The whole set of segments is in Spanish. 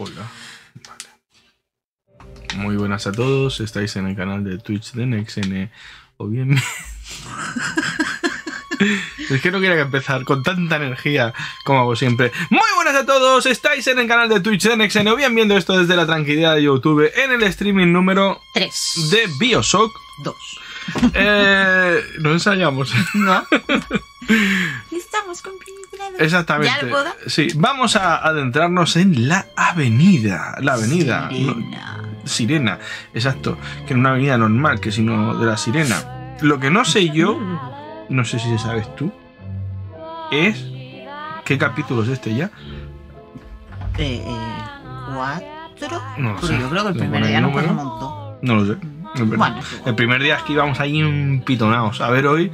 Hola, vale. Muy buenas a todos, estáis en el canal de Twitch de NXN O bien. Es que no quiero empezar con tanta energía como hago siempre. Muy buenas a todos, estáis en el canal de Twitch de NXN O bien, viendo esto desde la tranquilidad de YouTube en el streaming número 3 de Bioshock 2. No ensayamos, ¿no? Estamos con pincelada. Exactamente. Sí, vamos a adentrarnos en la avenida Sirena. No, Sirena, exacto, que es una avenida normal, que sino de la Sirena. Lo que no sé yo, no sé si sabes tú, es qué capítulo es este ya. 4. No lo sé. Yo creo que el primero día nos pasó un montón. No lo sé. Bueno, el primer día es que íbamos ahí empitonados. A ver hoy,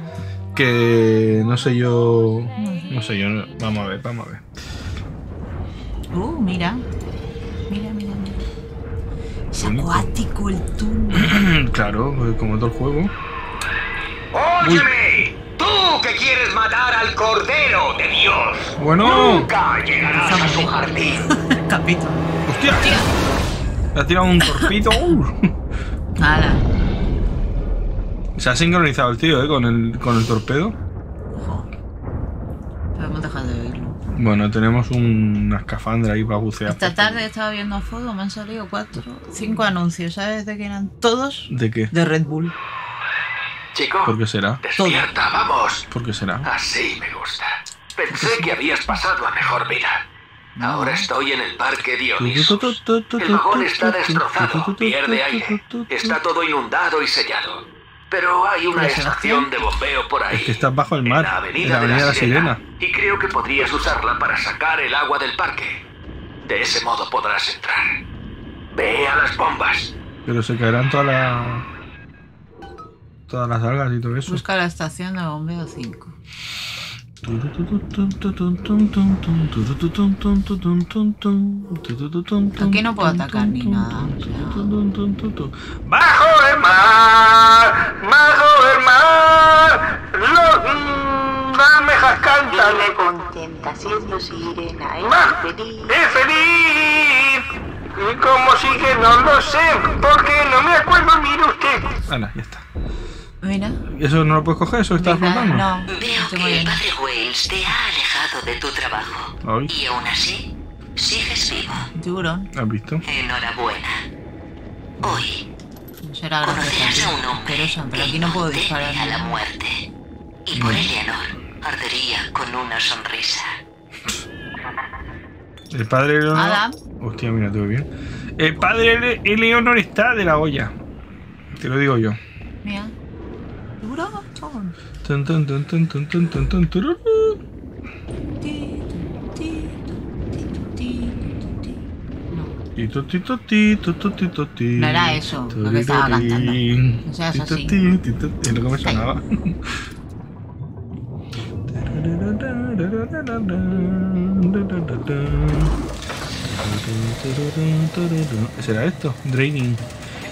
que no sé yo, vamos a ver. Mira. Es acuático el túnel. Claro, como todo el juego. ¡Óyeme! ¡Tú que quieres matar al Cordero de Dios! Bueno. ¡Nunca llegarás a su jardín! Capito. ¡Hostia! Le ha tirado un torpito. Nada. Se ha sincronizado el tío, con el torpedo. Ojo. Pero hemos dejado de oírlo. Bueno, tenemos una escafandra ahí para bucear. Esta tarde estaba viendo a Fofo, me han salido 4 o 5 anuncios. ¿Sabes de qué eran todos? ¿De qué? De Red Bull. Chico, ¿por qué será? Despierta, vamos. ¿Por qué será? Así me gusta. Pensé que habías pasado a mejor vida. Ahora estoy en el Parque Dionysus. El vagón está destrozado, pierde aire. Está todo inundado y sellado. Pero hay una estación de bombeo por ahí. Es que estás bajo el mar, en la Avenida Sirena. Y creo que podrías usarla para sacar el agua del parque. De ese modo podrás entrar. Ve a las bombas. Pero se caerán todas las algas y todo eso. Busca la estación de bombeo 5. Aquí no puedo atacar ni nada. ¡Bajo el mar! ¡Bajo el mar! ¡Las almejas cantan! ¡Me contenta siendo sirena! ¡Es feliz! ¿Cómo sigue? No lo sé, porque no me acuerdo. Mire usted. Ana, ya está. Mira. ¿Eso no lo puedes coger? ¿Eso está flotando? No. Veo que el Padre Wales te ha alejado de tu trabajo. Ay. Y aún así, sigues vivo. Tiburón. ¿Has visto? Enhorabuena. Hoy no será conocerás a un hombre pero aquí no puedo disparar a la muerte. Y por Eleanor ardería con una sonrisa. El Padre Eleanor... Adam. Hostia, mira, todo bien. El Padre Eleanor está de la olla. Te lo digo yo. Mira. No era eso lo que estaba cantando. O sea, es así. Es lo que me sonaba. ¿Será esto? Draining.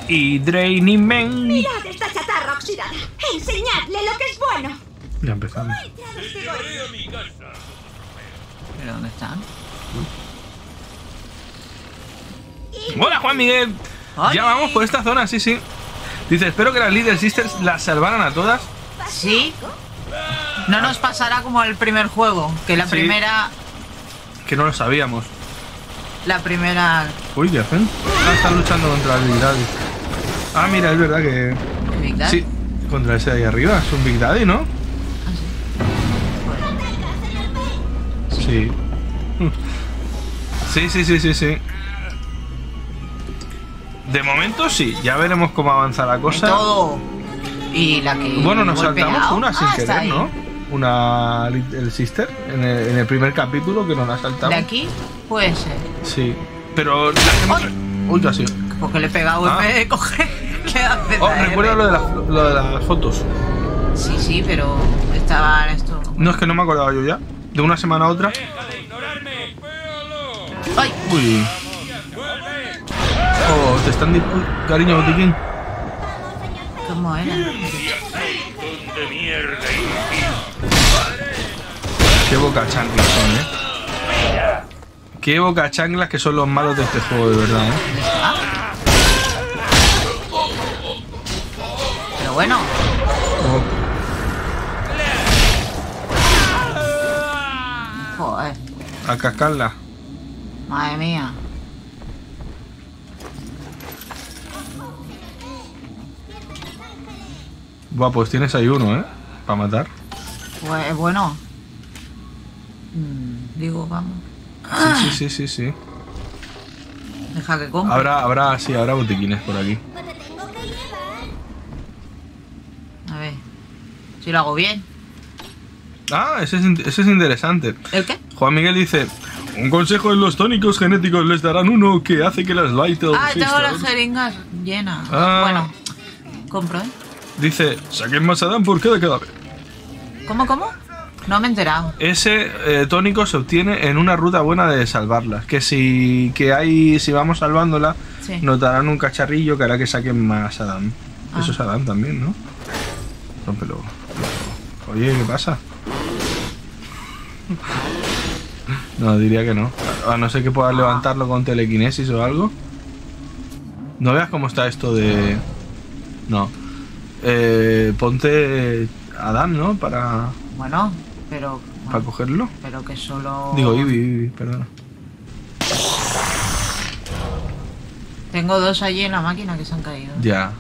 Y Draining Man. Mirad esta chatarra oxidada. Enseñadle lo que es bueno. Ya empezamos. ¿Pero dónde están? Hola, Juan Miguel. ¡Oye! Ya vamos por esta zona, sí. Dice, espero que las Little Sisters las salvaran a todas. Sí. No nos pasará como el primer juego, que la primera... Que no lo sabíamos. La primera... Uy, ¿qué hacen? Ah, están luchando contra el Big Daddy. Ah, mira, es verdad que... ¿Big Daddy? Sí, contra ese de ahí arriba. Es un Big Daddy, ¿no? Ah, sí. Sí. Sí. De momento sí. Ya veremos cómo avanza la cosa. Todo. Y la que... Bueno, nos saltamos una sin querer, ¿no? Una Little Sister en el primer capítulo que nos la saltamos. ¿De aquí? Puede ser. Sí. Pero... Uy, casi. Porque le he pegado en vez de coger. Oh, recuerdo lo de las fotos. Sí, pero estaba esto. No, es que no me acordaba yo ya. De una semana a otra. ¡Ay! Uy. Oh, te están cariño, botiquín. ¿Cómo era? Qué boca chanclas son, Qué bocachanglas que son los malos de este juego, de verdad, ¿eh? Pero bueno. Oh. Joder. A cascarla. Madre mía. Buah, pues tienes ahí uno, ¿eh? Para matar. Pues bueno. Digo, vamos. Sí. Deja que coma. Habrá botiquines por aquí. A ver. Si lo hago bien. Ah, ese es interesante. ¿El qué? Juan Miguel dice: un consejo en los tónicos genéticos les darán uno que hace que las light. Ah, tengo las jeringas llenas. Ah. Bueno, compro, ¿eh? Dice, saquen más Adán por cada cadáver. ¿Cómo? No me he enterado. Ese tónico se obtiene en una ruta buena de salvarlas. Si vamos salvándola, sí, nos darán un cacharrillo que hará que saquen más Adán. Ah. Eso es Adán también, ¿no? Rómpelo. Oye, ¿qué pasa? No, diría que no. A no ser que puedas levantarlo con telequinesis o algo. No veas cómo está esto de... No. Ponte Adán, ¿no? Para... Bueno, pero... Bueno, ¿para cogerlo? Pero que solo... Digo, Ibi, perdona. Tengo dos allí en la máquina que se han caído. Ya.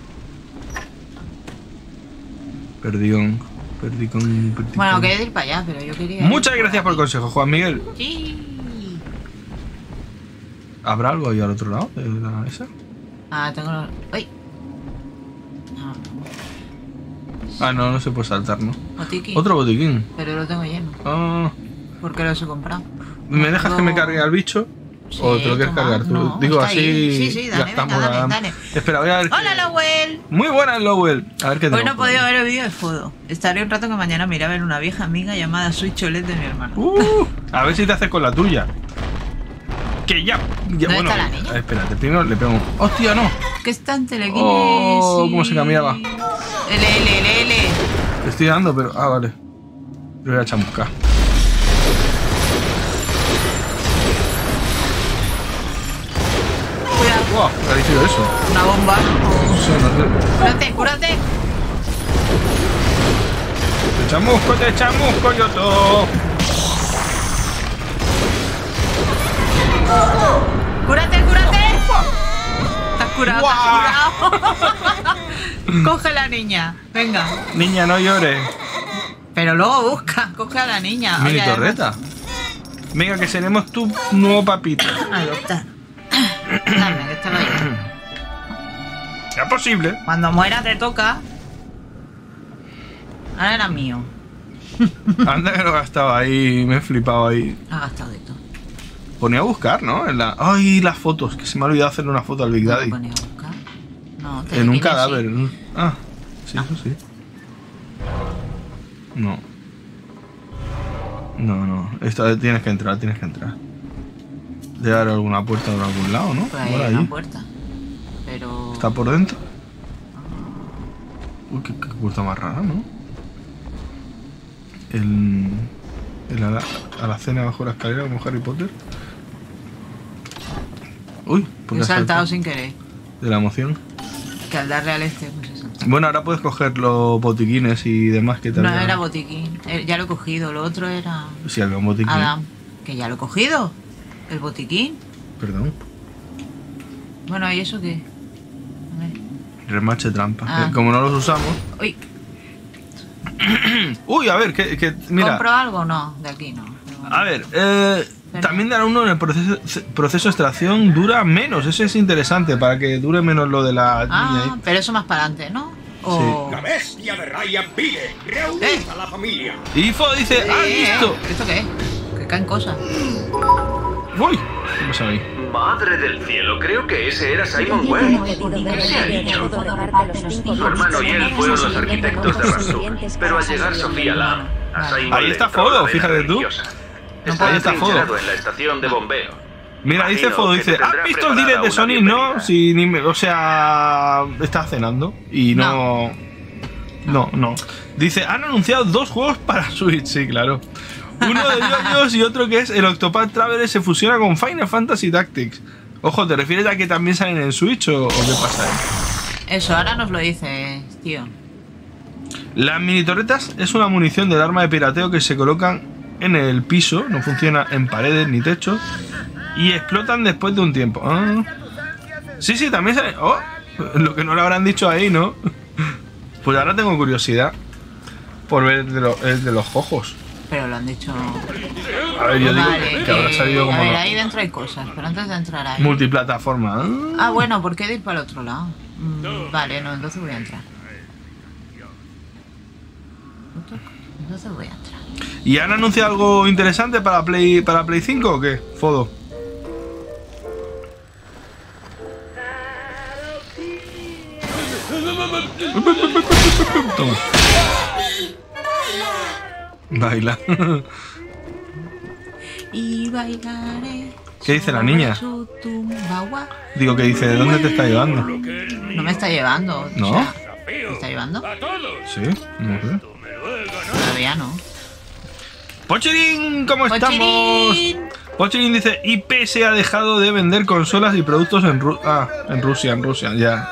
Perdigón. Bueno, quería ir para allá, pero yo quería... Muchas gracias por el consejo, Juan Miguel. Sí. ¿Habrá algo ahí al otro lado de la esa? Ah, tengo... ¡Ay! Ah, no se puede saltar, ¿no? Botiquín. Otro botiquín. Pero lo tengo lleno. Ah. Porque los he comprado. ¿Me dejas que me cargue al bicho? Sí, ¿o te lo quieres cargar tú? No, digo, así sí, dale, gastamos dale. Espera, voy a ver. ¡Hola, Lowell! Muy buenas, Lowell. A ver qué tengo. Hoy no he podido ver el vídeo de Fodo. Estaré un rato que mañana me iré a ver una vieja amiga llamada Switch Olet de mi hermana. A ver si te haces con la tuya. Que ya ¿Dónde está la niña? Espérate, primero le pego un... ¡Hostia, no! Que está en telequinesis. ¡Oh! ¿Cómo se cambiaba? L. Le estoy dando, pero... Ah, vale. Lo voy a chamuscar. Cuidado. ¡Wow! ¿Qué ha sido eso? Una bomba. ¡Cúrate! ¡Te chamusco, Yoto! ¡Cúrate! Estás curado. Coge a la niña, venga. Niña, no llores. Pero luego busca, coge a la niña. Mini torreta. Venga, que seremos tu nuevo papito. Adopta. Dame, que esto lo digo. Es posible. Cuando muera te toca. Ahora era mío. Anda que lo gastaba ahí, me he flipado ahí. Ha gastado de todo. Ponía a buscar, ¿no? Ay, las fotos, que se me ha olvidado hacerle una foto al Big Daddy. Ponía a buscar. No, en un cadáver. Sí. Ah, sí, no. Eso sí. No. No. Esta tienes que entrar. Debe haber alguna puerta de algún lado, ¿no? Por ahí hay una puerta. Pero... ¿Está por dentro? Uy, qué puerta más rara, ¿no? A la cena bajo la escalera como Harry Potter. Uy, porque he saltado sin querer. De la emoción. Que al darle al este, pues eso. Bueno, ahora puedes coger los botiquines y demás que también. No era botiquín, ya lo he cogido, lo otro era... Sí, había un botiquín. Adam, que ya lo he cogido, el botiquín. Perdón. Bueno, ¿y eso qué? A ver. Remache trampa. Ah. Como no los usamos... Uy. Uy, a ver, que mira... ¿Compro algo o no? De aquí no. A ver, también dará uno en el proceso de extracción dura menos. Eso es interesante, para que dure menos lo de la... niña ahí. Pero eso más para adelante, ¿no? O... Sí. La bestia de Ryan pide reunir a la familia. Y Fo dice, listo. ¿Esto qué es? Que caen cosas. ¡Uy! ¿Qué pasa ahí? Madre del cielo, creo que ese era Simon Way. ¿Qué se ha dicho? Su hermano y él fueron los arquitectos de Rapture, pero al llegar Sofia Lamb... Ahí está Fodo, fíjate tú. Ahí está Fodo. En la estación de bombeo. Mira, dice Fodo, dice, ¿has visto el direct de Sony? No, si ni me, o sea, está cenando y no. Dice, han anunciado dos juegos para Switch, sí, claro. Uno de ellos y otro que es el Octopath Traveler se fusiona con Final Fantasy Tactics. Ojo, ¿te refieres a que también salen en Switch o qué pasa? Eso, ahora nos lo dices, tío. Las mini torretas es una munición del arma de pirateo que se colocan en el piso, no funciona en paredes ni techos, y explotan después de un tiempo. Ah. Sí, sí, también salen. Oh, lo que no lo habrán dicho ahí, ¿no? Pues ahora tengo curiosidad por ver el de los ojos. Pero lo han dicho. A ver, yo vale, digo que habrá salido como. A ver, ahí dentro hay cosas, pero antes de entrar ahí. Multiplataforma. Ah, bueno, ¿por qué de ir para el otro lado? Vale, no, entonces voy a entrar. ¿Y han anunciado algo interesante para Play 5 o qué, Fodo? Toma. Baila. Y bailaré. ¿Qué dice la niña? Digo, ¿qué dice? ¿De dónde te está llevando? No me está llevando. ¿No? O sea, ¿me está llevando? Sí, no sé. Todavía no. Pochirín, ¿cómo estamos? Pochirín dice, IP se ha dejado de vender consolas y productos en Rusia, ya.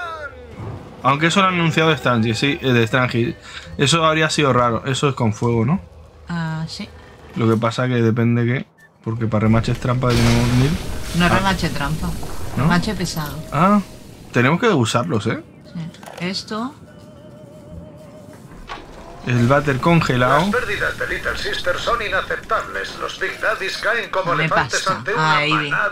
Aunque eso lo han anunciado de Strange, sí, de Strange. Eso habría sido raro, eso es con fuego, ¿no? Ah, sí. Lo que pasa que depende que... Porque para remaches trampa tenemos 1000. No remache trampa, ¿no? Remache pesado. Ah, tenemos que usarlos, ¿eh? Sí. Esto... El váter congelado. Las pérdidas de Little Sisters son inaceptables. Los Big Daddies caen como elefantes ante una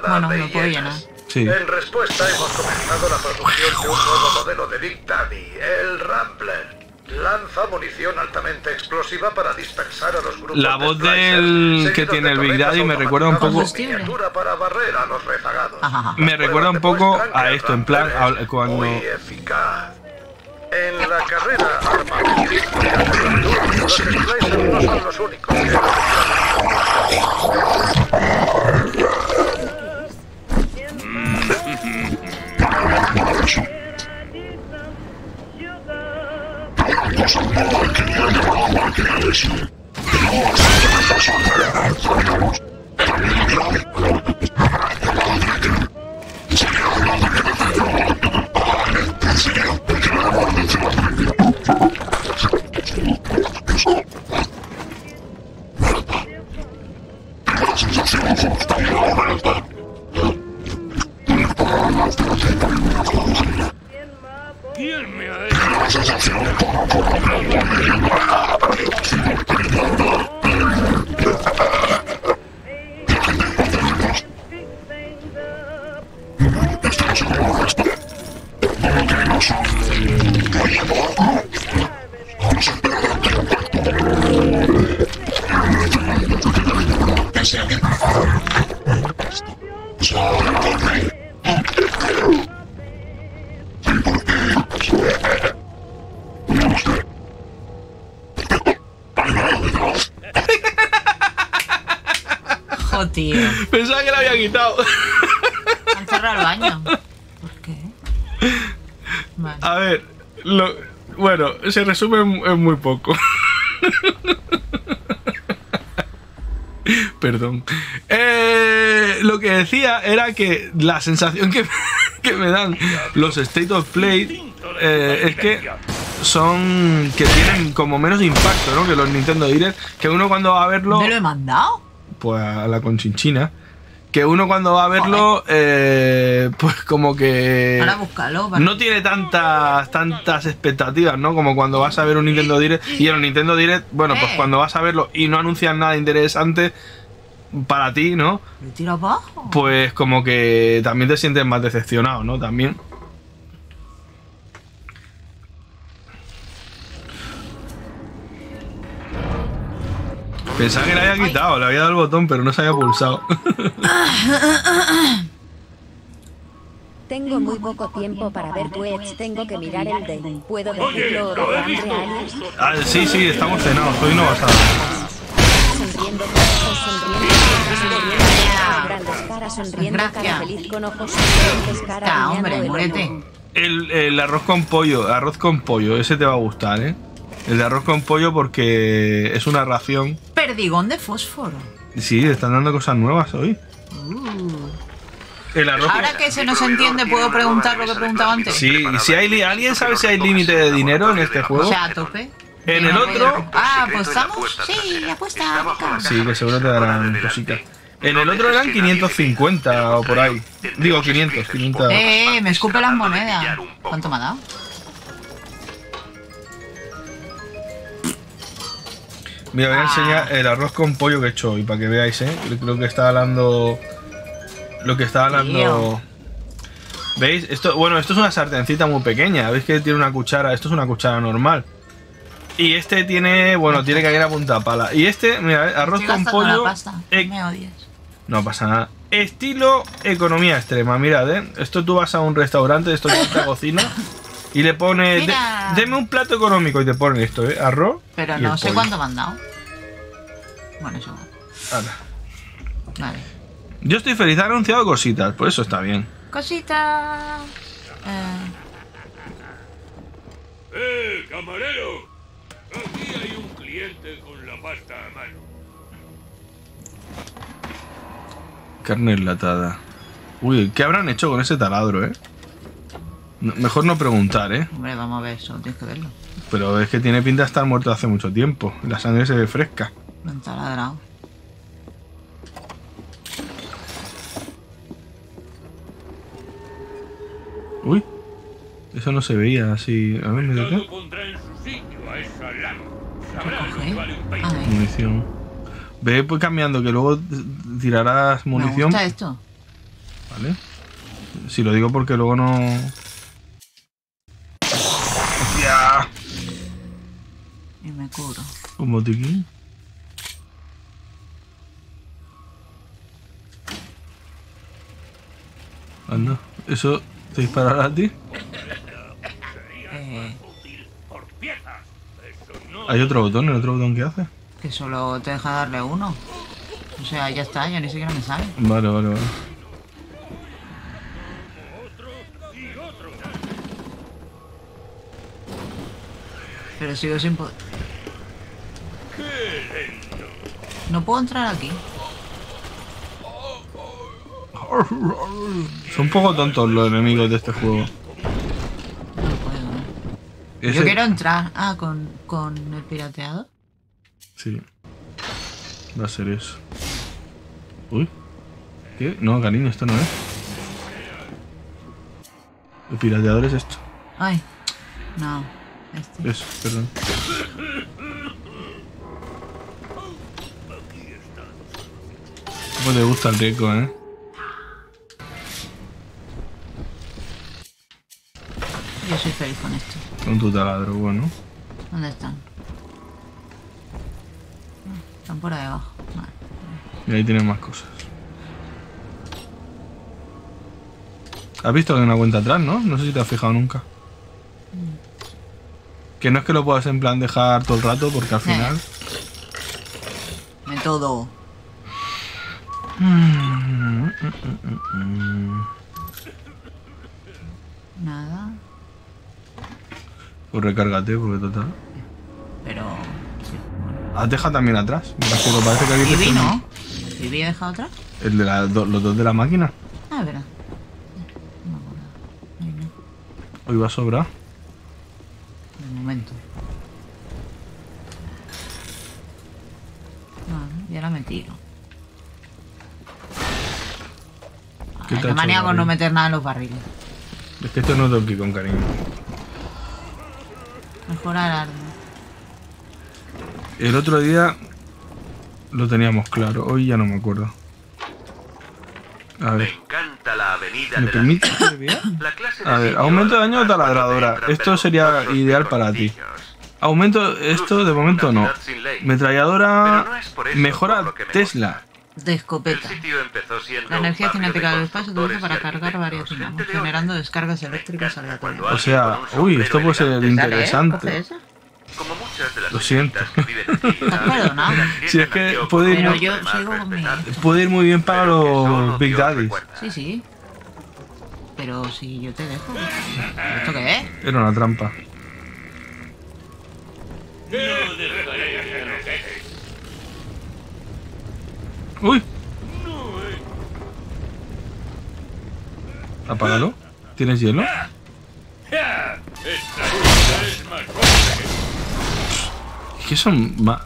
manada de hienas. Sí. En respuesta hemos comenzado la producción de un nuevo modelo de Big Daddy, el Rampler. Lanza munición altamente explosiva para dispersar a los grupos. La voz del que tiene el Big Daddy me recuerda un poco. Para barrer a los rezagados. Me recuerda un poco a esto, en plan cuando. Muy eficaz. En la carrera armamentística los Splicers no son los únicos que Pensaba que la había quitado. Han cerrado el baño. ¿Por qué? Vale. A ver, bueno, se resume en muy poco. Perdón. Lo que decía era que la sensación que me dan los State of Play es que son... que tienen como menos impacto, ¿no? Que los Nintendo Direct, que uno cuando va a verlo... ¿Me lo he mandado? Pues a la conchinchina. Que uno cuando va a verlo, pues como que... Ahora búscalo, ¿vale? No tiene tantas expectativas, ¿no? Como cuando vas a ver un Nintendo Direct. Y en un Nintendo Direct, bueno, pues cuando vas a verlo y no anuncian nada interesante para ti, ¿no? ¿Me tiro abajo? Pues como que también te sientes más decepcionado, ¿no? También. Pensaba que la había quitado, le había dado el botón, pero no se había pulsado. Tengo muy poco tiempo para ver Twitch, tengo que mirar el daily. ¿Puedo decirlo durante años? Ah, sí, sí, estamos cenados, hoy no vas a dar. Hombre, muérete. El arroz con pollo, ese te va a gustar, ¿eh? El de arroz con pollo porque es una ración. Pero perdigón de fósforo. Sí, están dando cosas nuevas hoy. Ahora que se nos entiende, ¿puedo preguntar lo que preguntaba antes? Sí, si hay, ¿alguien sabe si hay límite de dinero en este juego? O sea, a tope. En el otro... Ah, ¿apostamos? Sí, apuesta. Sí, que seguro te darán cositas. En el otro eran 550 o por ahí. Digo, 500. Me escupe las monedas. ¿Cuánto me ha dado? Mira, voy a enseñar el arroz con pollo que he hecho hoy, para que veáis, lo que está hablando... Lo que está hablando... ¿Veis? Esto, bueno, esto es una sartencita muy pequeña. ¿Veis que tiene una cuchara? Esto es una cuchara normal. Y este tiene... Bueno, tiene que ir a punta pala. Y este, mira, arroz con pollo... Me odias. No pasa nada. Estilo economía extrema, mirad, Esto tú vas a un restaurante, esto es una cocina... Y le pone... Deme un plato económico y te ponen esto, arroz. Pero no sé cuánto me han dado. Bueno, eso vale. Yo estoy feliz, ha anunciado cositas, por eso está bien. Cositas. Camarero. Aquí hay un cliente con la pasta a mano. Carne enlatada. Uy, ¿qué habrán hecho con ese taladro, No, mejor no preguntar, Hombre, vamos a ver eso, tienes que verlo. Pero es que tiene pinta de estar muerto hace mucho tiempo. La sangre se ve fresca. Me han taladrado. Uy, eso no se veía así. A ver, me toca. Munición. Ve, pues cambiando, que luego tirarás munición. Me gusta esto. Vale. Si lo digo porque luego no... ¡Hostia! Y me curo. ¿Un botiquín? Anda, ¿eso te disparará a ti? ¿Hay otro botón? ¿El otro botón qué hace? Que solo te deja darle uno. O sea, ya está, ya ni siquiera me sale. Vale. Pero sigo sin poder. No puedo entrar aquí. Son un poco tontos los enemigos de este juego. No puedo. Yo quiero entrar. Ah, ¿con el pirateado? Sí. Va a ser eso. Uy. ¿Qué? No, cariño, esto no es. El pirateador es esto. Ay. No. Este. Eso, perdón. ¿Cómo te gusta el riesgo, Yo soy feliz con esto. Con tu taladro, bueno. ¿Dónde están? Están por ahí abajo. Vale. Y ahí tienen más cosas. ¿Has visto que hay una cuenta atrás, no? No sé si te has fijado nunca. Que no es que lo puedas en plan dejar todo el rato, porque al final... Me todo. Nada. Pues recárgate, porque total... Pero... Sí, bueno. ¿Has dejado también atrás? Me parece que aquí... ¿Vivi no? ¿Vivi ha dejado atrás? El de los dos de la máquina. Ah, verdad. No me acuerdo. Hoy va a sobrar. Y ahora me tiro. Qué manía con no meter nada en los barriles. Es que esto no toque con cariño. Mejorar arma. El otro día lo teníamos claro, hoy ya no me acuerdo. A ver. ¿Me permite? A ver, aumento de daño de taladradora. Esto sería ideal para ti. Aumento, esto de momento no. Metralladora, mejora Tesla. De escopeta. La energía cinética del espacio se utiliza para cargar varias dinamos, generando descargas eléctricas aleatorias. O sea, uy, esto puede ser interesante. Lo siento. Si es que puede ir, puede ir muy bien para los Big Daddy. Sí, sí. Pero si yo te dejo... ¿Esto qué es? Era una trampa. ¡Uy! Apágalo. ¿Tienes hielo? Es que son... Mira.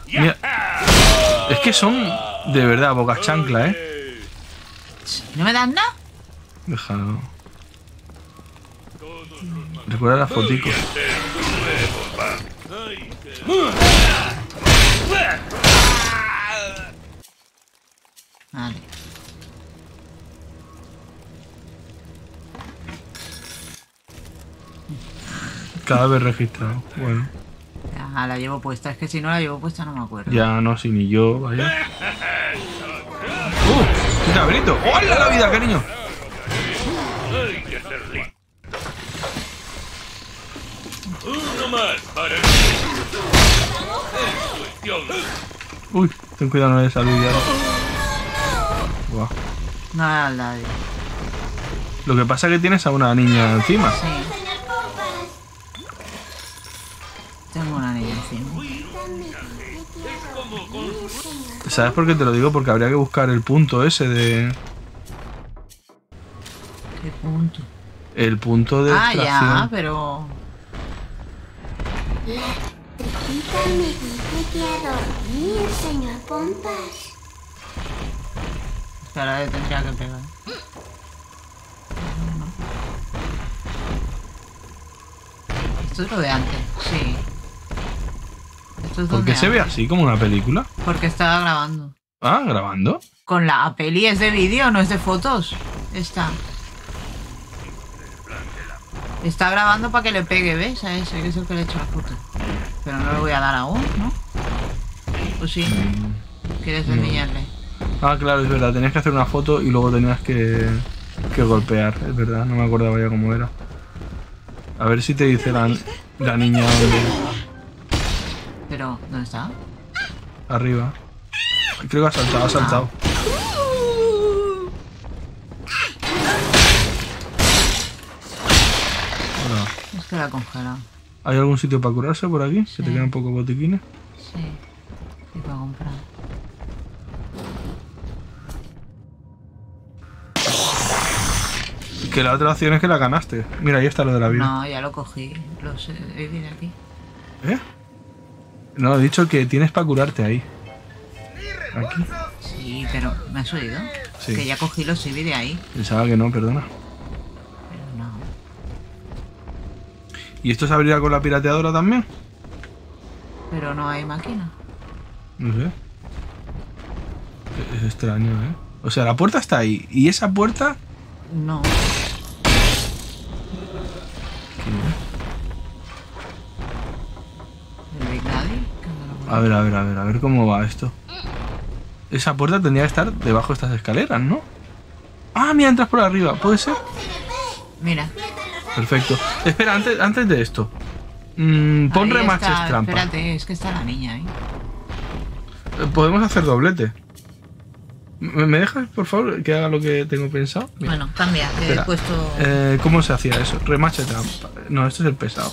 Es que son de verdad bocas chancla, ¿eh? ¿No me dan nada? Déjalo. Recuerda las foticos. Vale. Cadáver registrado, bueno. Ya, la llevo puesta, es que si no la llevo puesta no me acuerdo. Ya, no, si ni yo, vaya. ¡Qué cabrito! ¡Hola la vida, cariño! Uy, ten cuidado, no le salud ya. Wow. No le das nadie. Lo que pasa es que tienes a una niña encima. Sí. Tengo una niña encima. ¿Sabes por qué te lo digo? Porque habría que buscar el punto ese de... ¿Qué punto? El punto de extracción. Ah, ya, pero... La tripita me dice que a dormir, señor Pompas. Espera, le tendría que pegar. Esto es lo de antes, sí. ¿Por qué se ve así como una película? Porque estaba grabando. Ah, grabando. Con la peli es de vídeo, no es de fotos. Está grabando para que le pegue, ¿ves? A ese, que es el que le he hecho la foto. Pero no le voy a dar aún, ¿no? ¿O sí? ¿Quieres desviñarle? Ah, claro, es verdad. Tenías que hacer una foto y luego tenías que golpear. Es verdad, no me acordaba ya cómo era. A ver si te dice la niña dónde... Pero, ¿dónde está? Arriba. Creo que ha saltado. Hola. Es que la congelado. ¿Hay algún sitio para curarse por aquí? Sí. ¿Que te quedan pocos botiquines? Sí. Y para comprar. Que la otra opción es que la ganaste. Mira, ahí está lo de la vida. No, ya lo cogí. Lo sé. Viene aquí. ¿Eh? No, he dicho que tienes para curarte ahí. ¿Aquí? Sí, pero ¿me has oído? Sí. Que ya cogí los CV de ahí. Pensaba que no, perdona. Pero no. ¿Y esto se abrirá con la pirateadora también? Pero no hay máquina. No sé. Es extraño, ¿eh? O sea, la puerta está ahí. ¿Y esa puerta? No. A ver cómo va esto. Esa puerta tendría que estar debajo de estas escaleras, ¿no? Ah, mira, entras por arriba, ¿puede ser? Mira. Perfecto. Espera, antes de esto. Pon rematches trampa. Espérate, es que está la niña ahí. Podemos hacer doblete. ¿Me dejas, por favor, que haga lo que tengo pensado? Mira. Bueno, cambia, que espera. He puesto... ¿Cómo se hacía eso? Rematches trampa. No, esto es el pesado.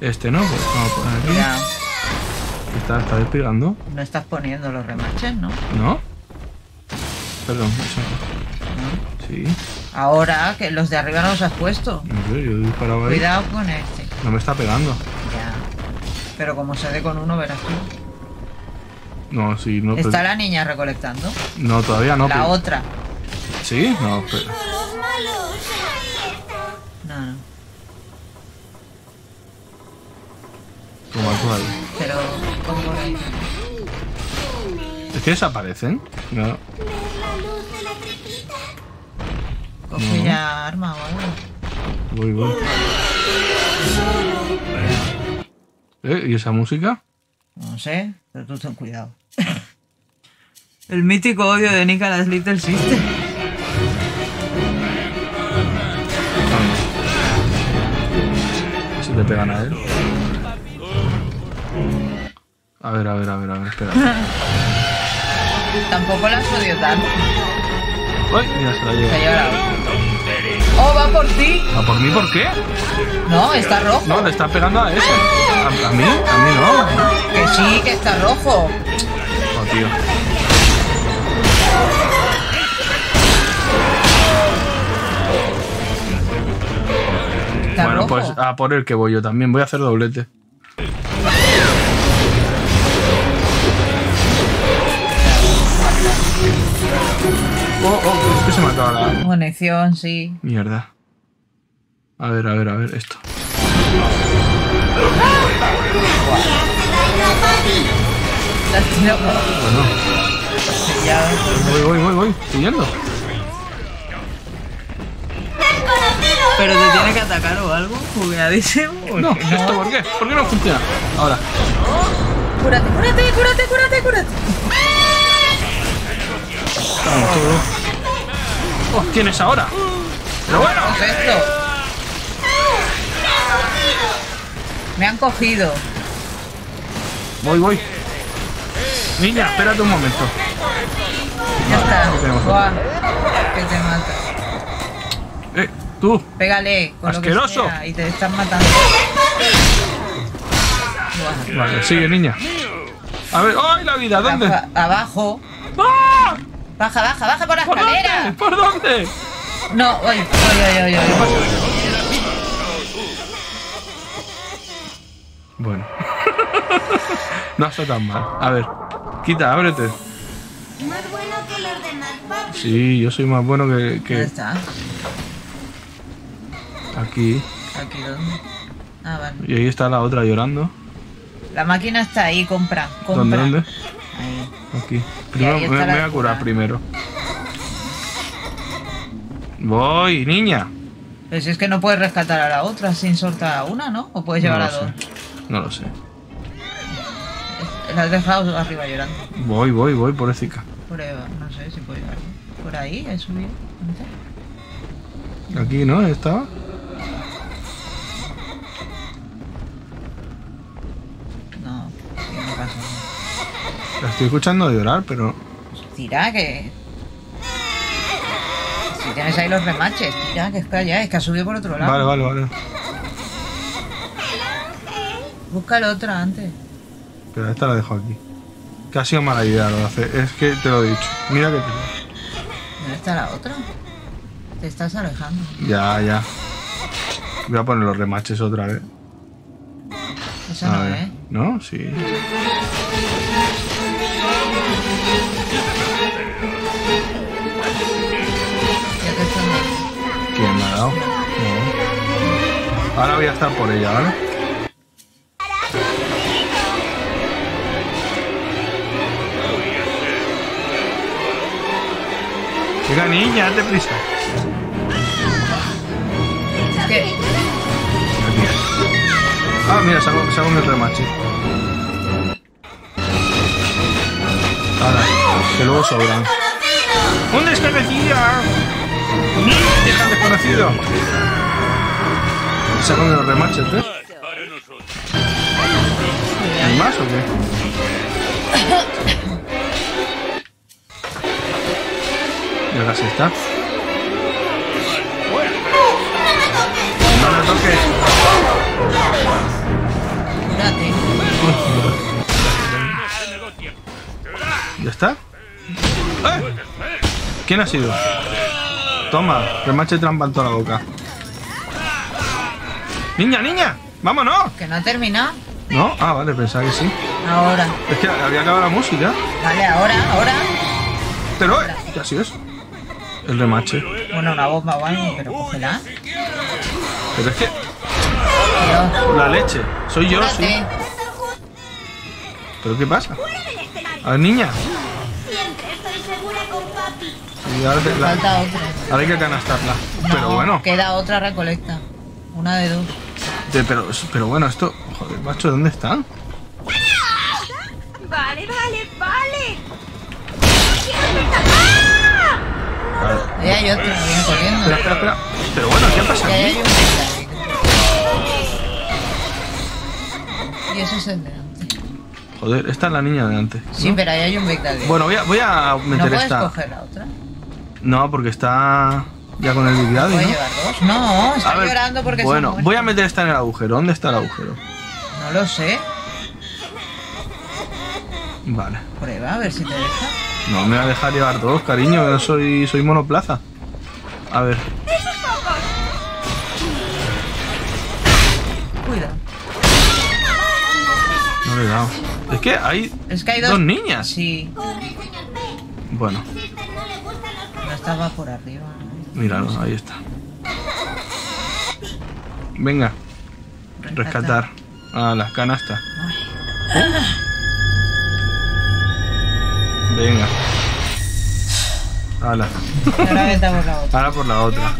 Este, ¿no? Pues vamos a poner aquí. Mira. ¿Estás despegando? No estás poniendo los remaches, ¿no? ¿No? Perdón, eso no. Sí. Ahora, que los de arriba no los has puesto. No sé, yo disparaba ahí. Cuidado con este. No me está pegando. Ya. Pero como se dé con uno, verás tú. No, sí, no... ¿Está la niña recolectando? No, todavía no. ¿La otra? ¿Sí? No, pero... No. Toma, cuál. Pero... ¿Es que desaparecen? No. Coge ya arma o algo. Voy. ¿Y esa música? No sé, pero tú ten cuidado. El mítico odio de Nick a las Little Sisters. Se le pegan a él. A ver, espera. Tampoco la has odio tanto. Uy, mira, se la lleva. Se lleva. Oh, va por ti. ¿Va por mí por qué? No, está rojo. No, le está pegando a ese. A mí no. Que sí, que está rojo. Oh, tío. pues a por el que voy yo también. Voy a hacer doblete. Oh, es que se me acaba la... munición, sí. Mierda. A ver, esto. Las tiro. Bueno. Voy. Siguiendo. ¿Pero te tiene que atacar o algo? ¿Jugadísimo? No, ¿esto por qué? ¿Por qué no funciona? Ahora. Cúrate. Vamos, todo. ¡Oh, tienes ahora! ¡Pero bueno! ¿Qué es esto? Me han cogido. Voy. Niña, espérate un momento. Ya está. Buah, que te mata. Tú. Pégale con asqueroso. Lo que sea y te están matando. Buah. Vale, sigue, niña. A ver, ¡ay, la vida! ¿Dónde? Abajo. ¡Ah! Baja por la escalera. ¿Por dónde? No, oye. Bueno. No está tan mal. A ver, quita, ábrete. Más bueno que los demás, papi. Sí, yo soy más bueno que... ¿Dónde está? Aquí. ¿Aquí dónde? Ah, vale. Y ahí está la otra llorando. La máquina está ahí, compra. ¿Dónde? Ahí. Aquí. Primero, me voy a curar primero. Voy, niña. Pero si es que no puedes rescatar a la otra sin soltar a una, ¿no? ¿O puedes llevar a dos? No lo sé. La has dejado arriba llorando. Voy, pobrecita. Prueba, no sé si puedo llevar. Por ahí, he subido. ¿Dónde? Aquí, ¿no? Estaba. No, ¿qué pasó? La estoy escuchando llorar, pero... Tira, que... Si tienes ahí los remaches, tira, que está ya, es que ha subido por otro lado. Vale. Busca la otra antes. Pero esta la dejo aquí. Que ha sido mala idea lo de hacer, es que te lo he dicho. Mira que... ¿Dónde está la otra? Te estás alejando. Ya. Voy a poner los remaches otra vez. Esa no es. ¿No? Sí. ¿Quién me ha dado? No. Ahora voy a estar por ella, ¿vale? Venga, niña, date prisa. ¿Qué? Ah, mira, salgo en el remache. Ahora, que luego sobran. ¡Un desconocido! ¡Deja desconocido! Sacan los remaches, ¿ves? ¿Hay más o qué? Y ahora sí está. ¡No me toques! ¡Cúrate! ¿Ya está? ¿Eh? ¿Quién ha sido? Toma, remache trampa en toda la boca. Niña, vámonos. Que no ha terminado. No, ah, vale, pensaba que sí. Ahora. Es que había acabado la música. Vale, ahora. Pero, ¿qué ha sido eso? El remache. Bueno, una bomba o algo, pero cógela. Pero es que... Dios. La leche. Soy yo, sí. ¿Pero qué pasa? A ver, niña. Y ahora falta otra. Ahora hay que canastarla. No, pero bueno. Queda otra recolecta. Una de dos. Pero bueno, esto... Joder, macho, ¿dónde está? Vale. Y hay otra, viene corriendo. Espera. Pero bueno, ¿qué pasa aquí? Y eso es el de antes. Joder, esta es la niña de antes, ¿no? Sí, pero ahí hay un Big Daddy. Bueno, voy a meter esta. ¿No puedes coger la otra? No, porque está ya con el Big Daddy, ¿no? Llevar dos? No, está llorando porque... Bueno, voy a meter esta en el agujero. ¿Dónde está el agujero? No lo sé. Vale. Prueba, a ver si te deja. No, me va a dejar llevar dos, cariño. Yo soy monoplaza. A ver. olvidado. Es que hay, dos niñas. Sí. Bueno. No estaba por arriba. Míralo, ahí está. Venga. Rescatar a las canastas. Venga. Ala. Ahora por la otra.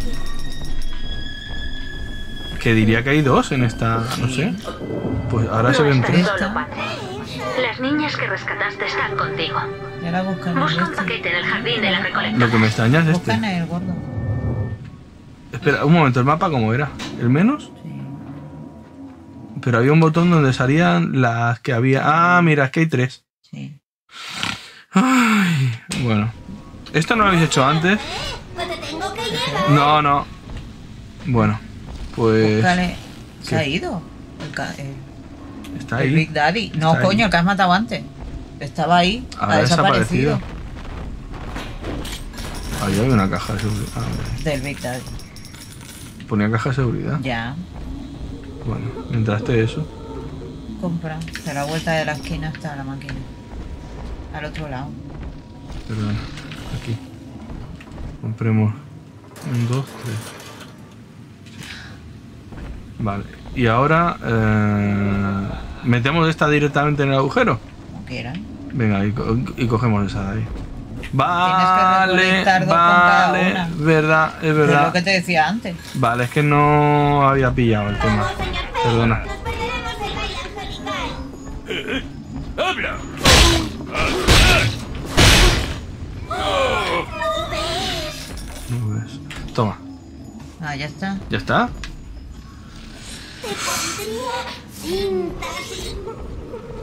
Que diría que hay dos en esta, no sé. Pues ahora se ven tres. Las niñas que rescataste están contigo. Busca un paquete en el jardín de la recolección. Lo que me extraña es este. Espera, un momento, ¿el mapa cómo era? ¿El menos? Pero había un botón donde salían las que había... Ah, mira, es que hay tres. Sí. Ay, bueno. ¿Esto no lo habéis hecho antes? No, no. Bueno, pues... ¿Se ha ido? Está ahí. Big Daddy. No, coño, el que has matado antes. Estaba ahí. Ha desaparecido. Ahí hay una caja de seguridad. Del Big Daddy. ¿Ponía caja de seguridad? Ya. Bueno, entraste eso. Compra. A la vuelta de la esquina está la máquina. Al otro lado. Perdón. Aquí. Compremos. 1, 2, 3. Vale. Y ahora... ¿metemos esta directamente en el agujero? Como quieran. Venga, y cogemos esa de ahí. Vale, vale, verdad, es verdad. Pero lo que te decía antes. Vale, es que no había pillado el tema. Perdona. ¡Habla! No ves. Toma. Ah, ya está. ¿Ya está?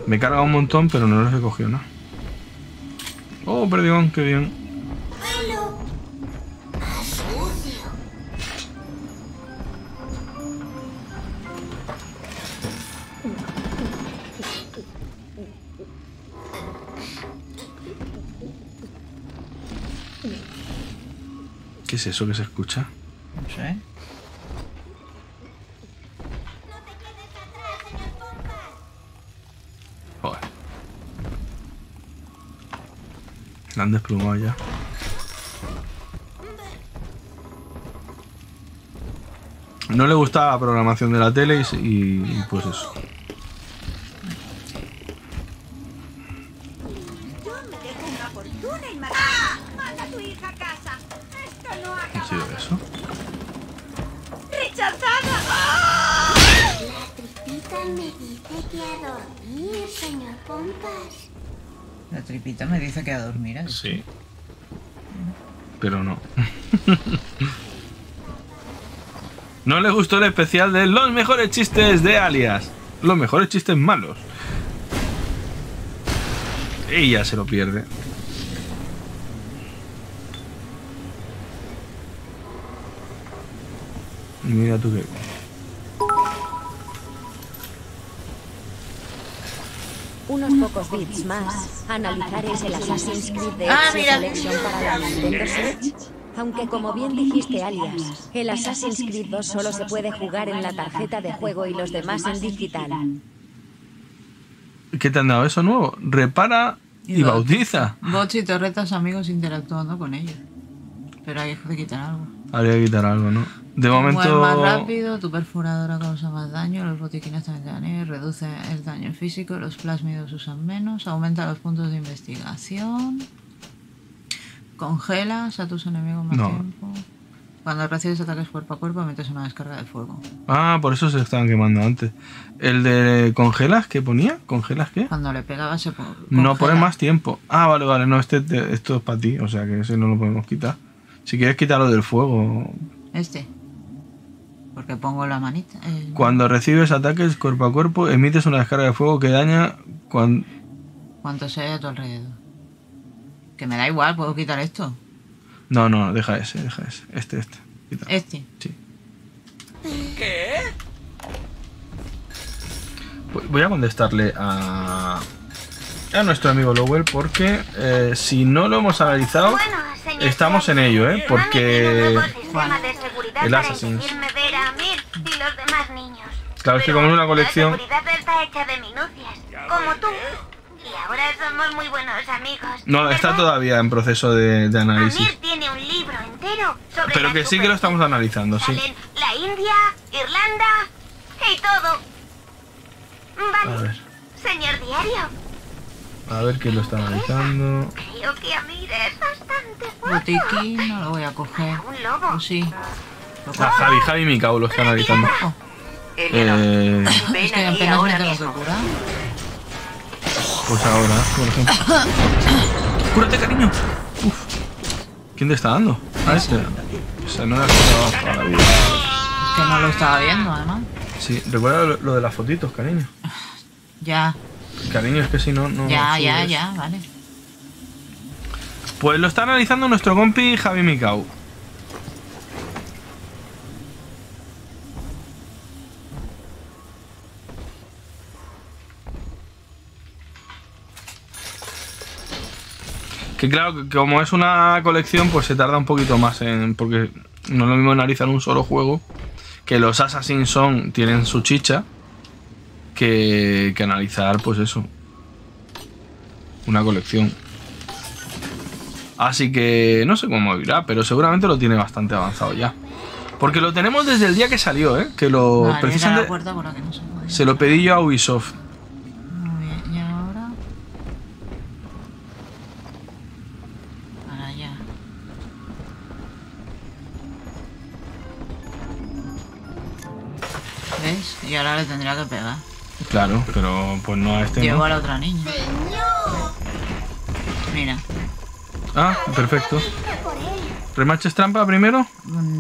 Me he cargado un montón, pero no los he cogido, ¿no? Oh, perdigón, qué bien. ¿Qué es eso que se escucha? No sé. La han desplumado ya. No le gustaba la programación de la tele y pues eso. ¿Qué ha sido eso? ¡Rechazada! La tripita me dice que a dormir, señor Pompas. La tripita me dice que a dormir, ¿eh? Sí. Pero no. No le gustó el especial de los mejores chistes de Alias. Los mejores chistes malos. Ella se lo pierde. Mira tú qué... Unos pocos bits más. Analizar es el Assassin's Creed de Selección para la Nintendo Switch. Aunque como bien dijiste, Alias, el Assassin's Creed 2 solo se puede jugar en la tarjeta de juego y los demás en digital. ¿Qué te han dado eso nuevo? Repara y bautiza. Bots y torretas amigos interactuando con ellos. Pero hay que quitar algo. Habría que quitar algo, ¿no? De momento... más rápido, tu perforadora causa más daño, los botiquines también te dan reduce el daño físico, los plásmidos usan menos, aumenta los puntos de investigación, congelas a tus enemigos más tiempo. Cuando recibes ataques cuerpo a cuerpo metes una descarga de fuego. Ah, por eso se estaban quemando antes. ¿El de congelas qué ponía? ¿Congelas qué? Cuando le pegabas se ponía. No pone más tiempo. Ah, vale, vale, no, esto es para ti, o sea que ese no lo podemos quitar. Si quieres quitarlo del fuego... Porque pongo la manita. Cuando recibes ataques cuerpo a cuerpo, emites una descarga de fuego que daña cuanto sea a tu alrededor. Que me da igual, puedo quitar esto. No, no, deja ese, deja ese. Este. Quítalo. Este. Sí. ¿Qué? Voy a contestarle a nuestro amigo Lowell porque si no lo hemos analizado, bueno, estamos en ello, porque el Assassin's. Claro, es que como es una colección... La seguridad está hecha de minucias, como tú. Y ahora somos muy buenos amigos. No, está todavía en proceso de análisis. Amir tiene un libro entero sobre... Pero que sí que lo estamos analizando, sí. La India, Irlanda y todo. Vale. A ver. Señor diario. A ver qué lo está analizando. Creo que Amir es bastante fuerte. Botiquín no lo voy a coger. Un lobo. Sí. A Javi Mikau lo está analizando. Es que apenas me tengo que curar. Pues ahora, por ejemplo. ¡Cúrate, cariño! Uf. ¿Quién te está dando? A este. O sea, no le has dado para la vida. Es que no lo estaba viendo, además. Sí, recuerda lo de las fotitos, cariño. Ya. Cariño, es que si no, no... Ya, vale. Pues lo está analizando nuestro compi Javi Mikau. Que claro, que como es una colección, pues se tarda un poquito más en... Porque no es lo mismo analizar un solo juego. Que los Assassin's Creed tienen su chicha. Que analizar, pues eso. Una colección. Así que no sé cómo irá, pero seguramente lo tiene bastante avanzado ya. Porque lo tenemos desde el día que salió, ¿eh? Que lo... Vale, precisamente puerta, por aquí no se puede. Se lo pedí yo a Ubisoft. Y ahora le tendría que pegar. Claro, pero pues no a este. Llevo, ¿no?, a la otra niña. Mira. Ah, perfecto. ¿Rematches trampa primero?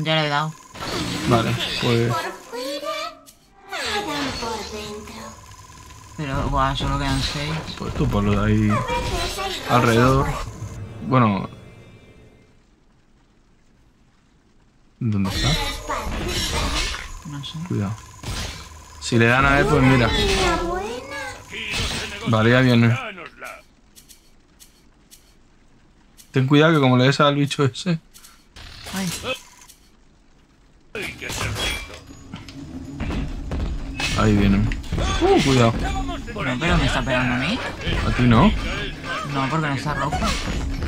Ya le he dado. Vale, pues... Pero, guau, solo quedan 6. Pues tú ponlo de ahí alrededor. Bueno... ¿Dónde está? No sé. Cuidado. Si le dan a él, pues mira. Vale, ya viene. Ten cuidado que como le des al bicho ese... Ay. Ahí viene. Cuidado. No, pero me está pegando a mí. ¿A ti no? No, porque no está rojo.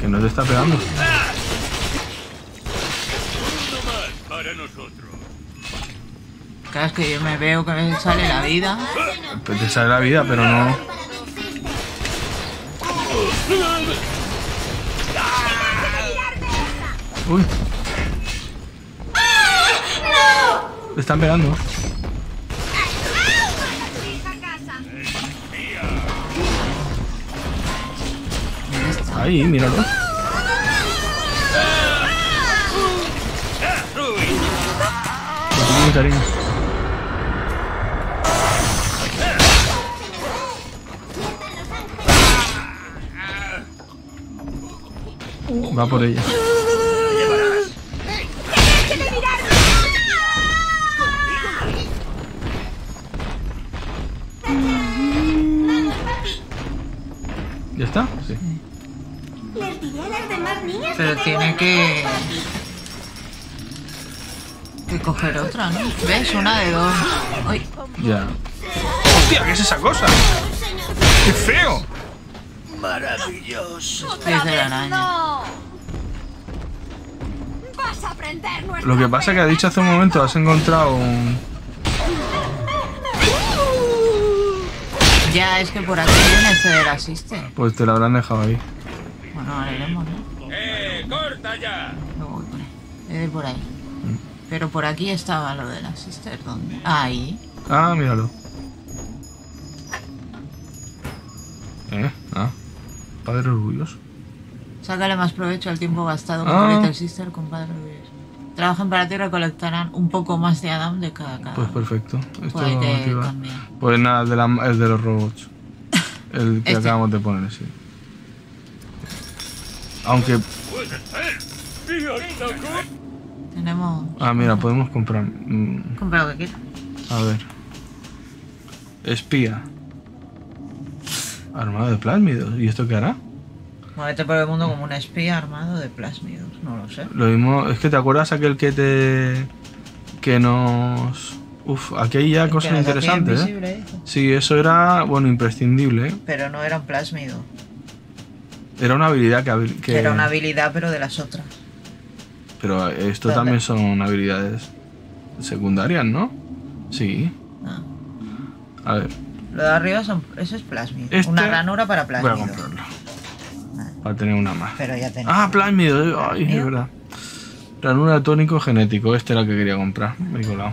Que no te está pegando. Para nosotros. Claro, es que yo me veo que me sale la vida. Pues te sale la vida, pero no... Uy. Le están pegando. Ahí, míralo. Muy cariño. Va por ella. ¿Ya está? Sí. Pero tiene que... coger otra, ¿no? ¿Ves? Una de dos. Ay. Ya. ¡Hostia! ¿Qué es esa cosa? ¡Qué feo! Maravilloso. Es de la araña. Lo que pasa es que ha dicho hace un momento, has encontrado un... Ya, es que por aquí viene Ceder asiste. Pues te lo habrán dejado ahí. Bueno, haremos, ¿no? ¡Corta ya! Luego voy por ahí. He de por ahí. Pero por aquí estaba lo del asister. ¿Dónde? Ahí. Ah, míralo. Ah. Padre orgulloso. Sácale más provecho al tiempo gastado con Little Sister, con Padre Wales. Trabajan para ti y recolectarán un poco más de Adam de cada. Pues perfecto. Esto pues nada, el de los robots. El que acabamos de poner, sí. Aunque... Tenemos... Ah, mira, podemos comprar... Comprar lo que quieras. A ver. Espía. Armado de plásmidos. ¿Y esto qué hará? Muévete por el mundo como un espía armado de plásmidos. No lo sé. Lo mismo... Es que te acuerdas aquel que nos... Uf, aquí hay ya cosas interesantes, ¿eh? Sí, eso era, bueno, imprescindible, ¿eh? Pero no era un plásmido. Era una habilidad que... Era una habilidad, pero de las otras. Pero esto también son habilidades secundarias, ¿no? Sí. Ah. A ver. Lo de arriba son... Eso es plásmido. Este... Una ranura para plásmido. Voy a comprarlo. Vale. Para tener una más. Pero ya tenemos. Ah, plásmido. Ay, es verdad. Ranura tónico genético. Este era el que quería comprar. Me he colado.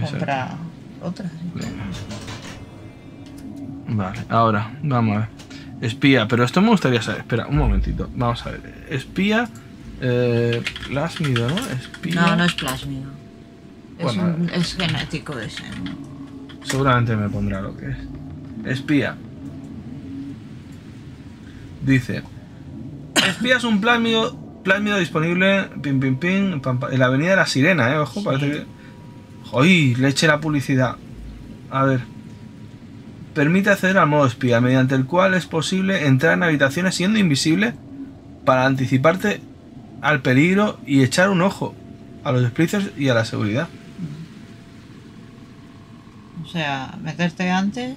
Compra otra. Sí. Vale, ahora, vamos a ver. Espía, pero esto me gustaría saber. Espera, un momentito. Vamos a ver. Espía, plásmido, ¿no? Espía. No, no es plásmido. Bueno, es, es genético ese. Seguramente me pondrá lo que es. Espía. Dice. Espía es un plásmido disponible. Pim, pim, pim. En la avenida de la Sirena, ojo, sí. Parece que... ¡Uy! Le eché la publicidad. A ver. Permite acceder al modo espía, mediante el cual es posible entrar en habitaciones siendo invisible para anticiparte al peligro y echar un ojo a los Splicers y a la seguridad. O sea, meterte antes,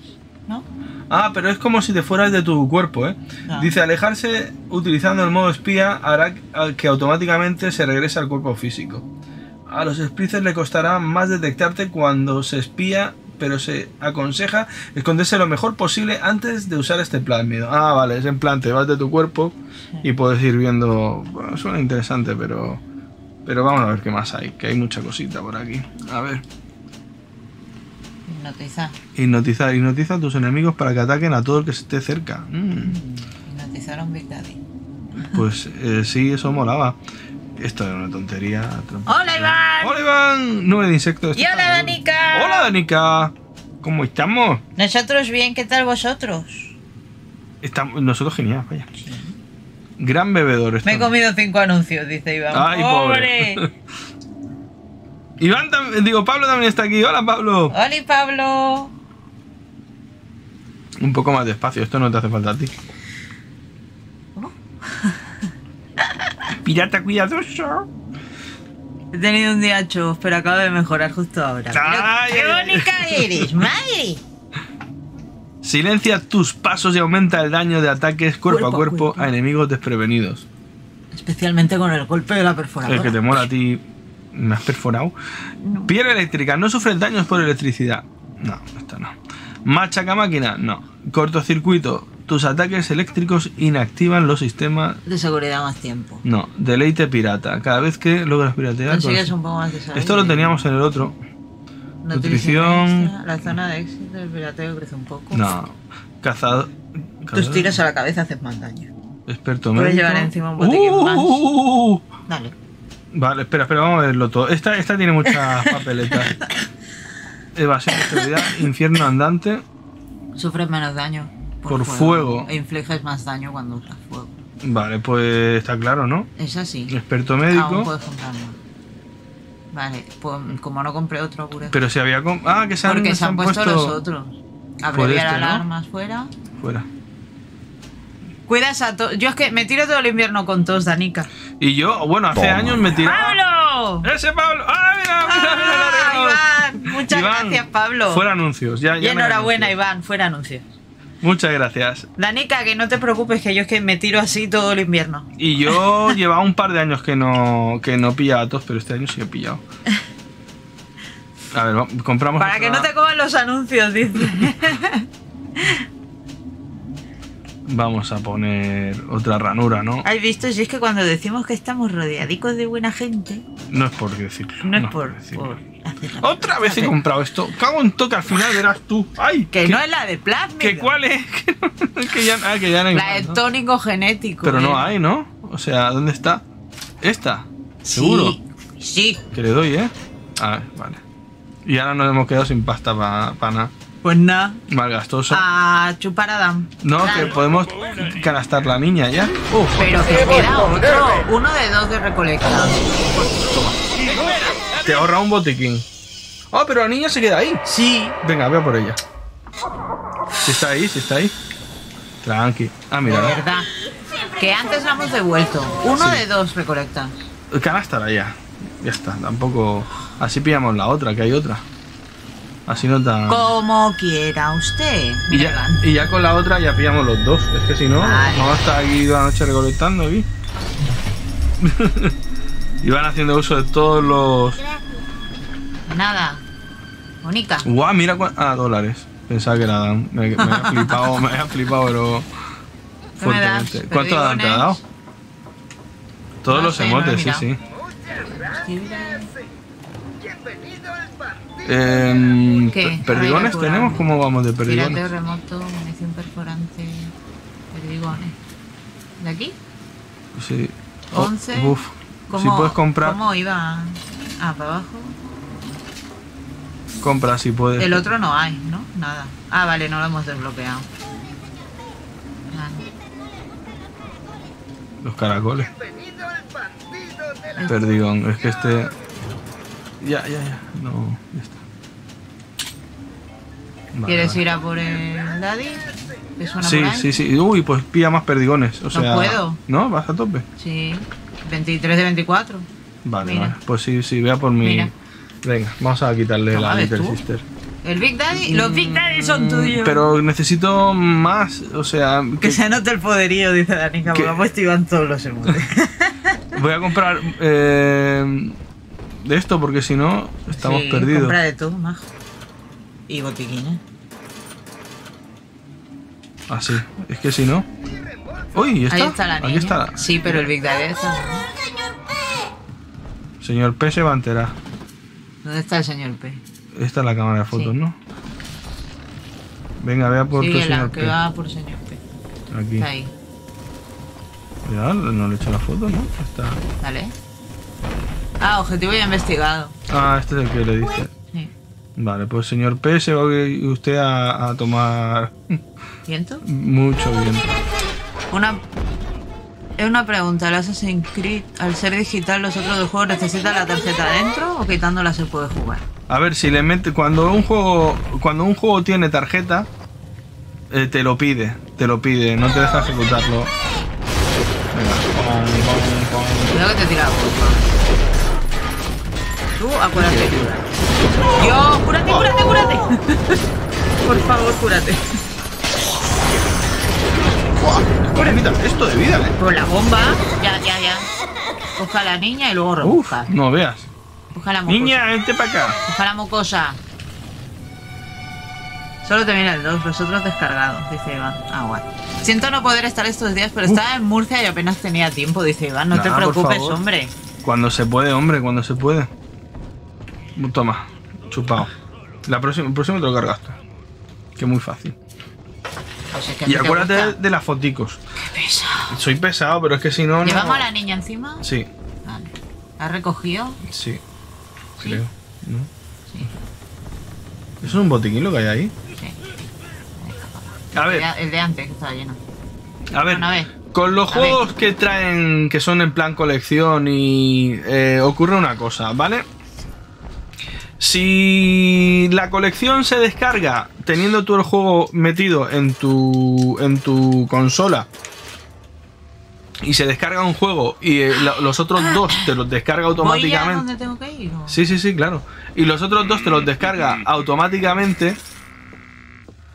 ¿no? Ah, pero es como si te fueras de tu cuerpo, ¿eh? No. Dice, alejarse utilizando el modo espía hará que automáticamente se regrese al cuerpo físico. A los Splicers le costará más detectarte cuando se espía, pero se aconseja esconderse lo mejor posible antes de usar este plásmido. Ah, vale, es en plan, te vas de tu cuerpo y puedes ir viendo... Bueno, suena interesante, pero... Pero vamos a ver qué más hay, que hay mucha cosita por aquí. A ver. Hipnotizar. Hipnotizar. Hipnotiza a tus enemigos para que ataquen a todo el que esté cerca. Mm. Hipnotizar a un Big Daddy. Pues sí, eso molaba. Esto es una tontería. ¡Hola, Iván! ¡Hola, Iván! Nube de insectos. ¡Y hola, Danica! ¡Hola, Danica! ¿Cómo estamos? Nosotros bien, ¿qué tal vosotros? Estamos, nosotros genial, vaya. Sí. Gran bebedor. Me he comido 5 anuncios, dice Iván. ¡Ay, pobre! Iván también, digo, Pablo también está aquí. ¡Hola, Pablo! ¡Hola, Pablo! Un poco más despacio, esto no te hace falta a ti. ¿Cómo? Pirata cuidadoso. He tenido un día chus, pero acabo de mejorar justo ahora. ¡Ay! ¡Qué bonita eres, madre! Silencia tus pasos y aumenta el daño de ataques cuerpo a cuerpo a enemigos desprevenidos. Especialmente con el golpe de la perforadora. El que te mola a ti. ¿Me has perforado? No. Piedra eléctrica. No sufres daños por electricidad. No, esta no. Machaca máquina. No. Cortocircuito. Tus ataques eléctricos inactivan los sistemas... De seguridad más tiempo. No, deleite pirata. Cada vez que logras piratear... Consigues un poco más de salud. Esto lo teníamos en el otro. Nutrición... Extra. La zona de éxito del pirateo crece un poco. No. Cazador... Tus tiros a la cabeza hacen más daño. Experto médico. Puedes llevar encima un botiquín más. Dale. Vale, espera, espera, vamos a verlo todo. Esta tiene muchas papeletas. Evasión de seguridad, infierno andante. Sufres menos daño. Por fuego. E infliges más daño cuando usas fuego. Vale, pues está claro, ¿no? Es así. Experto médico. Aún puedes comprarlo. Vale, pues como no compré otro puré. Pero si había... Ah, que se han puesto... Porque se han puesto los otros. Abreviar alarmas, ¿no? Fuera. Fuera. Cuidas a todos. Yo es que me tiro todo el invierno con tos, Danica. Y yo, bueno, hace años me tiraba... ¡Pablo! ¡Ese Pablo! ¡Ah, mira, mira, mira! Iván, muchas gracias, Pablo. Fuera anuncios. Y enhorabuena, Iván. Fuera anuncios. Muchas gracias. Danica, que no te preocupes, que yo es que me tiro así todo el invierno. Y yo llevaba un par de años que no pillaba tos, pero este año sí he pillado. A ver, compramos... Para que no te coman los anuncios, dice. Vamos a poner otra ranura, ¿no? ¿Has visto? Si es que cuando decimos que estamos rodeadicos de buena gente... No es por decirlo. No es por decirlo. Otra vez he comprado esto. Cago en toque, al final verás tú. ¡Ay! Que no es la de plásmido. ¿Que cuál es? que ya no hay la de tónico genético. Pero no hay, ¿no? O sea, ¿dónde está? ¿Esta? ¿Seguro? Sí. Que le doy, ¿eh? A ver, vale. Y ahora nos hemos quedado sin pasta para nada. Pues nada. Malgastoso. A chupar a Adam. No, claro. Que podemos canastar la niña ya. Pero que queda otro. Uno de dos de recolectar. Te ahorra un botiquín. Ah, pero la niña se queda ahí. Sí. Venga, ve a por ella. Si está ahí, si está ahí. Tranqui. Ah, mira. De verdad. Que antes la hemos devuelto. Uno de dos recolecta. Canastala ya. Ya está, tampoco... Así pillamos la otra, que hay otra. Así no tan... Como quiera usted. Y ya con la otra ya pillamos los dos. Es que si no, vale, vamos a estar aquí toda la noche recolectando aquí. Y van haciendo uso de todos los... Gracias. Nada. Mónica. Guau, mira cuánto... Ah, dólares. Pensaba que era Dan. Me había flipado, pero... Fuertemente. ¿Cuánto Dan te ha dado? Todos los emotes, sí, sí. ¿Perdigones tenemos? ¿Cómo vamos de perdigones? Tiroteo remoto, munición perforante, perdigones. ¿De aquí? Sí. 11. Oh, si puedes comprar. ¿Cómo iba? Ah, para abajo. Compra si puedes. El otro no hay, ¿no? Nada. Ah, vale, no lo hemos desbloqueado. Vale. Los caracoles. Perdigón, es que este... Ya. No, ya está. Vale, ¿Quieres ir a por el Daddy? ¿Te suena por ahí? Sí. Uy, pues pilla más perdigones. O sea, no puedo. ¿No? ¿Vas a tope? Sí. 23 de 24. Vale, mira. Vale. Pues sí, vea por mi... Mira. Venga, vamos a quitarle la Little Sister. El Big Daddy, los Big Daddy son tuyos. Pero necesito más, o sea... Que se note el poderío, dice Danica, porque ha puesto Iván todos los emotes. Voy a comprar de esto porque si no estamos perdidos. Compra de todo, majo. Y botiquines. Así, es que si no... ¡Uy! ¿Está? Ahí está la niña. Aquí está la... Sí, pero el Big Daddy está... Señor P se va a enterar. ¿Dónde está el señor P? Esta es la cámara de fotos, sí, ¿no? Venga, vea por tu señor P. Sí, va por señor P. Aquí. Está ahí. Ya, no le he hecho la foto, ¿no? Está... Dale. Ah, objetivo ya investigado. Ah, este es el que le diste. Sí. Vale, pues señor P se va usted a tomar... ¿Viento? Mucho viento. Es una pregunta, ¿el Assassin's Creed al ser digital los otros dos juegos necesitan la tarjeta dentro o quitándola se puede jugar? A ver, si le mete cuando un juego tiene tarjeta te lo pide, no te deja ejecutarlo. Venga. Cuidado que te tira la boca. Tú acuérdate. Dios, cúrate. Por favor, cúrate. Esto de vida, ¿eh? Pues la bomba. Ya. Coja a la niña y luego rebuja. Uf, no veas. Coja la mocosa. Niña, vente para acá. Coja la mocosa. Solo te viene el 2, los otros descargados, dice Iván. Ah, guay. Siento no poder estar estos días, pero estaba en Murcia y apenas tenía tiempo, dice Iván. No te preocupes, hombre. Cuando se puede, hombre, cuando se puede. Toma, chupado. El próximo te lo cargas tú. Que muy fácil. O sea, y acuérdate de las foticos. Qué pesado. Soy pesado, pero es que si no... ¿Llevamos a la niña encima? Sí. Vale. ¿La has recogido? Sí. Creo. ¿No? Sí. ¿Es un botiquín lo que hay ahí? Sí. A ver. El de antes, que estaba lleno. A ver. Bueno, a ver. Con los juegos que traen, que son en plan colección y... ocurre una cosa, ¿vale? Si la colección se descarga teniendo tú el juego metido en tu consola y se descarga un juego y los otros dos te los descarga automáticamente. ¿Voy a donde tengo que ir? Sí, claro. Y los otros dos te los descarga automáticamente.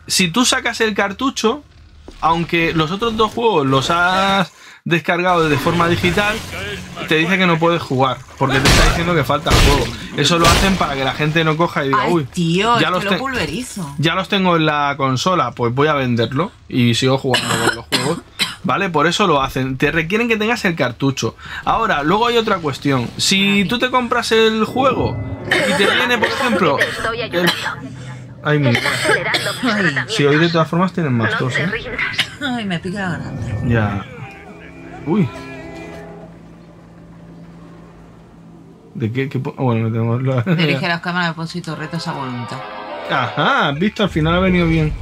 Si tú sacas el cartucho, aunque los otros dos juegos los has descargado de forma digital, te dice que no puedes jugar porque te está diciendo que falta el juego. Eso lo hacen para que la gente no coja y diga, uy, tío, ya los pulverizo, ya los tengo en la consola, pues voy a venderlo y sigo jugando con los juegos, ¿vale? Por eso lo hacen, te requieren que tengas el cartucho. Ahora, luego hay otra cuestión. Si tú te compras el juego y te viene, por ejemplo, ay, mi si hoy de todas formas tienen más tos, ¿eh? Ay, me pica la garganta. Ya. Uy. ¿De qué? Bueno, me tengo la... Dirige las cámaras de Posito, retos a voluntad. Ajá, has visto, al final ha venido bien.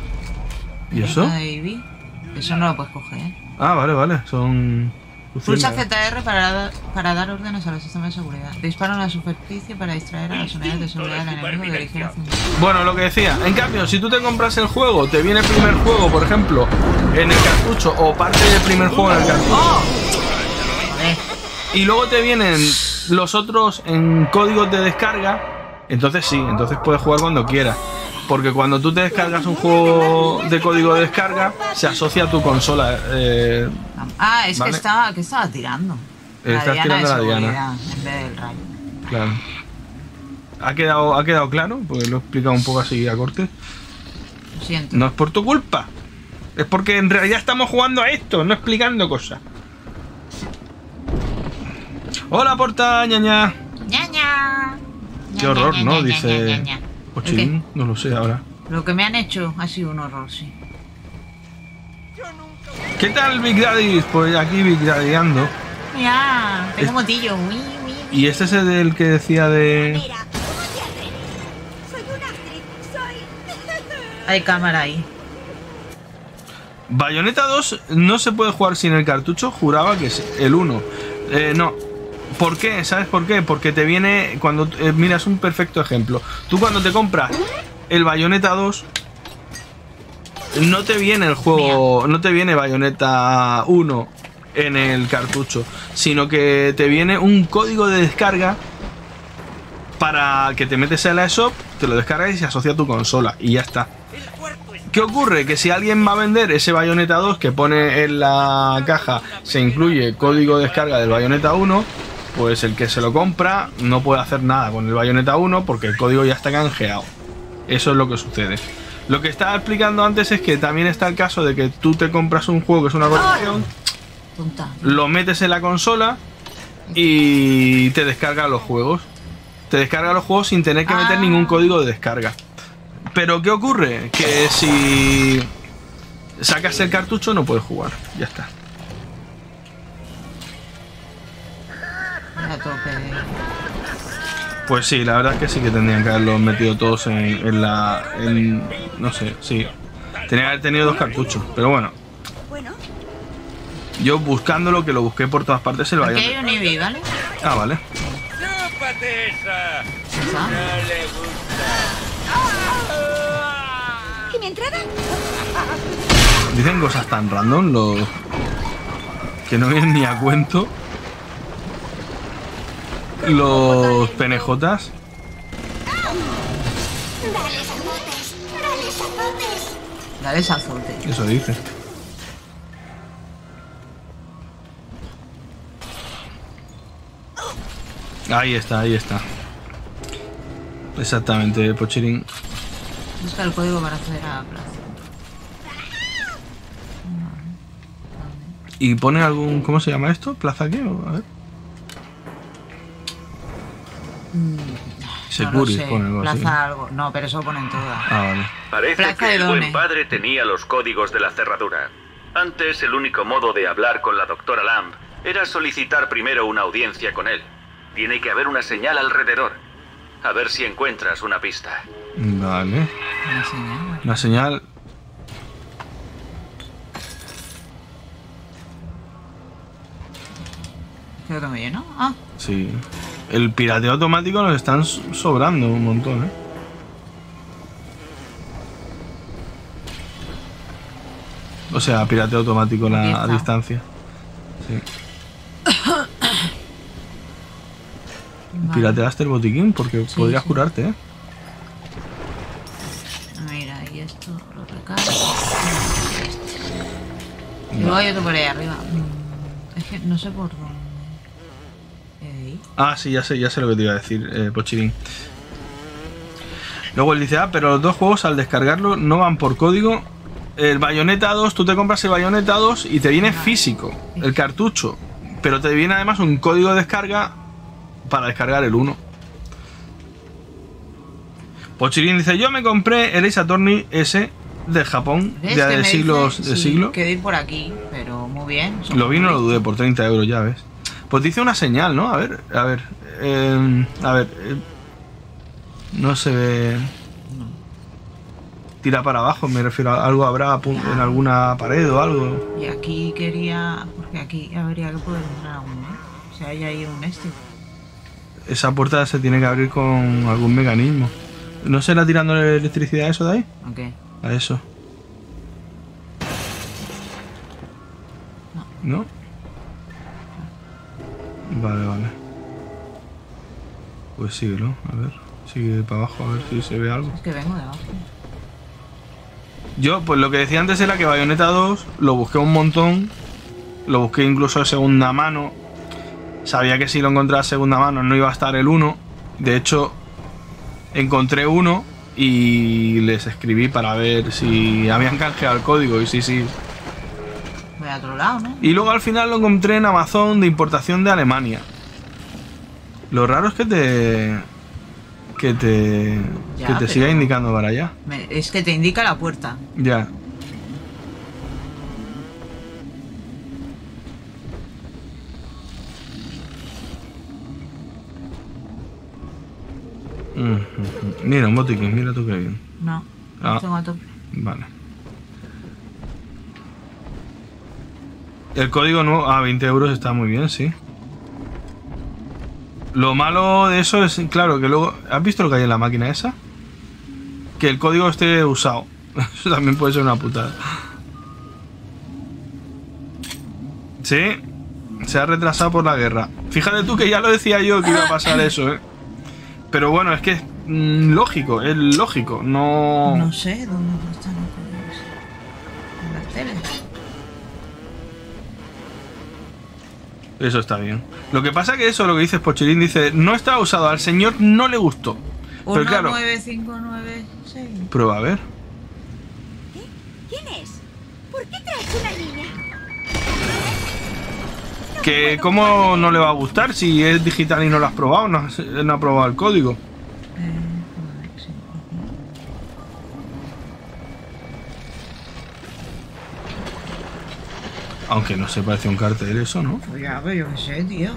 ¿Y eso? Eso no lo puedes coger, ¿eh? Ah, vale, son... Pulsa ZR para dar órdenes a los sistemas de seguridad. Dispara a la superficie para distraer a las unidades de seguridad del enemigo y dirigir hacia... Bueno, lo que decía. En cambio, si tú te compras el juego, te viene el primer juego, por ejemplo, en el cartucho o parte del primer juego en el cartucho. ¡Oh! Y luego te vienen los otros en códigos de descarga, entonces sí, entonces puedes jugar cuando quieras. Porque cuando tú te descargas un juego de código de descarga, se asocia a tu consola. Es ¿vale? que estaba tirando. Estás tirando la diana. En vez del rayo. Claro. ¿Ha quedado claro? Porque lo he explicado un poco así a cortes. Lo siento. No es por tu culpa. Es porque en realidad estamos jugando a esto, no explicando cosas. Hola, Porta, ñaña. Ñaña. Qué horror, ña, ña, ¿no? Ña, dice. Ña, ña, ña. Pochirín, no lo sé ahora. Lo que me han hecho ha sido un horror, sí. ¿Qué tal, Big Daddy? Pues aquí Big Daddyando. Mira, tengo motillo. Y este es el del que decía de... Mira, ¿cómo te atreves? Soy una actriz, soy... Hay cámara ahí. Bayonetta 2 no se puede jugar sin el cartucho, juraba que es el 1. No. ¿Por qué? ¿Sabes por qué? Porque te viene... cuando mira, es un perfecto ejemplo. Tú cuando te compras el Bayonetta 2, no te viene el juego... Mira. No te viene Bayonetta 1 en el cartucho, sino que te viene un código de descarga para que te metes en la eShop, te lo descargas y se asocia a tu consola. Y ya está. ¿Qué ocurre? Que si alguien va a vender ese Bayonetta 2 que pone en la caja, se incluye código de descarga del Bayonetta 1... Pues el que se lo compra no puede hacer nada con el Bayonetta 1 porque el código ya está canjeado. Eso es lo que sucede. Lo que estaba explicando antes es que también está el caso de que tú te compras un juego que es una colección, lo metes en la consola y te descarga los juegos. Te descarga los juegos sin tener que meter ningún código de descarga. Pero ¿qué ocurre? Que si sacas el cartucho no puedes jugar. Ya está. Pues sí, la verdad es que sí que tendrían que haberlos metido todos en no sé, sí. Tenía que haber tenido dos cartuchos, pero bueno. Yo buscándolo, que lo busqué por todas partes, el Bayonetta. Aquí hay un Eevee, ¿vale? Ah, vale. ¿Y mi entrada? Dicen cosas tan random los... que no vienen ni a cuento. Los penejotas. Dale azotes. Eso dice. Ahí está, ahí está. Exactamente, Pochirín. Busca el código para acceder a la plaza. Y pone algún... ¿Cómo se llama esto? ¿Plaza qué? A ver. Securis, no sé. Pone algo plaza así. Algo. No, pero eso ponen todas. Ah, vale. Parece plaza que el buen padre tenía los códigos de la cerradura. Antes el único modo de hablar con la doctora Lamb era solicitar primero una audiencia con él. Tiene que haber una señal alrededor. A ver si encuentras una pista. Vale. Una señal. Bueno. Una señal. Creo que me lleno. Ah. Sí. El pirateo automático nos están sobrando un montón, ¿eh? O sea, pirateo automático a distancia. Sí. Vale. Pirateaste el botiquín porque sí, podrías curarte, ¿eh? Mira, y esto lo recargo. Y luego hay otro por ahí arriba. Es que no sé por dónde. Ah, sí, ya sé lo que te iba a decir, Pochirín. Luego él dice, pero los dos juegos al descargarlo no van por código. El Bayonetta 2, tú te compras el Bayonetta 2 y te viene físico, el cartucho. Pero te viene además un código de descarga para descargar el 1. Pochirín dice, yo me compré el Ace Attorney S de Japón, ya de siglos de siglo. Quedé por aquí, pero muy bien. Lo vi, no lo dudé, por 30 euros, ya ves. Pues dice una señal, ¿no? A ver. No se ve. Tira para abajo, me refiero a algo habrá en alguna pared o algo. Y aquí quería. Porque aquí habría que poder entrar a uno, ¿eh? O sea, hay ahí un este. Esa puerta se tiene que abrir con algún mecanismo. ¿No será tirándole electricidad a eso de ahí? ¿A qué? A eso. ¿No? Vale, vale. Pues síguelo, a ver. Sigue para abajo, a ver si se ve algo. Es que vengo de abajo. Yo, pues lo que decía antes era que Bayonetta 2 lo busqué un montón. Lo busqué incluso de segunda mano. Sabía que si lo encontraba de segunda mano no iba a estar el 1. De hecho, encontré uno y les escribí para ver si habían canjeado el código. Y sí. Voy a otro lado, ¿no? Y luego al final lo encontré en Amazon de importación de Alemania. Lo raro es que te siga indicando para allá. Es que te indica la puerta. Ya. Mira, un botiquín, mira tú qué bien. No, no tengo a tope. Vale. El código nuevo a 20 euros está muy bien, sí. Lo malo de eso es, claro, que luego... ¿Has visto lo que hay en la máquina esa? Que el código esté usado. Eso también puede ser una putada. Sí, se ha retrasado por la guerra. Fíjate tú que ya lo decía yo que iba a pasar eso, ¿eh? Pero bueno, es que es lógico, es lógico, no... No sé dónde están los códigos. En las teles. Eso está bien. Lo que pasa que eso, lo que dices, Pochirín, dice, no está usado, al señor no le gustó. 19596. Prueba, a ver. ¿Qué? ¿Quién es? ¿Por qué traes una niña? No, que cómo no le va a gustar si es digital y no lo has probado, no ha probado el código. Aunque no se parece un cartel eso, ¿no? Pues ya, pero yo qué sé, tío.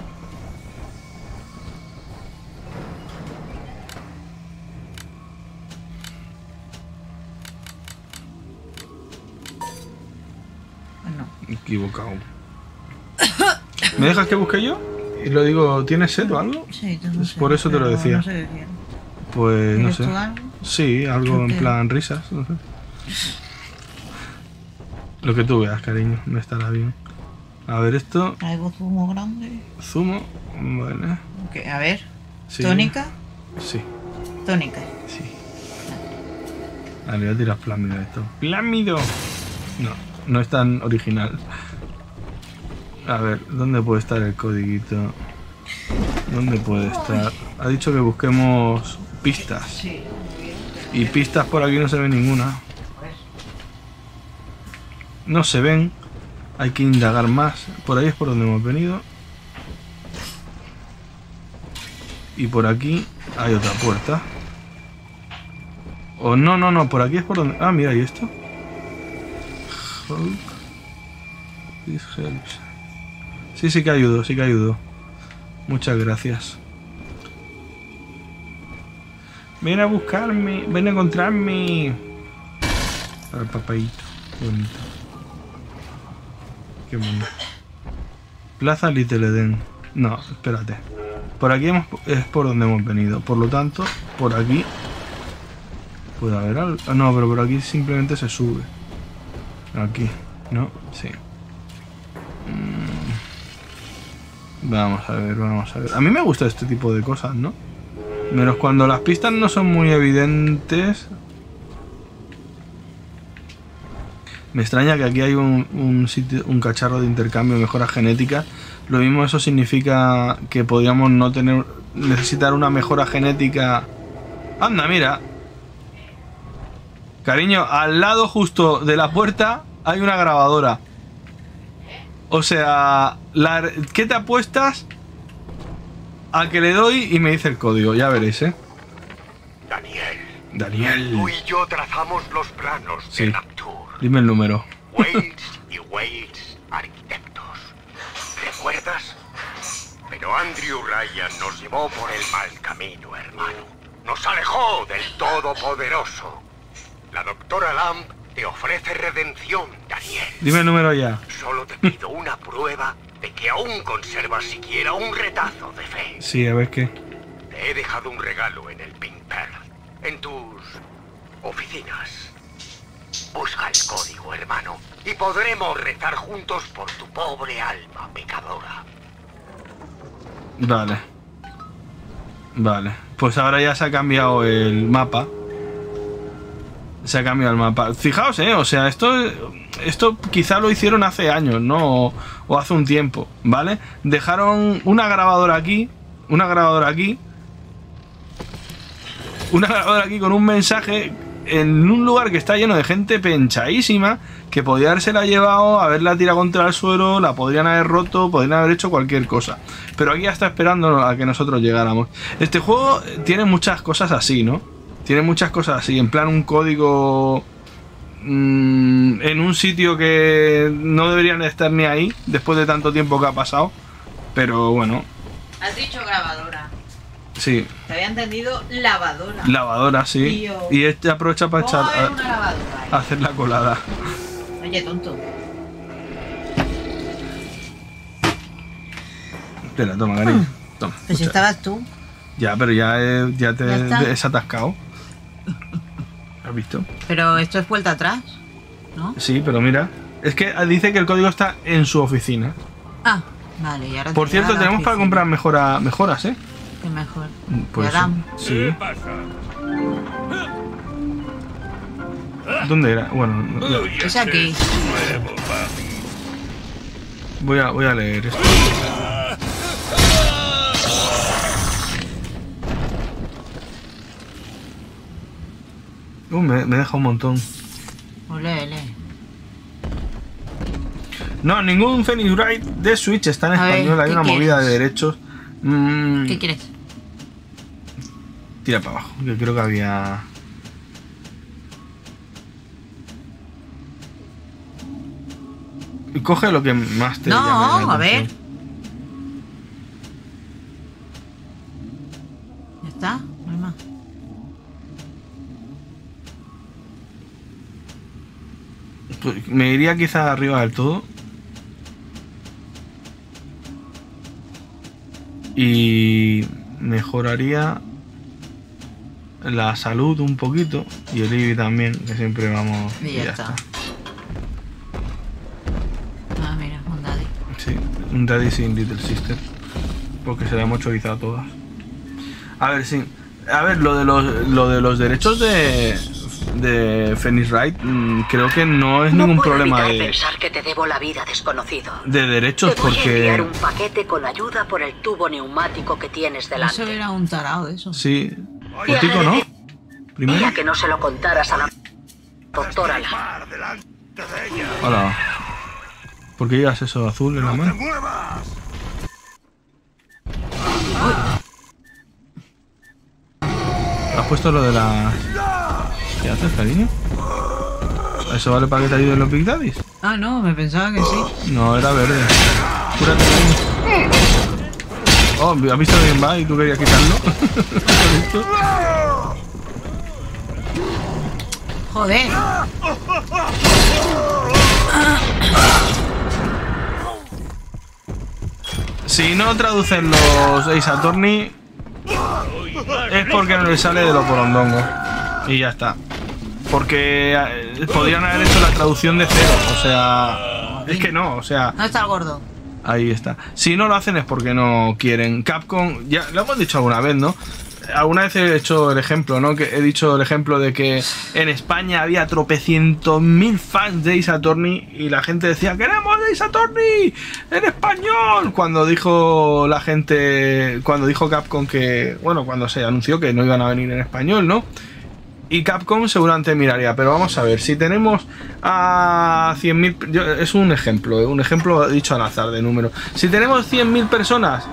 No. Equivocado. ¿Me dejas que busque yo? Y lo digo, ¿tienes sed o algo? Sí, tengo sed. Por eso te lo decía. No sé qué quiero. Pues no sé. Sí, algo en plan risas, no sé. Lo que tú veas, cariño, me estará bien. A ver esto. Algo zumo grande. Zumo, vale. Okay, a ver. Sí. ¿Tónica? Sí. Tónica. Sí. Vale, voy a tirar plámido de esto. ¡Plámido! No, no es tan original. A ver, ¿dónde puede estar el codiguito? ¿Dónde puede estar? Ha dicho que busquemos pistas. Sí. Y pistas por aquí no se ve ninguna. No se ven, hay que indagar más. Por ahí es por donde hemos venido. Y por aquí hay otra puerta. O no, por aquí es por donde... Ah, mira, ¿y esto? Hulk. This helps. Sí, sí que ayudo. Muchas gracias. Ven a buscarme, ven a encontrarme. Al papayito, bonito. Qué bueno. Plaza Little Eden. No, espérate. Por aquí es por donde hemos venido. Por lo tanto, por aquí... ¿Puede haber algo? No, pero por aquí simplemente se sube. Aquí, ¿no? Sí. Vamos a ver. A mí me gusta este tipo de cosas, ¿no? Menos cuando las pistas no son muy evidentes... Me extraña que aquí hay un cacharro de intercambio de mejoras genéticas. Lo mismo eso significa que podríamos no tener... Necesitar una mejora genética... Anda, mira. Cariño, al lado justo de la puerta hay una grabadora. O sea... ¿Qué te apuestas? A que le doy y me dice el código. Ya veréis, ¿eh? Daniel. Tú y yo trazamos los planos de Rapture. Dime el número. Wales y Wales Arquitectos. ¿Recuerdas? Pero Andrew Ryan nos llevó por el mal camino, hermano. Nos alejó del Todopoderoso. La doctora Lamb te ofrece redención, Daniel. Dime el número ya. Solo te pido una prueba de que aún conservas siquiera un retazo de fe. Sí, a ver qué. Te he dejado un regalo en el Pink Pearl. En tus oficinas. Busca el código, hermano, y podremos rezar juntos por tu pobre alma pecadora. Vale. Vale, pues ahora ya se ha cambiado el mapa. Se ha cambiado el mapa. Fijaos, o sea, esto quizá lo hicieron hace años, ¿no? O hace un tiempo, ¿vale? Dejaron una grabadora aquí, una grabadora aquí, una grabadora aquí con un mensaje en un lugar que está lleno de gente penchadísima, que podía habérsela llevado, haberla tirado contra el suelo, la podrían haber roto, podrían haber hecho cualquier cosa. Pero aquí ya está esperando a que nosotros llegáramos. Este juego tiene muchas cosas así, ¿no? Tiene muchas cosas así, en plan un código en un sitio que no deberían estar ni ahí, después de tanto tiempo que ha pasado. Pero bueno. Has dicho grabadora. Sí. Te había entendido lavadora. Lavadora, sí. Tío. Y este aprovecha para echar a hacer la colada. Oye, tonto. Espera, toma, Gary. Toma. Pues si estabas tú. Ya, pero ya te has atascado. ¿Has visto? Pero esto es vuelta atrás, ¿no? Sí, pero mira. Es que dice que el código está en su oficina. Ah, vale. Y ahora. Por cierto, tenemos oficina para comprar mejoras, ¿eh? Que mejor. Pues sí. ¿Qué pasa? ¿Dónde era? Bueno, ya. Es aquí. Voy a leer esto. Me deja un montón. Ole, ole. No, ningún Phoenix Wright de Switch está en español. Hay una movida de derechos. ¿Qué quieres? Tira para abajo. Yo creo que había... Y coge lo que más te llame la atención. No, a ver. ¿Ya está? No hay más. Pues me iría quizás arriba del todo. Y mejoraría la salud un poquito y el IBI también, que siempre vamos. Y ya está. Ah, mira, un daddy. Sí, un daddy sin Little Sister. Porque se la hemos chorizado todas. A ver, sí. A ver, lo de los derechos de Phoenix Wright, creo que no es ningún problema de pensar que te debo la vida, desconocido. De derechos, te voy porque enviar un paquete con ayuda por el tubo neumático que tienes delante. Eso era un tarado de eso. Sí. Cortico, ¿no? Primero que no se lo contaras a la doctora. Hola. ¿Por qué llevas eso azul en la mano? ¿Has puesto lo de la? ¿Qué haces, cariño? ¿Eso vale para que te ayuden los Big Daddies? Ah, no, me pensaba que sí. No, era verde. Cúrate. Oh, ¿has visto bien va y tú querías quitarlo? ¿Has visto? Joder. Si no traducen los Ace Attorney, es porque no les sale de los porondongos. Y ya está. Porque podrían haber hecho la traducción de cero, o sea... Es que no, o sea... No está el gordo. Ahí está. Si no lo hacen es porque no quieren. Capcom, ya lo hemos dicho alguna vez, ¿no? Alguna vez he hecho el ejemplo, ¿no? Que he dicho el ejemplo de que en España había tropecientos mil fans de Ace Attorney y la gente decía ¡queremos Ace Attorney en español! Cuando dijo la gente... Cuando dijo Capcom que... Bueno, cuando se anunció que no iban a venir en español, ¿no? Y Capcom seguramente miraría, pero vamos a ver, si tenemos a 100.000... Es un ejemplo dicho al azar de número. Si tenemos 100.000 personas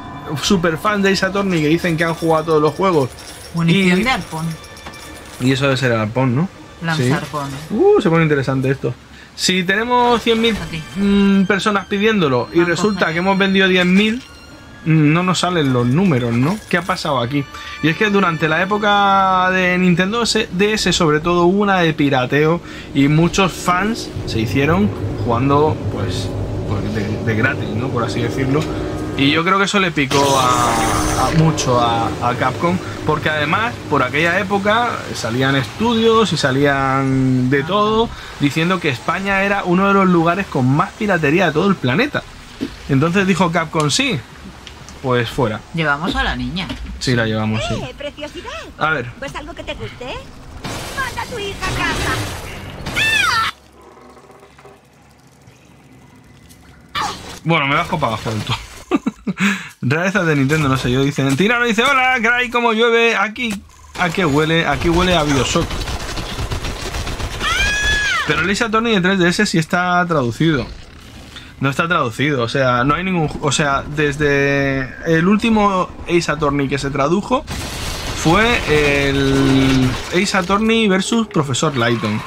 super fan de Ace Attorney que dicen que han jugado todos los juegos... Munición de arpón. Y eso debe ser el arpón, ¿no? Lanzarpón. Sí. Se pone interesante esto. Si tenemos 100.000 personas pidiéndolo y resulta que hemos vendido 10.000... No nos salen los números, ¿no? ¿Qué ha pasado aquí? Y es que durante la época de Nintendo DS, sobre todo, hubo una de pirateo y muchos fans se hicieron jugando, pues de gratis, ¿no? Por así decirlo. Y yo creo que eso le picó mucho a Capcom, porque además, por aquella época, salían estudios y salían de todo, diciendo que España era uno de los lugares con más piratería de todo el planeta. Entonces dijo Capcom, sí... pues fuera. ¿Llevamos a la niña? Sí, la llevamos, sí. ¡Preciosidad! A ver. ¿Pues algo que te guste? ¡Manda a tu hija a casa! Bueno, me bajo para abajo del todo. Rarezas de Nintendo, no sé yo. Dicen, Tina me dice, hola, caray, cómo llueve. Aquí huele a Bioshock. Pero el Ace Attorney de 3DS sí está traducido. No está traducido, o sea, no hay ningún... O sea, desde el último Ace Attorney que se tradujo fue el Ace Attorney versus Profesor Layton.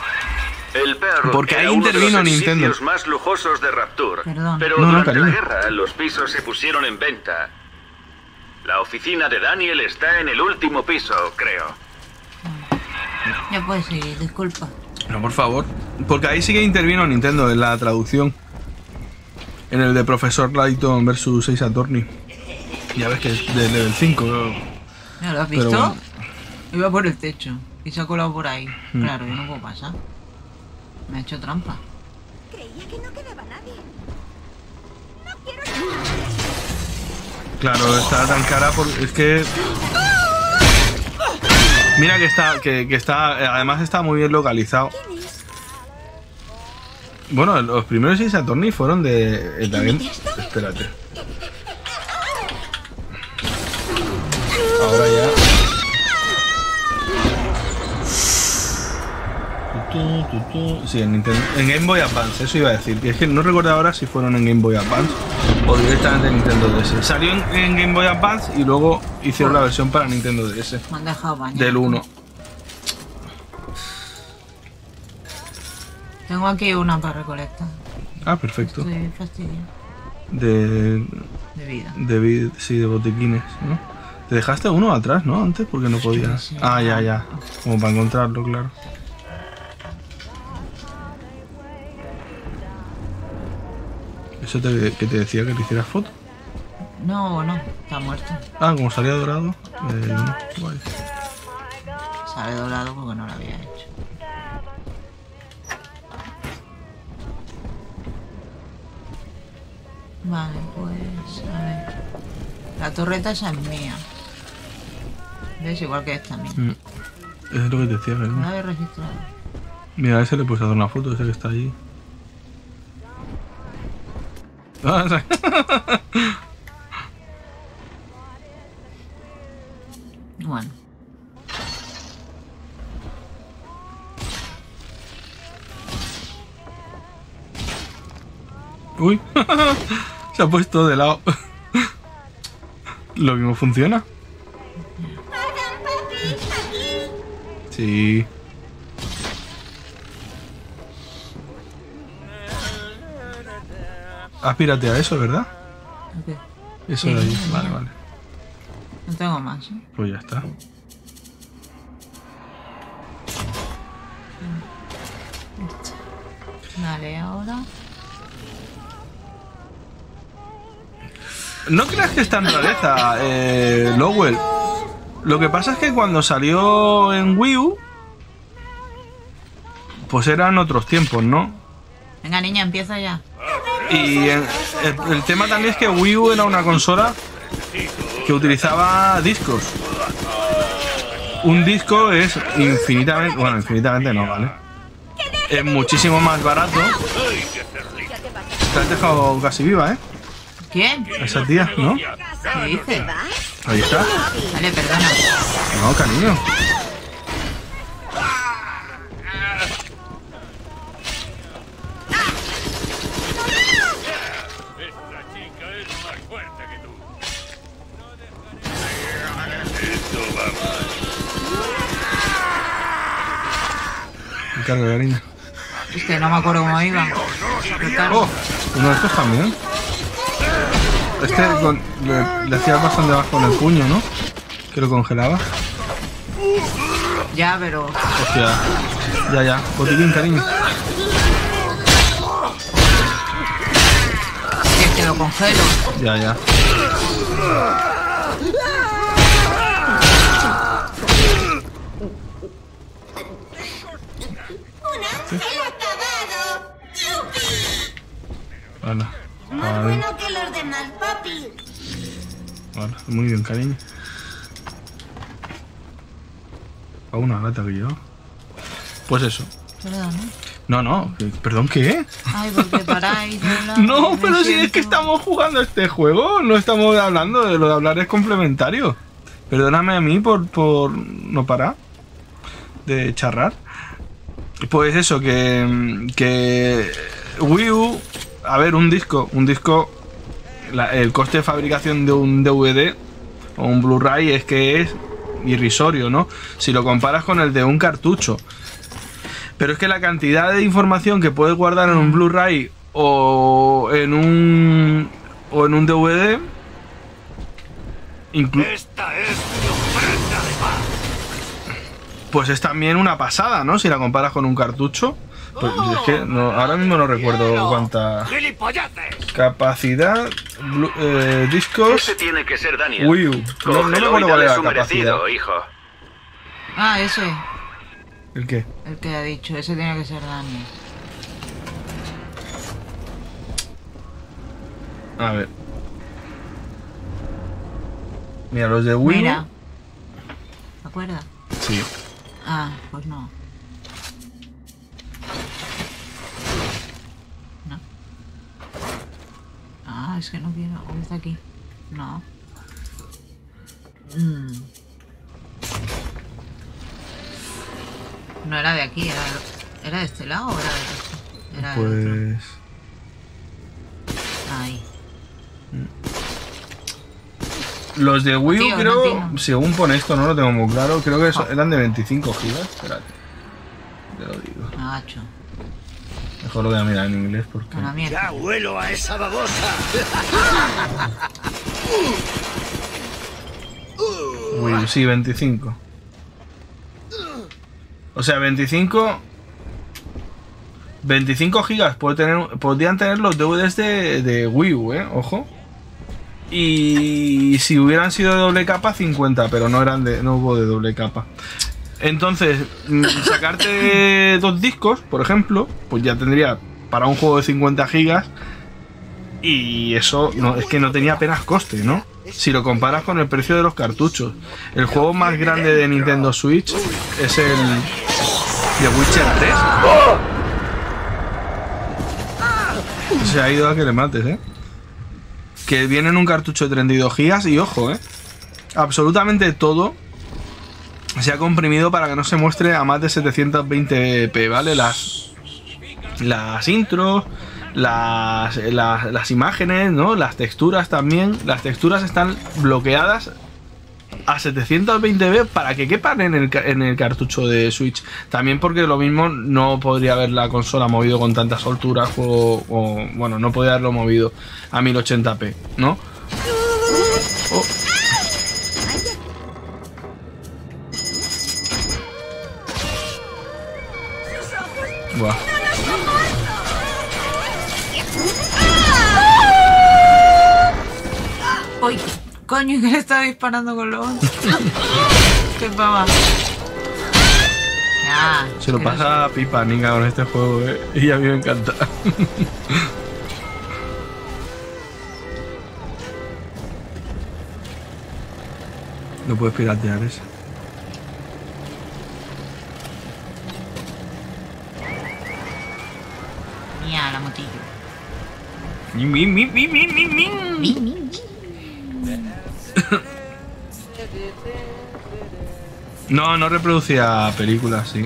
El perro porque ahí intervino uno de los Nintendo más lujosos de Rapture. Perdón. Pero no, durante la guerra los pisos se pusieron en venta. La oficina de Daniel está en el último piso, creo. Ya puedes seguir, disculpa. No, por favor. Porque ahí sí que intervino Nintendo en la traducción. En el de Profesor Layton versus Ace Attorney. Ya ves que es de level 5. ¿No lo has visto? Bueno. Iba por el techo y se ha colado por ahí. Claro, yo no puedo pasar. Me ha hecho trampa. Creía que no quedaba nadie. No quiero nada. Claro, está tan cara porque es que... Mira que está, que está... Además está muy bien localizado. Bueno, los primeros 6 Attorney fueron de... también... Espérate. Ahora ya... Sí, en Game Boy Advance, eso iba a decir. Que es que no recuerdo ahora si fueron en Game Boy Advance o directamente en Nintendo DS. Salió en Game Boy Advance y luego hicieron la versión para Nintendo DS. Me han dejado bañar. Del 1. Tengo aquí una para recolectar. Ah, perfecto. Estoy fastidiado. De vida. Sí, de botiquines, ¿no? Te dejaste uno atrás, ¿no? Antes porque no podías. Sí. Ah, ya. Como para encontrarlo, claro. ¿Eso que te decía que te hicieras foto? No, está muerto. Ah, como salía dorado. No, guay. Sale dorado porque no lo había hecho. Vale, pues a ver. La torreta esa es mía. ¿Ves? Igual que esta mía. Eso es lo que te decía, ¿verdad? No la había registrado. Mira, a ese le puedes hacer una foto, ese que está allí. Bueno. Uy, se ha puesto de lado. Lo mismo funciona. Sí. Aspírate a eso, ¿verdad? Okay. Eso sí, de ahí. Vale. No tengo más, ¿eh? Pues ya está. Dale, ahora. No creas que está en rareza, Lowell. Lo que pasa es que cuando salió en Wii U, pues eran otros tiempos, ¿no? Venga, niña, empieza ya. Y el tema también es que Wii U era una consola que utilizaba discos. Un disco es infinitamente... Bueno, infinitamente no, ¿vale? Es muchísimo más barato. Te has dejado casi viva, ¿eh? ¿Quién? Esa tía, ¿no? ¿Qué dices? Ahí está. Vale, perdona. No, cariño. De harina. Es que no me acuerdo cómo iba. Oh, uno de estos también. Este le hacía bastante abajo con el puño, ¿no? Que lo congelaba. Ya, pero... Hostia. Ya. Botiquín, cariño. Es que lo congelo. Ya. Más bueno que los demás, papi. Bueno, muy bien, cariño. A una lata que yo. Pues eso. Perdón, ¿eh? No, no, perdón, ¿qué? Ay, porque paráis. No, pero si es que estamos jugando a este juego, no estamos hablando de lo de hablar, es complementario. Perdóname a mí por no parar de charrar. Pues eso, que Wii U, a ver, un disco, el coste de fabricación de un DVD o un Blu-ray es que es irrisorio, ¿no? Si lo comparas con el de un cartucho. Pero es que la cantidad de información que puedes guardar en un Blu-ray o en un DVD, esta es mi ofrenda de paz. Pues es también una pasada, ¿no? Si la comparas con un cartucho. Pues es que no, ahora mismo no recuerdo cuánta capacidad discos. Ese tiene que ser Daniel. Wii U. No me acuerdo cuál era la capacidad. Ah, eso. ¿El qué? El que ha dicho, ese tiene que ser Daniel. A ver. Mira, los de Wii U. Mira. ¿Te acuerdas? Sí. Ah, pues no. Ah, es que no quiero. ¿Dónde está aquí? No. No era de aquí, era de este lado o era de este. Era pues... del otro. Ahí. Los de Wii U, tío, creo, no, según pone esto, no lo tengo muy claro, creo que eran de 25 gigas. Espérate. Te lo digo. Agacho. Mejor lo voy a mirar en inglés porque... ¡Ya vuelo a esa babosa! Uy, sí, 25. O sea, 25 gigas podrían tener los DVDs de Wii U, ojo. Y si hubieran sido de doble capa, 50, pero no hubo de doble capa. Entonces, sacarte dos discos, por ejemplo, pues ya tendría para un juego de 50 gigas. Y eso no, es que no tenía apenas coste, ¿no? Si lo comparas con el precio de los cartuchos. El juego más grande de Nintendo Switch es el de Witcher 3. Se ha ido a que le mates, ¿eh? Que viene en un cartucho de 32 gigas y ojo, ¿eh? Absolutamente todo se ha comprimido para que no se muestre a más de 720p, ¿vale? Las intros, las imágenes, ¿no? Las texturas también. Las texturas están bloqueadas a 720p para que quepan en el cartucho de Switch. También porque lo mismo no podría haber la consola movido con tanta soltura juego, o bueno, no podría haberlo movido a 1080p, ¿no? Oh. Buah. Uy, coño, que le estaba disparando con los otros. Qué pava. Ya, se lo pasa a pipa, Ninga, con este juego, y a mí me encanta. No puedes piratear eso. Mira la motillo. No, no reproducía películas, sí.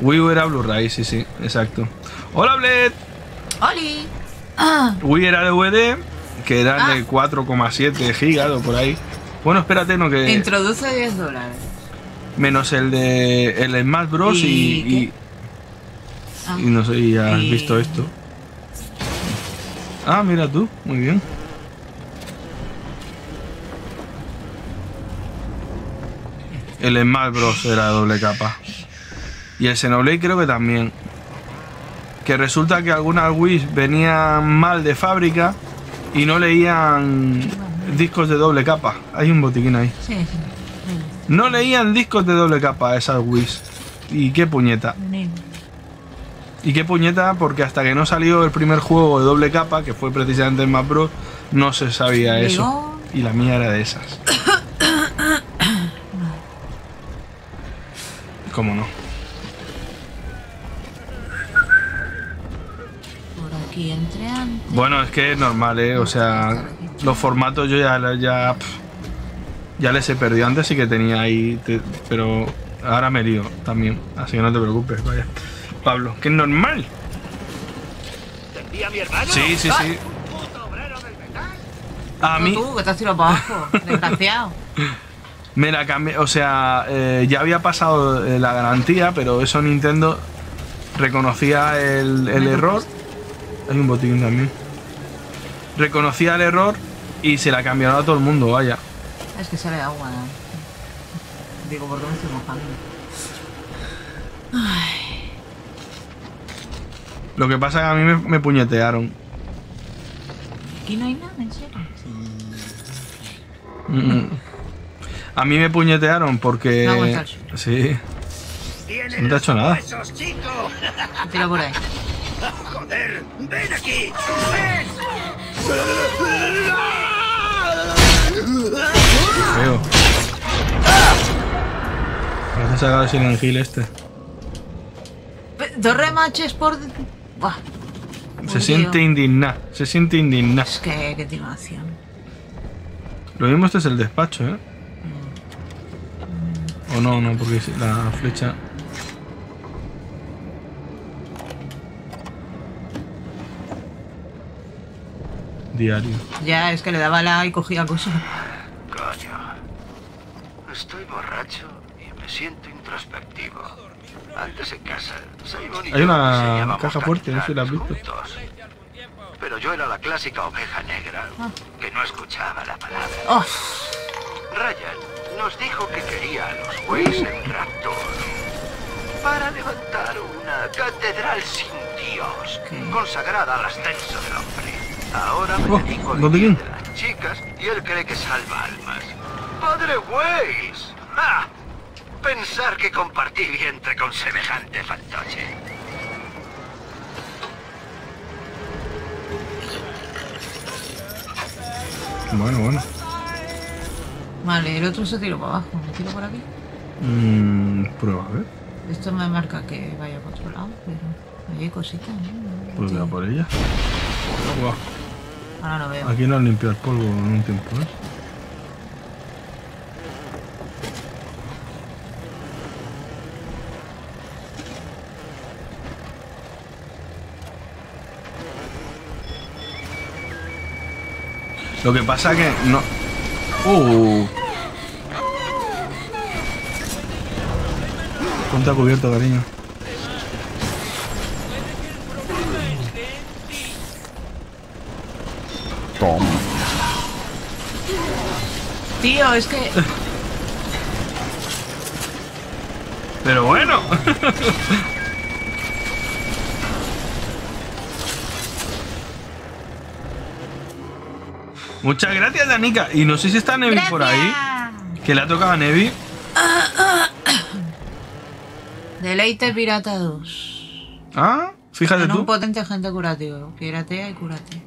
Wii U era Blu-ray, sí, exacto. ¡Hola, Bled! ¡Holi! Wii era DVD, que era de 4,7 gigas o por ahí. Bueno, espérate, no que... Te introduce $10. Menos el de... el Smash Bros. Y no sé si has visto esto. Ah, mira tú, muy bien. El Smash Bros. Era de doble capa. Y el Xenoblade creo que también. Que resulta que algunas Wii venían mal de fábrica y no leían discos de doble capa. Hay un botiquín ahí. Sí. No leían discos de doble capa esas Wii. Y qué puñeta. Y qué puñeta, porque hasta que no salió el primer juego de doble capa, que fue precisamente el Smash Bros., no se sabía eso. Y la mía era de esas. ¿Cómo no? Bueno, es que es normal, ¿eh? O sea, los formatos yo ya les he perdido. Antes sí que tenía ahí, pero ahora me lío también. Así que no te preocupes, vaya. Pablo, que es normal. ¿Te envía mi hermano? Sí, sí, sí. A mí... Tú, que te has tirado para abajo, desgraciado. Me la cambié, o sea, ya había pasado la garantía, pero eso Nintendo reconocía el error. Hay un botín también. Reconocía el error y se la cambiaron a todo el mundo, vaya. Es que sale agua. Digo, ¿por qué me estoy mojando? Ay. Lo que pasa es que a mí me puñetearon. Aquí no hay nada, ¿en serio? A mí me puñetearon porque... No aguanta el suelo. Sí. No te ha hecho nada. Tira por ahí. ¡Joder! ¡Ven aquí! ¡Ven! ¡Qué feo! Parece sacar sin el gil este. Dos remaches por... Buah. Se siente indignada. Se siente indignada. Es que... ¡Qué timación! Lo mismo este es el despacho, ¿eh? O no, no, porque la flecha... Diario. Ya, es que le daba la y cogía cosas. Coño. Estoy borracho y me siento introspectivo. Antes en casa, hay una caja fuerte, no sé si la has visto. Pero yo era la clásica oveja negra que no escuchaba la palabra. Oh. Ryan nos dijo que quería a los güeyes en Rapture para levantar una catedral sin Dios, consagrada al ascenso del hombre. Ahora me dedico a las chicas y él cree que salva almas. ¡Padre Wales! ¡Ah! Pensar que compartí vientre con semejante fantoche. Bueno, bueno. Vale, el otro se tiró para abajo. ¿Me tiro por aquí? Prueba, a ver. Esto me marca que vaya a otro lado, pero... Hay cositas, ¿no? Pues vea por ella. Wow. Ahora no veo. Aquí no han limpiado el polvo en un tiempo, ¿eh? Lo que pasa que no... Ponte a cubierto, cariño. Tom. Tío, es que... Pero bueno. Muchas gracias, Danica. Y no sé si está Nevi por ahí. Que le ha tocado a Nevi. Deleite Pirata 2. Ah, fíjate tú. Un potente agente curativo. Piratea y curate.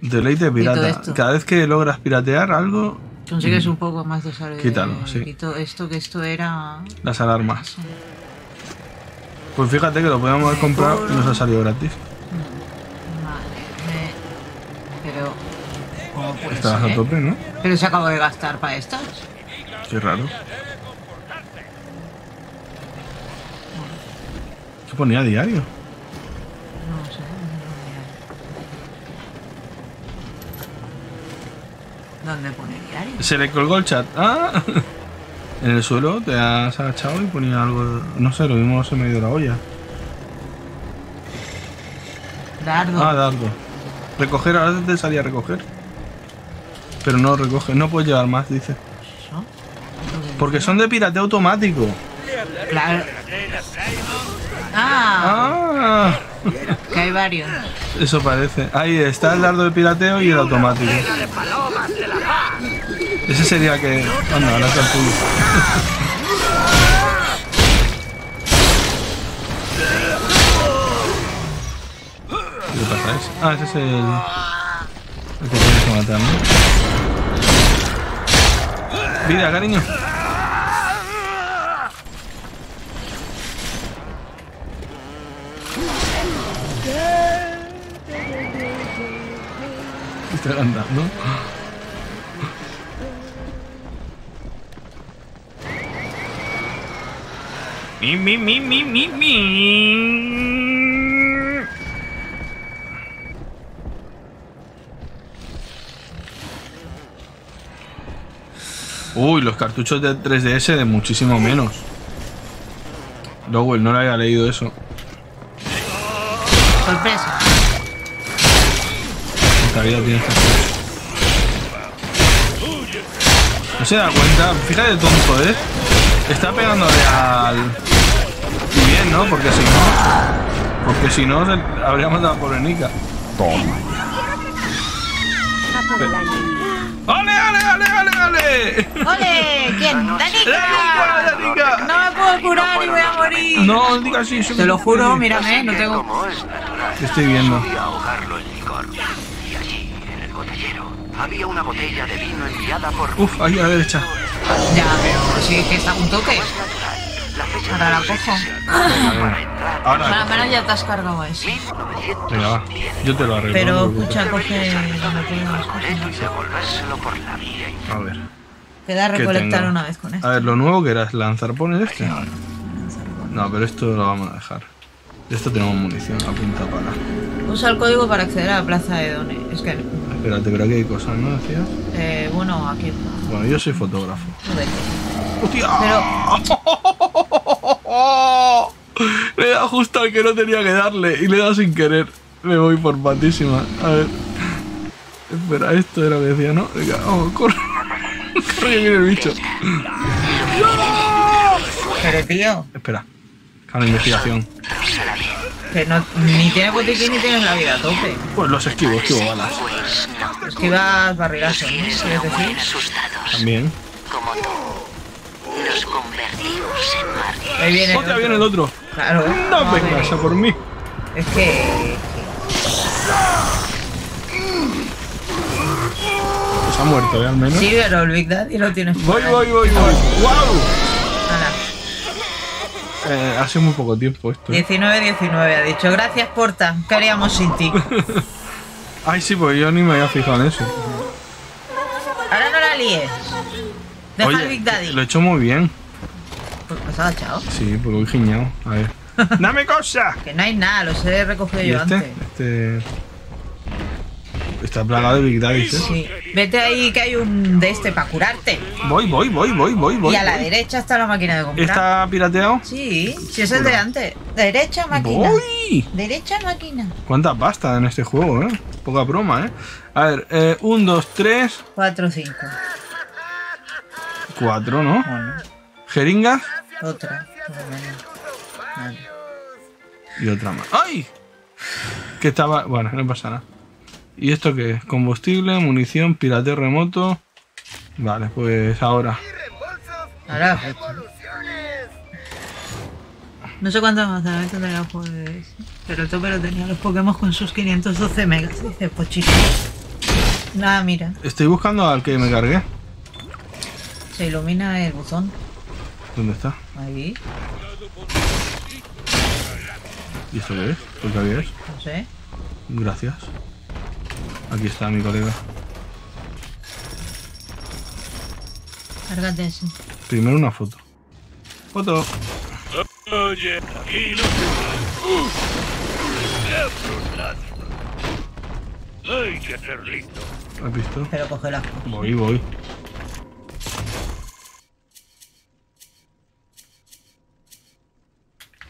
Deleite pirata. Cada vez que logras piratear algo... Consigues un poco más de salud. Quítalo, sí. Quito esto, que esto era... Las alarmas. Pues fíjate que lo podíamos haber comprado y nos ha salido gratis. Vale. Pero... ¿Cómo puede ser? Estabas a tope, ¿no? Pero se acabó de gastar para estas. Qué raro. ¿Qué ponía diario? ¿Dónde pone diario? Se le colgó el chat. Ah, en el suelo te has agachado y ponía algo. No sé, lo mismo se me dio la olla. Dardo. Ah, dardo. Recoger, ahora te salía a recoger. Pero no recoge, no puedes llevar más, dice. ¿Eso? Porque son de pirateo automático. Claro. Ah. Que hay varios. Eso parece. Ahí está el dardo de pirateo y el automático. Ese sería que... Anda, ahora está el público. ¿Qué pasa? Ah, ese es el... Porque tienes que matarme. Vida, cariño. ¿Qué estará andando? Uy, los cartuchos de 3DS de muchísimo menos. Lowell, no le había leído eso. Sorpresa. Esta vida tiene esta. No se da cuenta, fíjate tonto, ¿eh? Está pegándole al... Y bien, ¿no? Porque si no... Porque si no, habría matado por Nika. Toma. ¡Ole, ole, ole, ole, ole! ¡Ole! ¿Quién? ¡Danica! ¡No me puedo curar y voy a morir! No, Nika, sí, sí. Te lo juro, mírame, no tengo... Te estoy viendo. Había una botella de vino enviada por... Uf, ahí a la derecha. Ya, pero si es que está un toque. Ahora la cojo. Ahora la ya te has cargado eso. Venga, va. Yo te lo arreglo. Pero escucha, coge... A ver. Queda recolectar una vez con esto. A ver, lo nuevo que era es lanzarpones este. No, pero esto lo vamos a dejar. De esto tenemos munición a punta para... Usa el código para acceder a la plaza de dones. Es que... Espérate, pero aquí hay cosas, ¿no decías? Bueno, aquí... Bueno, yo soy fotógrafo. Joder. ¡Hostia! Pero... Le he dado justo al que no tenía que darle y le he dado sin querer. Me voy por patísima. A ver... Espera, esto era lo que decía, ¿no? Venga, vamos, corre. Corre, que viene el bicho. Pero tío... Espera. Cada investigación. Que no, ni tiene botiquín ni tiene la vida a tope. Pues los esquivo balas. Esquivas barrigazo, ¿no? ¿Quieres decir? También. Ahí viene. Otra viene el otro. Claro. No vengas a por mí. Es que... Pues ha muerto, ¿eh? Al menos. Sí, pero el Big Daddy lo tienes. Voy. ¡Wow! Hace muy poco tiempo esto. 19-19 ha dicho. Gracias, Porta. ¿Qué haríamos sin ti? Ay, sí, pues yo ni me había fijado en eso. Ahora no la líes. Deja. Oye, el Big Daddy. Lo he hecho muy bien. ¿Has agachado? Sí, porque voy giñado. A ver. ¡Dame cosa! Que no hay nada, los he recogido yo antes. Está plagado de Big Daddy, ¿eh? Sí. Vete ahí que hay un de este para curarte. Voy. Y a la derecha está la máquina de comprar. ¿Está pirateado? Sí, si es el de antes. Derecha, máquina. ¡Voy! Derecha, máquina. ¿Cuánta pasta en este juego, eh? Poca broma, eh. A ver, 1, 2, 3... 4, 5. 4, ¿no? Bueno. ¿Jeringas? Otra. Vale. Y otra más. ¡Ay! Que estaba... Bueno, no pasa nada. ¿Y esto qué es? Combustible, munición, pirateo remoto. Vale, pues ahora. Ahora. No sé cuántas manzanas tendrá el juego de ese. Pero el tope lo tenía los Pokémon con sus 512 megas. Dice Pochirín. Nada, mira. Estoy buscando al que me cargué. Se ilumina el buzón. ¿Dónde está? Ahí. ¿Y esto qué es? ¿Por qué había eso? No sé. Gracias. Aquí está mi colega. Cárgate eso. Primero una foto. ¡Foto! Oye, aquí no te hay que ser lindo. ¿Has visto? Pero coge la foto. Voy.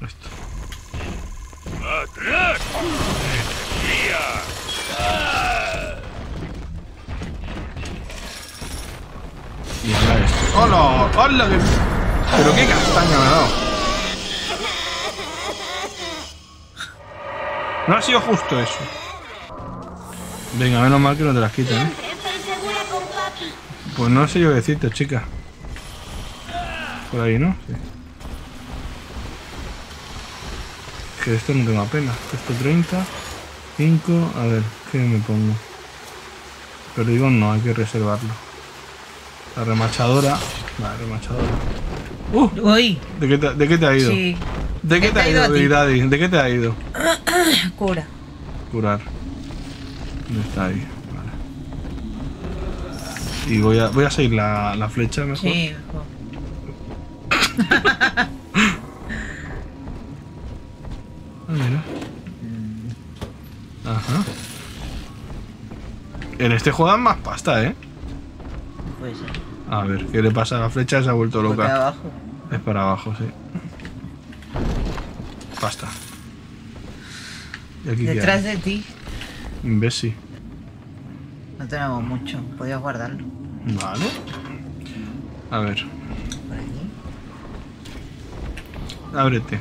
Esto. ¡Atrás! ¡Energía! Y ahora esto. ¡Hola! ¡Hola! ¡Pero qué castaña me ha dado! No ha sido justo eso. Venga, menos mal que no te las quitan, ¿eh? Pues no sé yo qué decirte, chica. Por ahí, ¿no? Sí. Es que esto no tengo apenas. Esto 30. 5. A ver, ¿qué me pongo? Pero digo, no, hay que reservarlo. La remachadora. La remachadora. Uy. ¿De qué te ha ido? Sí. ¿De qué te ha ido, Big Daddy? ¿De qué te ha ido? Cura. Curar. ¿Dónde está ahí? Vale. Y voy a seguir la flecha mejor. Sí, mejor. Mira. Ajá. En este juego dan más pasta, ¿eh? Pues sí. A ver, ¿qué le pasa a la flecha? Se ha vuelto loca. Para abajo. Es para abajo, sí. Pasta. ¿Y aquí detrás de ti? Imbécil. No tenemos mucho. Podías guardarlo. Vale. A ver. Por aquí. Ábrete.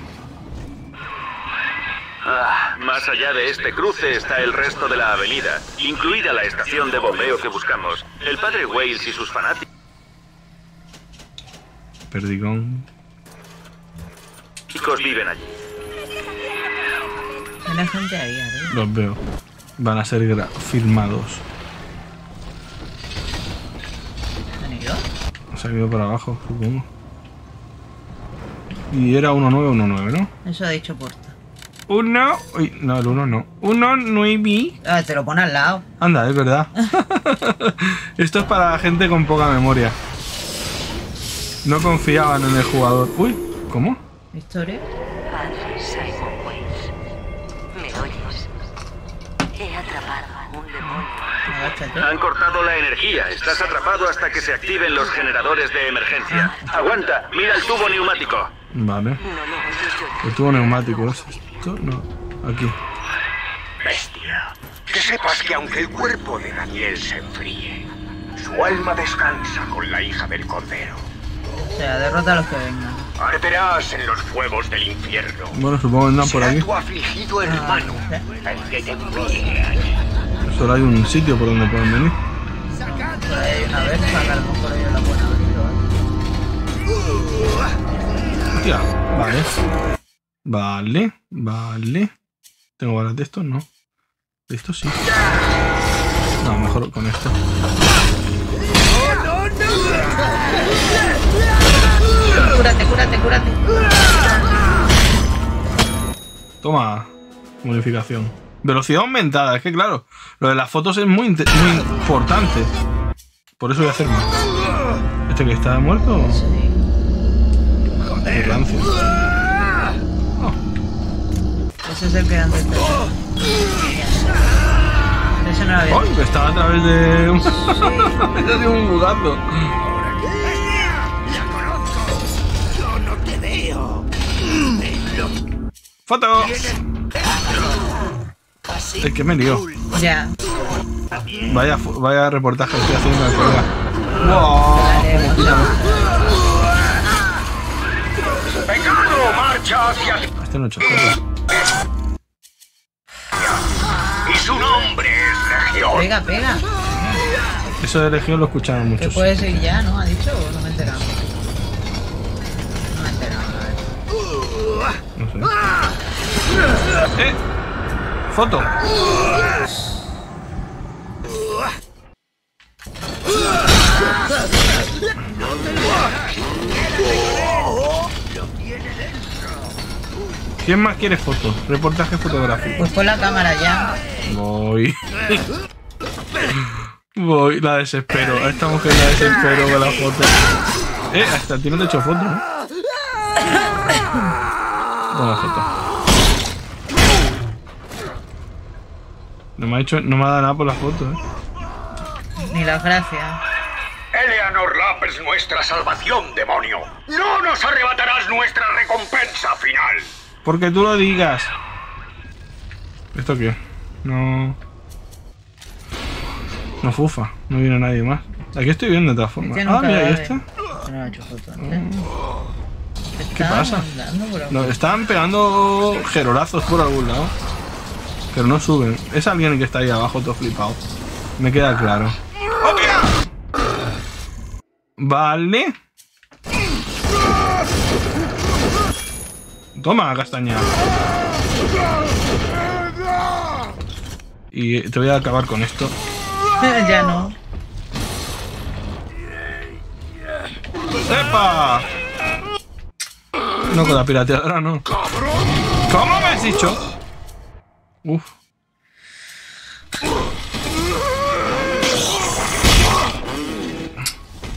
Ah, más allá de este cruce está el resto de la avenida, incluida la estación de bombeo que buscamos. El padre Wales y sus fanáticos... Perdigón... Chicos viven allí. Buena gente había, ¿eh? Los veo. Van a ser filmados. ¿Han ido? Se ha ido para abajo, supongo. Y era 1919, ¿no? Eso ha dicho puerta. 1... Uy, no, el 1 no. 1, 9... Ah, te lo pone al lado. Anda, es verdad. Esto es para gente con poca memoria. No confiaban en el jugador. Uy, ¿cómo? ¿Historia? Padre Simon Wales, ¿me oyes? He atrapado a un demonio. Han cortado la energía. Estás atrapado hasta que se activen los generadores de emergencia. Aguanta, mira el tubo neumático. Vale. El tubo neumático, ¿es esto? No, aquí. Bestia, que sepas que aunque el cuerpo de Daniel se enfríe, su alma descansa con la hija del cordero. O sea, derrota a los que vengan. Arderás en los fuegos del infierno. Bueno, supongo que andan por aquí. Será tu afligido hermano, el que te envíe allí. Solo hay un sitio por donde pueden venir. A ver, sacarlo por ahí a la buena avenida. Hostia, vale. Vale, vale. ¿Tengo balas de estos? No. De estos sí. No, mejor con esto. Cúrate, cúrate, cúrate. Toma. Modificación. Velocidad aumentada. Es que claro, lo de las fotos es muy importante. Por eso voy a hacer más. ¿Este que está muerto? Sí. Joder. Ese es el que antes te... Ese no lo había visto. Estaba a través de... Sí. Ese ha sido un bugazo. Ahora que... ¡La conozco! ¡Yo no te veo! ¡Foto! Es que me lío. Ya. Vaya reportaje que estoy haciendo de colega. ¡Wow! ¡Pecado! ¡Marcha hacia... Este no he hecho cosas. Y su nombre es Legión. Pega, pega. Eso de Legión lo escuchamos mucho. Que puedes ir ya, ¿no? ¿Ha dicho? ¿O no me he enterado? No me he enterado, a ver. No sé. ¡Foto! ¿Quién más quiere fotos? Reportaje fotográfico. Pues pon la cámara ya. Voy. Voy, la desespero. A esta mujer la desespero con la foto. Hasta el tío no te he hecho foto, ¿no? Toma foto. No me ha dado nada por las fotos, ¿eh? Ni las gracias. Eleanor Lap es nuestra salvación, demonio. No nos arrebatarás nuestra recompensa final. Porque tú lo digas. ¿Esto qué? No... No fufa. No viene nadie más. Aquí estoy viendo de todas formas. Ah, mira, ahí está. No, ¿qué pasa? Nos están pegando jerorazos por algún lado. Pero no suben. Es alguien que está ahí abajo todo flipado. Me queda claro. Vale. Toma, castaña. Y te voy a acabar con esto. Ya no. ¡Epa! No con la pirateadora, no. ¿Cómo me has dicho? Uf.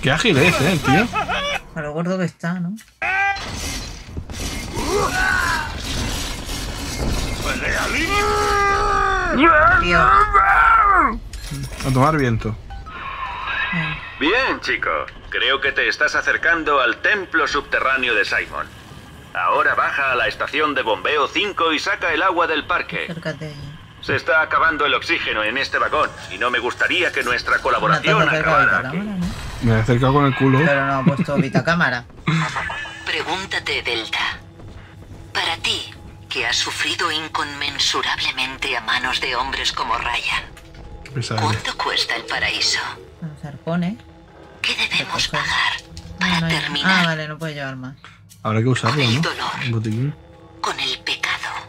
Qué ágil es, el tío. A lo gordo que está, ¿no? Tío. A tomar viento. Bien, chico. Creo que te estás acercando al templo subterráneo de Simon. Ahora baja a la estación de bombeo 5 y saca el agua del parque. Acércate. Se está acabando el oxígeno en este vagón y no me gustaría que nuestra colaboración acabara aquí. Me he acercado con el culo. Pero no ha puesto vitacámara. Pregúntate, Delta. Para ti, que has sufrido inconmensurablemente a manos de hombres como Ryan, ¿cuánto cuesta el paraíso? Los arpones. ¿Qué debemos pagar para terminar? Ah, vale, no puedo llevar más. Habrá que usarlo, ¿no? Con el dolor, con el pecado.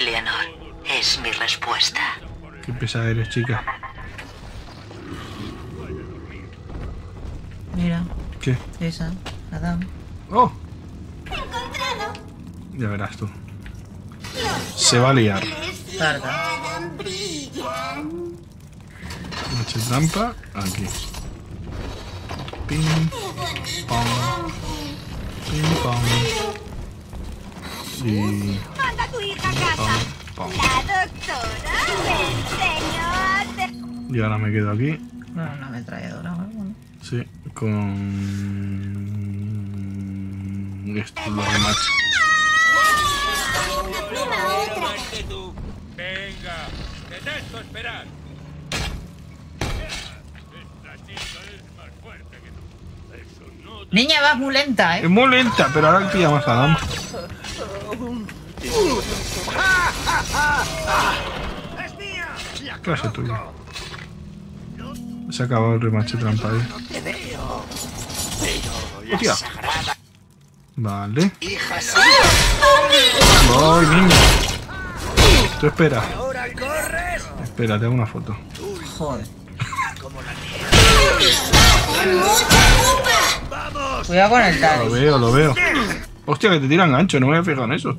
Eleanor es mi respuesta. Qué pesada eres, chica. Mira. ¿Qué? Esa, Adam. ¡Oh! ¡Encontrado! Ya verás tú. Se va a liar. Tarda. Noche trampa. Aquí. Ping, pong. Ping, pong. Y... manda a tu hija a casa. Pong, pong. La doctora del señor. Y ahora me quedo aquí. Bueno, una ametralladora o algo, ¿no? Sí, con... esto es lo que más. Venga, detesto esperar. Niña, vas muy lenta, ¿eh? Es muy lenta, pero ahora pilla más a Adam. Clase tuya. Se ha acabado el remache trampa, ¿eh? ¡Hostia! Vale. ¡Voy, niña! Tú espera. Espera, te hago una foto. Joder. Cuidado con el tal. Lo veo, lo veo. Hostia, que te tiran gancho, no me había fijado en eso.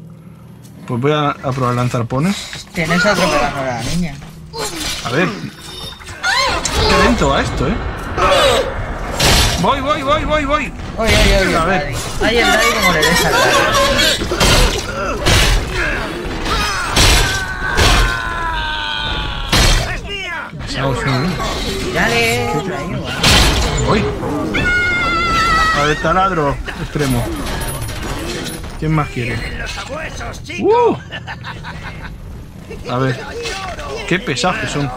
Pues voy a probar lanzar pones. Tienes a atropelar a la niña. A ver. Qué lento va esto, eh. Voy, voy, voy, voy, voy. Oye, oye, oye. A ver. Ahí el daddy como le des al daddy. Dale, voy. A ver, taladro extremo. ¿Quién más quiere? A ver, qué pesajes son.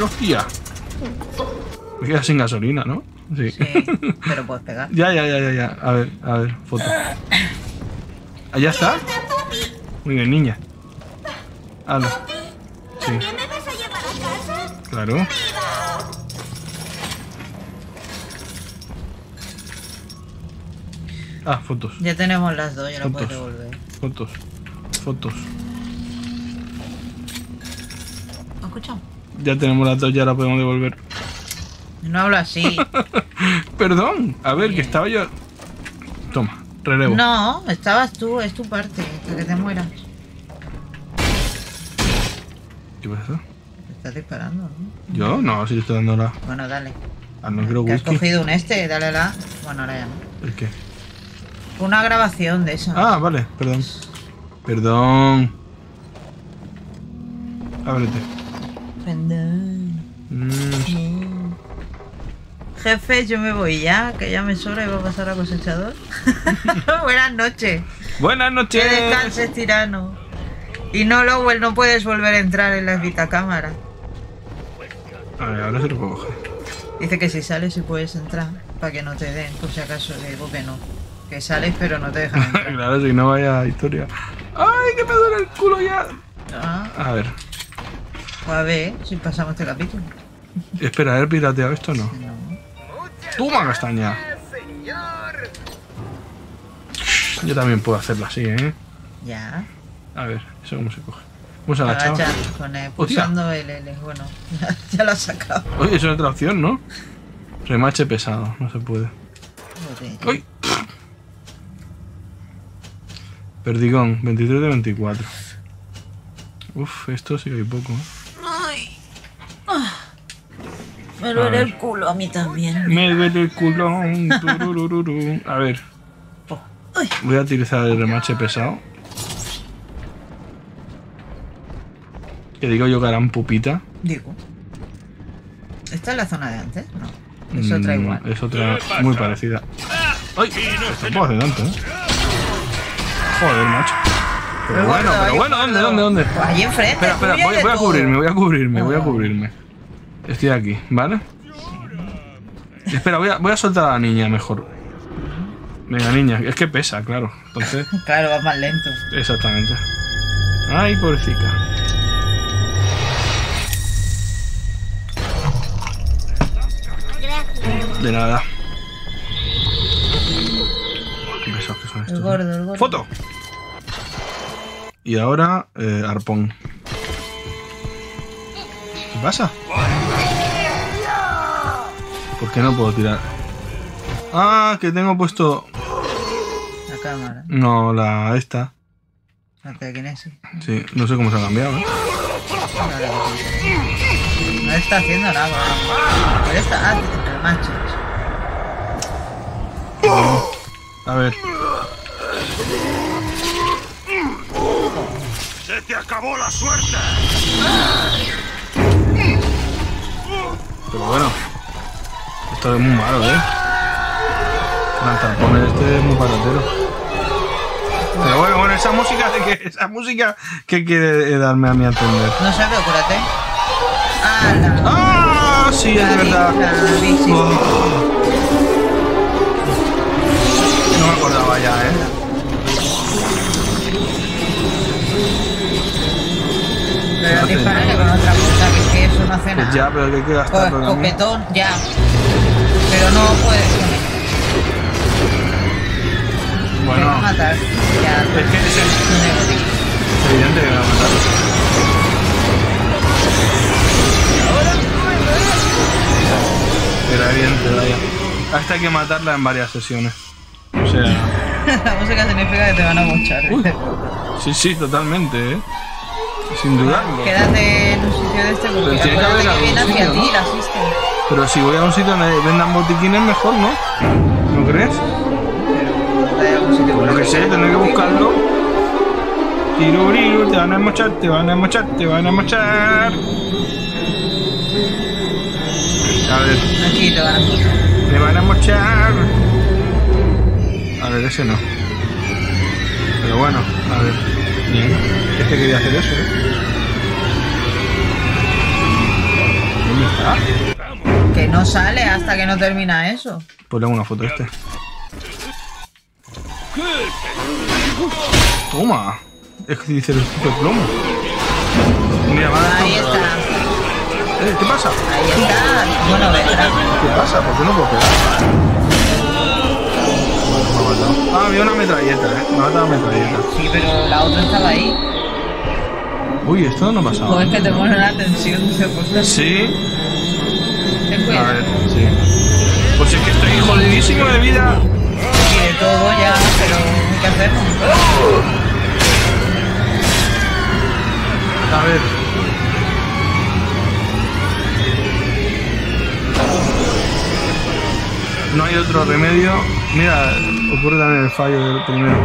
Hostia. Me queda sin gasolina, ¿no? Sí. Sí, pero puedes pegar. Ya. A ver, foto. ¿Allá está? Muy bien, niña. Hala. Sí. ¿Me vas a llevar a casa? Claro. Ah, fotos. Ya tenemos las dos, ya no puedes devolver. Fotos. Fotos. ¿Has escuchado? Ya tenemos las dos, ya la podemos devolver. No hablo así. Perdón, a ver, bien. Que estaba yo... Toma, relevo. No, estabas tú, es tu parte, hasta que te mueras. ¿Qué pasa? Te estás disparando, ¿no? ¿Yo? No, si te estoy dando la... Bueno, dale. Ah, no creo que... Has cogido un dale la... Bueno, ahora ya no. ¿El qué? Una grabación de eso. Ah, vale, perdón. Perdón. Ábrete. Perdón. Jefe, yo me voy ya, que ya me sobra y va a pasar a cosechador. Buenas noches. Buenas noches. Que descanses, tirano. Y no, Lowell, no puedes volver a entrar en la vitacámara. A ver, ahora se lo puedo coger. Dice que si sales sí puedes entrar, para que no te den, por si acaso. Le digo que no. Que sales pero no te dejan entrar. Claro, si no vaya historia. ¡Ay, que me duele el culo ya! Ah. A ver. Pues a ver si pasamos este capítulo. Espera, ¿he pirateado esto o no? No. ¡Toma, castaña! Yo también puedo hacerlo así, ¿eh? Ya. A ver, ¿eso cómo se coge? Vamos a agachar. Pulsando el L, bueno. Ya lo has sacado. Oye, eso es otra opción, ¿no? Remache pesado, no se puede. ¡Uy! Perdigón, 23 de 24. Uf, esto sí que hay poco, ¿eh? Ay. Ah. Me duele el culo a mí también. Me duele el culo. A ver. Voy a utilizar el remache pesado. Que digo yo que harán pupita. Digo. ¿Esta es la zona de antes? No. Es otra igual. Es otra muy parecida. ¡Ay! Tampoco hace tanto, ¿eh? Joder, macho. Pero bueno, ¿dónde? Ahí enfrente. Espera, voy a cubrirme. Estoy aquí, ¿vale? Espera, voy a soltar a la niña mejor. Venga, niña. Es que pesa, claro. Entonces... claro, vas más lento. Exactamente. Ay, pobrecita. Gracias. De nada. Qué pesados que son estos. El gordo, el gordo. ¡Foto! Y ahora, arpón. ¿Qué pasa? ¿Por qué no puedo tirar? Ah, que tengo puesto... la cámara. No, la... esta. La telequinesis. Sí, no sé cómo se ha cambiado, ¿eh? No está haciendo nada. Pero esta... ah, el macho. A ver. ¡Se te acabó la suerte! Pero bueno. Esto es muy malo, ¿eh? Poner este es muy patatero. Pero bueno, esa música que quiere darme a mí a entender. No sabe, acuérdate. ¡Ah! Sí, es verdad. No me acordaba ya, ¿eh? Pero dispararle con otra cosa, que es que eso no hace nada. Ya, pero que gastar. O escopetón, ya. Pero no puedes. Bueno, me va a matar. Ya. Es que es evidente que me va a matar. Era evidente, vaya. Hasta hay que matarla en varias sesiones. O sea... la música significa que te van a mochar. Sí, sí, totalmente, ¿eh? Sin dudarlo. Quédate en un sitio de este porque acuérdate que viene hacia ti, la asiste. Pero si voy a un sitio donde vendan botiquines, mejor, ¿no? ¿No crees? Lo que sé, tener que buscarlo. Tiro brillo, te van a mochar, te van a mochar, te van a mochar. A ver. Aquí te van a mochar. Me van a mochar. A ver, ese no. Pero bueno, a ver. Bien. Es que quería hacer eso, ¿eh? ¿Dónde está? Que no sale hasta que no termina eso. Ponle una foto a este. Toma, es que dice el puto plomo. Mira, ahí está. ¿Qué pasa? Ahí está. Bueno, vendrá. ¿Qué pasa? ¿Por qué no puedo pegar? Ah, había una metralleta, ¿eh? Me ha matado una metralleta. Sí, pero la otra estaba ahí. Uy, esto no ha pasado. Pues es que te pone la tensión. Sí. Ten cuidado. A ver, sí. Pues es que estoy jodidísimo de vida. Y de todo ya, pero ¿qué hacemos? A ver. No hay otro remedio. Mira, ocurre también el fallo del primero.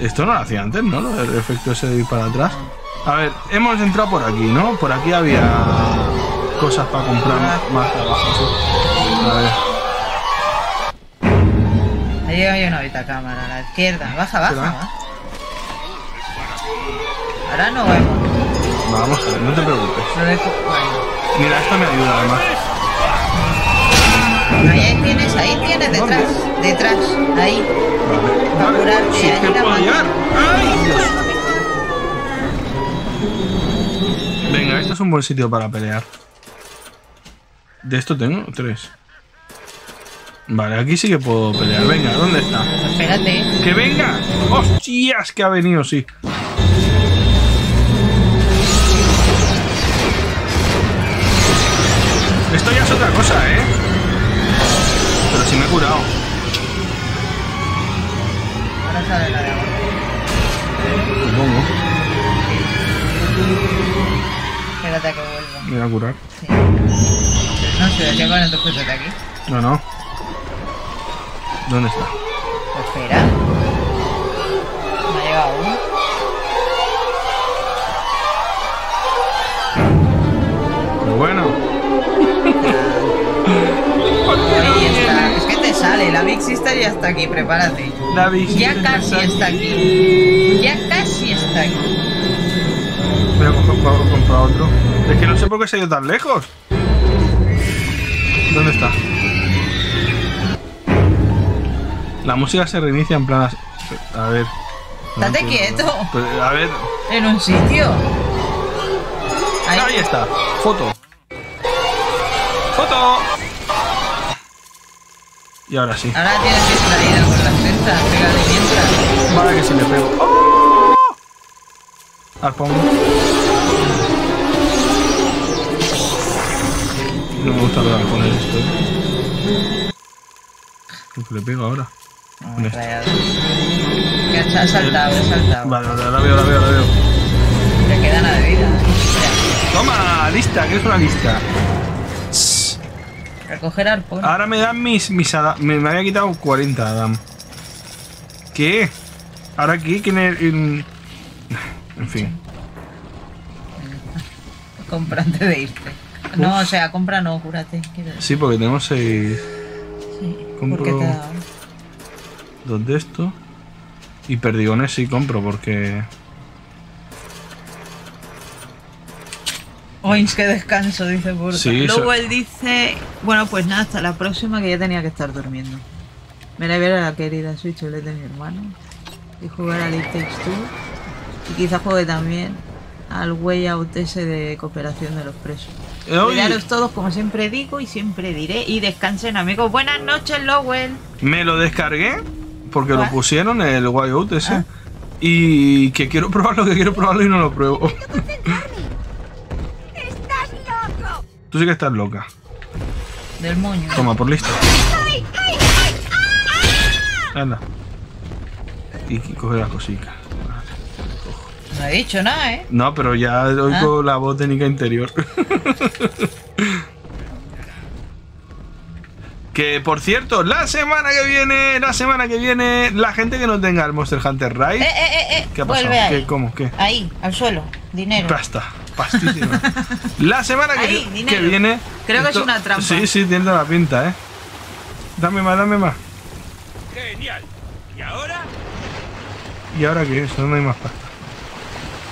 Esto no lo hacía antes, ¿no? El efecto ese de ir para atrás. A ver, hemos entrado por aquí, ¿no? Por aquí había cosas para comprar más abajo, ¿sí? A ver. Ahí hay una ahorita cámara, a la izquierda. Baja, baja, baja. Ahora no vemos. Vamos a ver, no te preocupes. Mira, esto me ayuda además. Ahí tienes, detrás. ¿Dónde? Detrás, ahí. Vale. Para curarte, sí, ahí la mano. ¡Ay, Dios! Venga, este es un buen sitio para pelear. De esto tengo tres. Vale, aquí sí que puedo pelear. Venga, ¿dónde está? Espérate. ¡Que venga! ¡Hostias! Que ha venido, sí. Esto ya es otra cosa, ¿eh? Pero sí me he curado. Ahora sale la de agua. Supongo. Espérate a que vuelva. Me voy a curar. Sí. No sé, ¿qué van estos cosas de aquí? No, no. ¿Dónde está? Espera. ¿Me ha llegado uno? Pero bueno. Ahí está. Es que te sale. La Big Sister ya está aquí. Prepárate. La Big Sister ya casi está aquí. Ya casi está aquí. Voy a comprar otro. Es que no sé por qué se ha ido tan lejos. ¿Dónde está? La música se reinicia en plan... A ver... ¡Date quieto! Pero, a ver... En un sitio... Ahí está. Foto. ¡Foto! Y ahora sí. Ahora tienes que estar ahí con las cestas. Pégale mientras. Vale, que si le pego... ¡Oh! Arpón. No me gusta pegar con esto. ¿Qué le pego ahora? Me ha saltado, he saltado. Vale, la veo. Te queda nada de vida. Toma, lista, que es una lista. Recoger arpón. Ahora me dan mis Adam. Me había quitado 40 Adam. ¿Qué? Ahora aquí, ¿quién es? En fin. Compra antes de irte. Uf. No, o sea, compra no, cúrate. Sí, porque tenemos 6. Sí, compro. ¿Por qué te ha dado? Dos de esto y perdigones sí compro porque... Oins, que descanso, dice Burka. Sí, luego él dice... Bueno, pues nada, hasta la próxima, que ya tenía que estar durmiendo. Me la viera la querida Switch OLED de mi hermano y jugar al It Takes Two y quizás juegue también al Way Out ese de cooperación de los presos. Cuidaros todos, como siempre digo y siempre diré, y descansen, amigos. Buenas noches, Lowell. Me lo descargué porque lo pusieron el Way Out ese y que quiero probarlo, y no lo pruebo. ¡Estás loco! Tú sí que estás loca. Del moño. Toma, por listo. Anda. Y coge las cositas. No he dicho nada, ¿eh? No, pero ya oigo la voz técnica interior. Que, por cierto, la semana que viene, la gente que no tenga el Monster Hunter Rise... ¿Qué ha pasado? Vuelve ahí. ¿Qué, cómo? ¿Qué? Ahí, al suelo. Dinero. Pasta. Pastísima. La semana que viene... Creo que es una trampa. Sí, sí, tiene la pinta, ¿eh? Dame más. Genial. ¿Y ahora? ¿Y ahora qué es? No hay más pasta.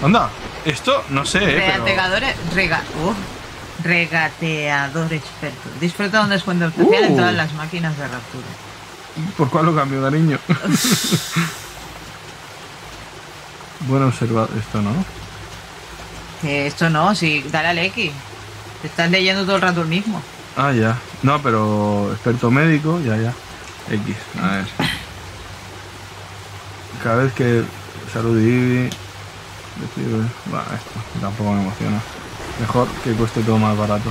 Anda, esto no sé, regateadores, pero... regateador experto. Disfruta de un descuento especial en todas las máquinas de Rapture. ¿Por cuál lo cambio, cariño? Bueno, observado. Esto no. Esto no, sí, dale al X. Te estás leyendo todo el rato el mismo. Ah, ya. No, pero experto médico, ya. X, a ver. Cada vez que... Salud y... Bah, esto tampoco me emociona. Mejor que cueste todo más barato.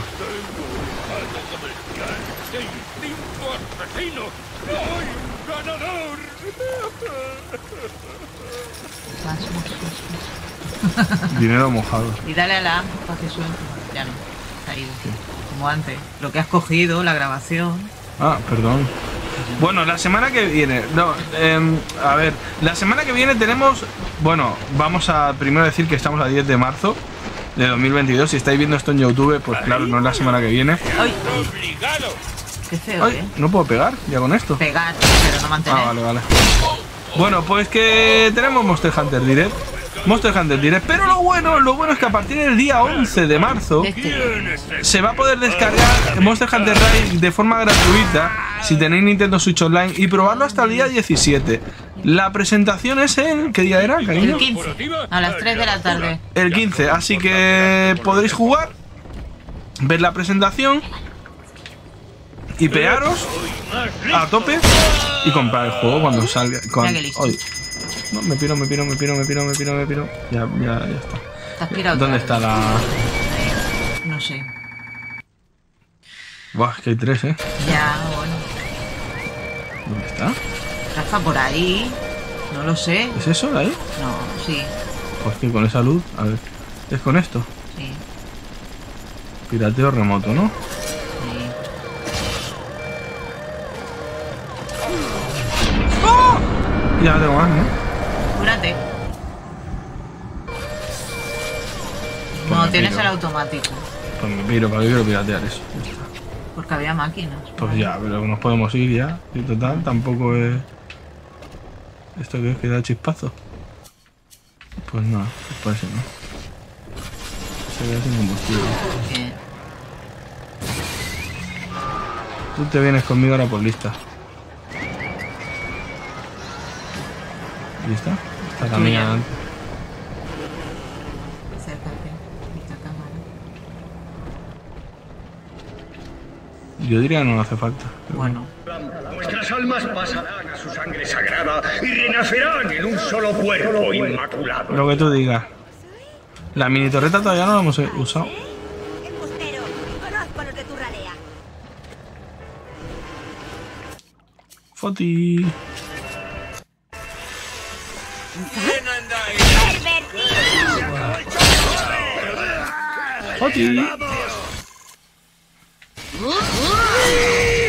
Dinero mojado. Y dale a la para que suene. Ya no, ha ido. Sí. Como antes. Lo que has cogido, la grabación. Ah, perdón. Bueno, la semana que viene... No, a ver, la semana que viene tenemos... Bueno, vamos a primero decir que estamos a 10 de marzo de 2022. Si estáis viendo esto en YouTube, pues claro, no es la semana que viene. ¡Ay! ¡Qué feo! Ay, no puedo pegar ya con esto. Pegar, pero no mantener. Ah, vale. Bueno, pues que tenemos Monster Hunter Direct, pero lo bueno es que a partir del día 11 de marzo se va a poder descargar Monster Hunter Rise de forma gratuita si tenéis Nintendo Switch Online y probarlo hasta el día 17. La presentación es en... ¿Qué día era, cariño? El 15, a las 3 de la tarde. El 15, así que podréis jugar, ver la presentación y pegaros a tope y comprar el juego cuando salga. Cuando... No, me piro. Ya está. ¿Te has pirado? ¿Dónde está la...? No sé. Buah, es que hay tres, ¿eh? Ya, bueno. ¿Dónde está? Rafa, por ahí. No lo sé. ¿Es eso de ahí? No, sí. Pues que con esa luz... A ver... ¿Es con esto? Sí. Pirateo remoto, ¿no? Sí. ¡Oh! Ya tengo más, ¿no? Cúrate. No, tienes el automático. Pues me piro, ¿para qué quiero piratear eso? Porque había máquinas. Pues ya, pero nos podemos ir ya. Y total, tampoco es... ¿Esto qué es? ¿Que da chispazo? Pues no, pues parece no. Se queda sin combustible. Bien. Tú te vienes conmigo ahora por lista. ¿Lista? Está caminando. Yo diría que no hace falta. Bueno. Vuestras almas pasarán a su sangre sagrada y renacerán en un solo cuerpo inmaculado. Lo que tú digas. La mini torreta todavía no la hemos usado. Foti. Foti.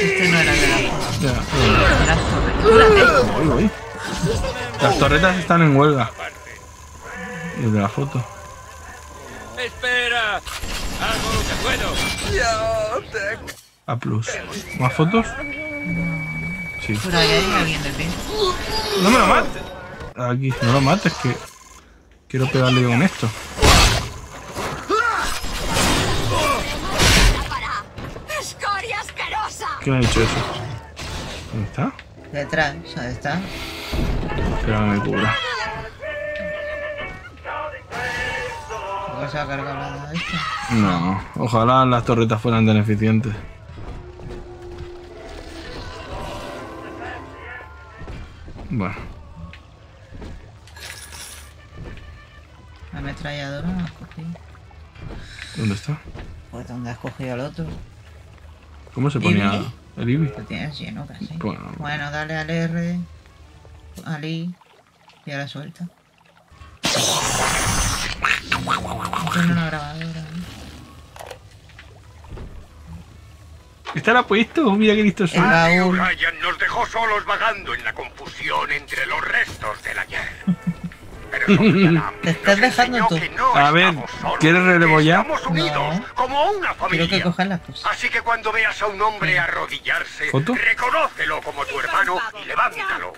Este no era de la foto. Las torretas están en huelga. Y el de la foto. Espera. Algo que puedo. A plus. ¿Más fotos? Sí. Por ahí hay alguien de pie. No me lo mates. Aquí, no lo mates, que quiero pegarle con esto. ¿Qué me ha dicho eso? ¿Dónde está? Detrás, ¿dónde está? Espera, me cubra. ¿Cómo se va a cargar la de esto? No, ojalá las torretas fueran tan eficientes. Bueno. La ametralladora no la has cogido. ¿Dónde está? Pues ¿dónde has cogido al otro? ¿Cómo se ponía Ibi? El Ibi? Lo tienes lleno casi. Bueno, dale al R, al I y ahora suelta. Tiene una grabadora. ¿Está la puesto? Mira que listo soy. Ryan nos dejó solos vagando en la confusión entre los restos del ayer. Pero te estás dejando tú. No, a ver, ¿quieres relevo ya? No. Como una familia. Quiero que cojan las cosas. Así que cuando veas a un hombre arrodillarse, ¿foto? Reconócelo como tu hermano y levántalo.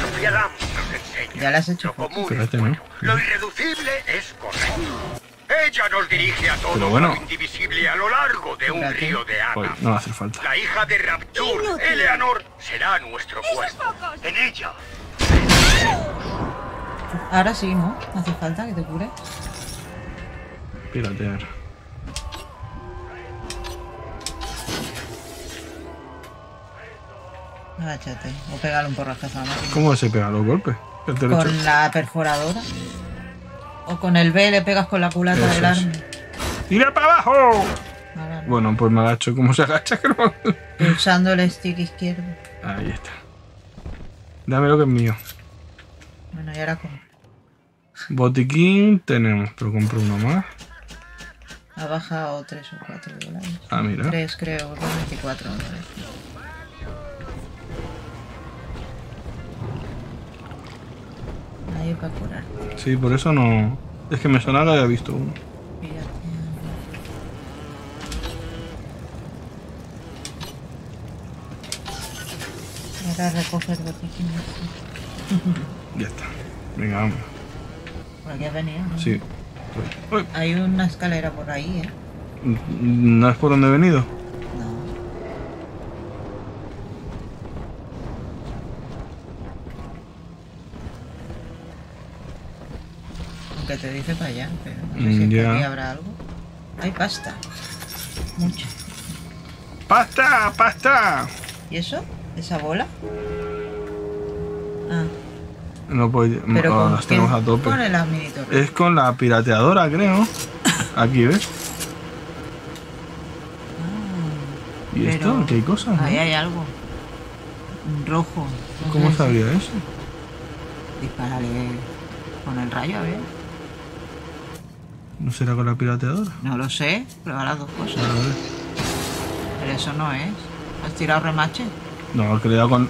Sofia Lamb nos enseña. Ya las he hecho. Lo común, espérate, ¿no? Lo irreducible es correcto. Ella nos dirige a todo, bueno, lo indivisible a lo largo de un río de agua. No hace falta. La hija de Rapture, Eleanor, será nuestro puesto. En ella. Ahora sí, ¿no? No hace falta que te cure. Piratear. Agáchate. O pégale un porrajazo a la máquina. ¿Cómo se pega los golpes? Con la perforadora. O con el B le pegas con la culata del arma. ¡Tira para abajo! Vale. Bueno, pues me agacho. ¿Cómo se agacha? Pulsando el stick izquierdo. Ahí está. Dame lo que es mío. Bueno, y ahora como. Botiquín tenemos, pero compro uno más. Ha bajado 3 o 4 dólares. Ah, mira. 3 creo, 24 dólares. Ahí para curar. Sí, por eso no... Es que me sonaba, había visto uno. Mira. Ahora recoger botiquín. Ya está. Venga, vamos. ¿Por aquí has venido? ¿No? Sí. Uy. Hay una escalera por ahí, ¿eh? ¿No es por donde he venido? No. Aunque te dice para allá, pero no sé si aquí habrá algo. Hay pasta. Mucha. ¡Pasta! ¡Pasta! ¿Y eso? ¿Esa bola? Ah. No puedo. Pero no, las tenemos a tope. Es con la pirateadora, creo. Aquí, ¿ves? Ah, ¿y esto? ¿Qué hay cosas? Ahí hay algo. Rojo. No ¿cómo sabía eso? Dispararle con el rayo, a ver. ¿No será con la pirateadora? No lo sé. Prueba las dos cosas. A ver. Pero eso no es. ¿Has tirado remache? No, que le he dado con...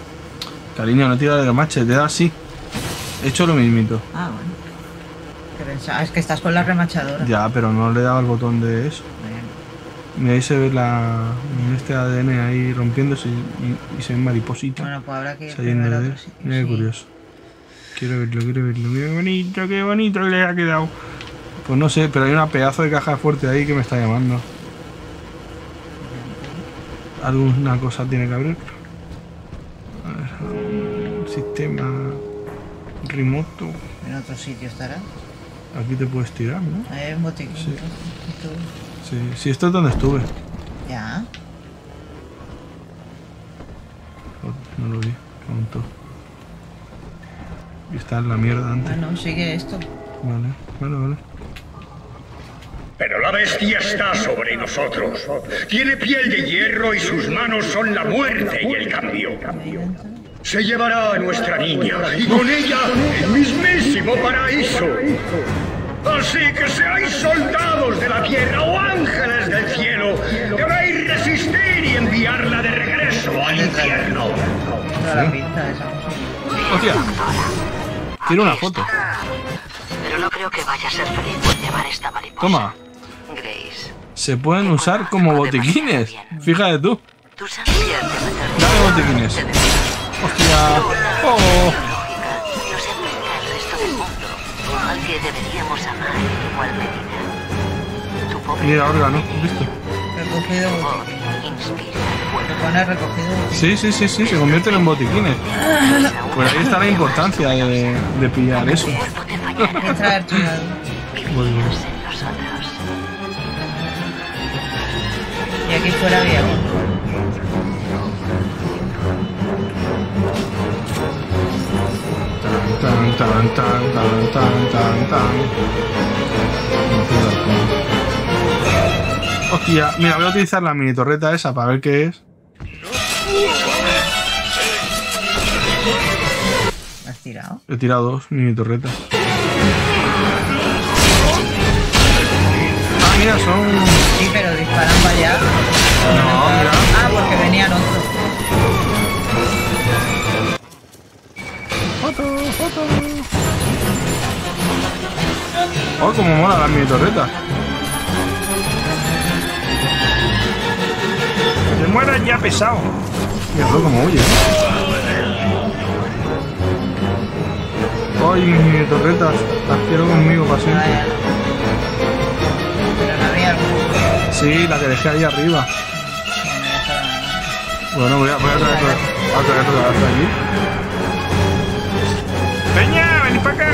Cariño, no he tirado de remache. Te he dado así. He hecho lo mismito. Ah, bueno. Es que estás con la remachadora. Ya, pero no le he dado al botón de eso. Bien. Y ahí se ve la... este ADN ahí rompiéndose y se ven maripositas. Bueno, pues habrá que ir primero a otro sitio. Mira qué curioso. Quiero verlo, quiero verlo. Mira qué bonito le ha quedado. Pues no sé, pero hay una pedazo de caja fuerte ahí que me está llamando. Alguna cosa tiene que abrir. A ver, sistema remoto. En otro sitio estará. Aquí te puedes tirar, ¿no? Ahí hay un botiquín. Sí. Sí, sí, esto es donde estuve. Ya. Oh, no lo vi, pronto. Y está en la mierda antes. Bueno, sigue esto. Vale, vale, vale. Pero la bestia está sobre nosotros. Tiene piel de hierro y sus manos son la muerte y el cambio. Se llevará a nuestra niña y con ella el mismísimo paraíso. Así que seáis soldados de la tierra o ángeles del cielo, debéis resistir y enviarla de regreso al infierno. Hostia, quiero una foto. Pero no creo que vaya a ser feliz por llevar esta mariposa. Toma. Grace. Se pueden usar como botiquines. Fíjate tú. Dame botiquines. Hostia. Oh. No se aplica al resto del mundo, al que deberíamos amar igual medida. Mira, órgano, ¿viste? Recogido. Sí, sí, sí, sí, se convierten en botiquines. Pues ahí está la importancia de pillar eso. Y aquí fuera había tan tan tan tan tan tan tan. Hostia, mira, voy a utilizar la mini torreta esa para ver qué es. ¿Has tirado? He tirado dos mini torretas. Ah, mira, son... Sí, pero disparan para allá. No, mira. Ah, porque venían otros. Foto, foto. Oh, como mola la mini torreta. ¡Se mueran ya pesado! Mira como huye. ¡Ay, mis mini torretas! Las quiero conmigo para siempre. Pero no había alguna. Sí, la que dejé ahí arriba. Bueno, voy a traer otra hasta allí. ¡Peña, venid para acá!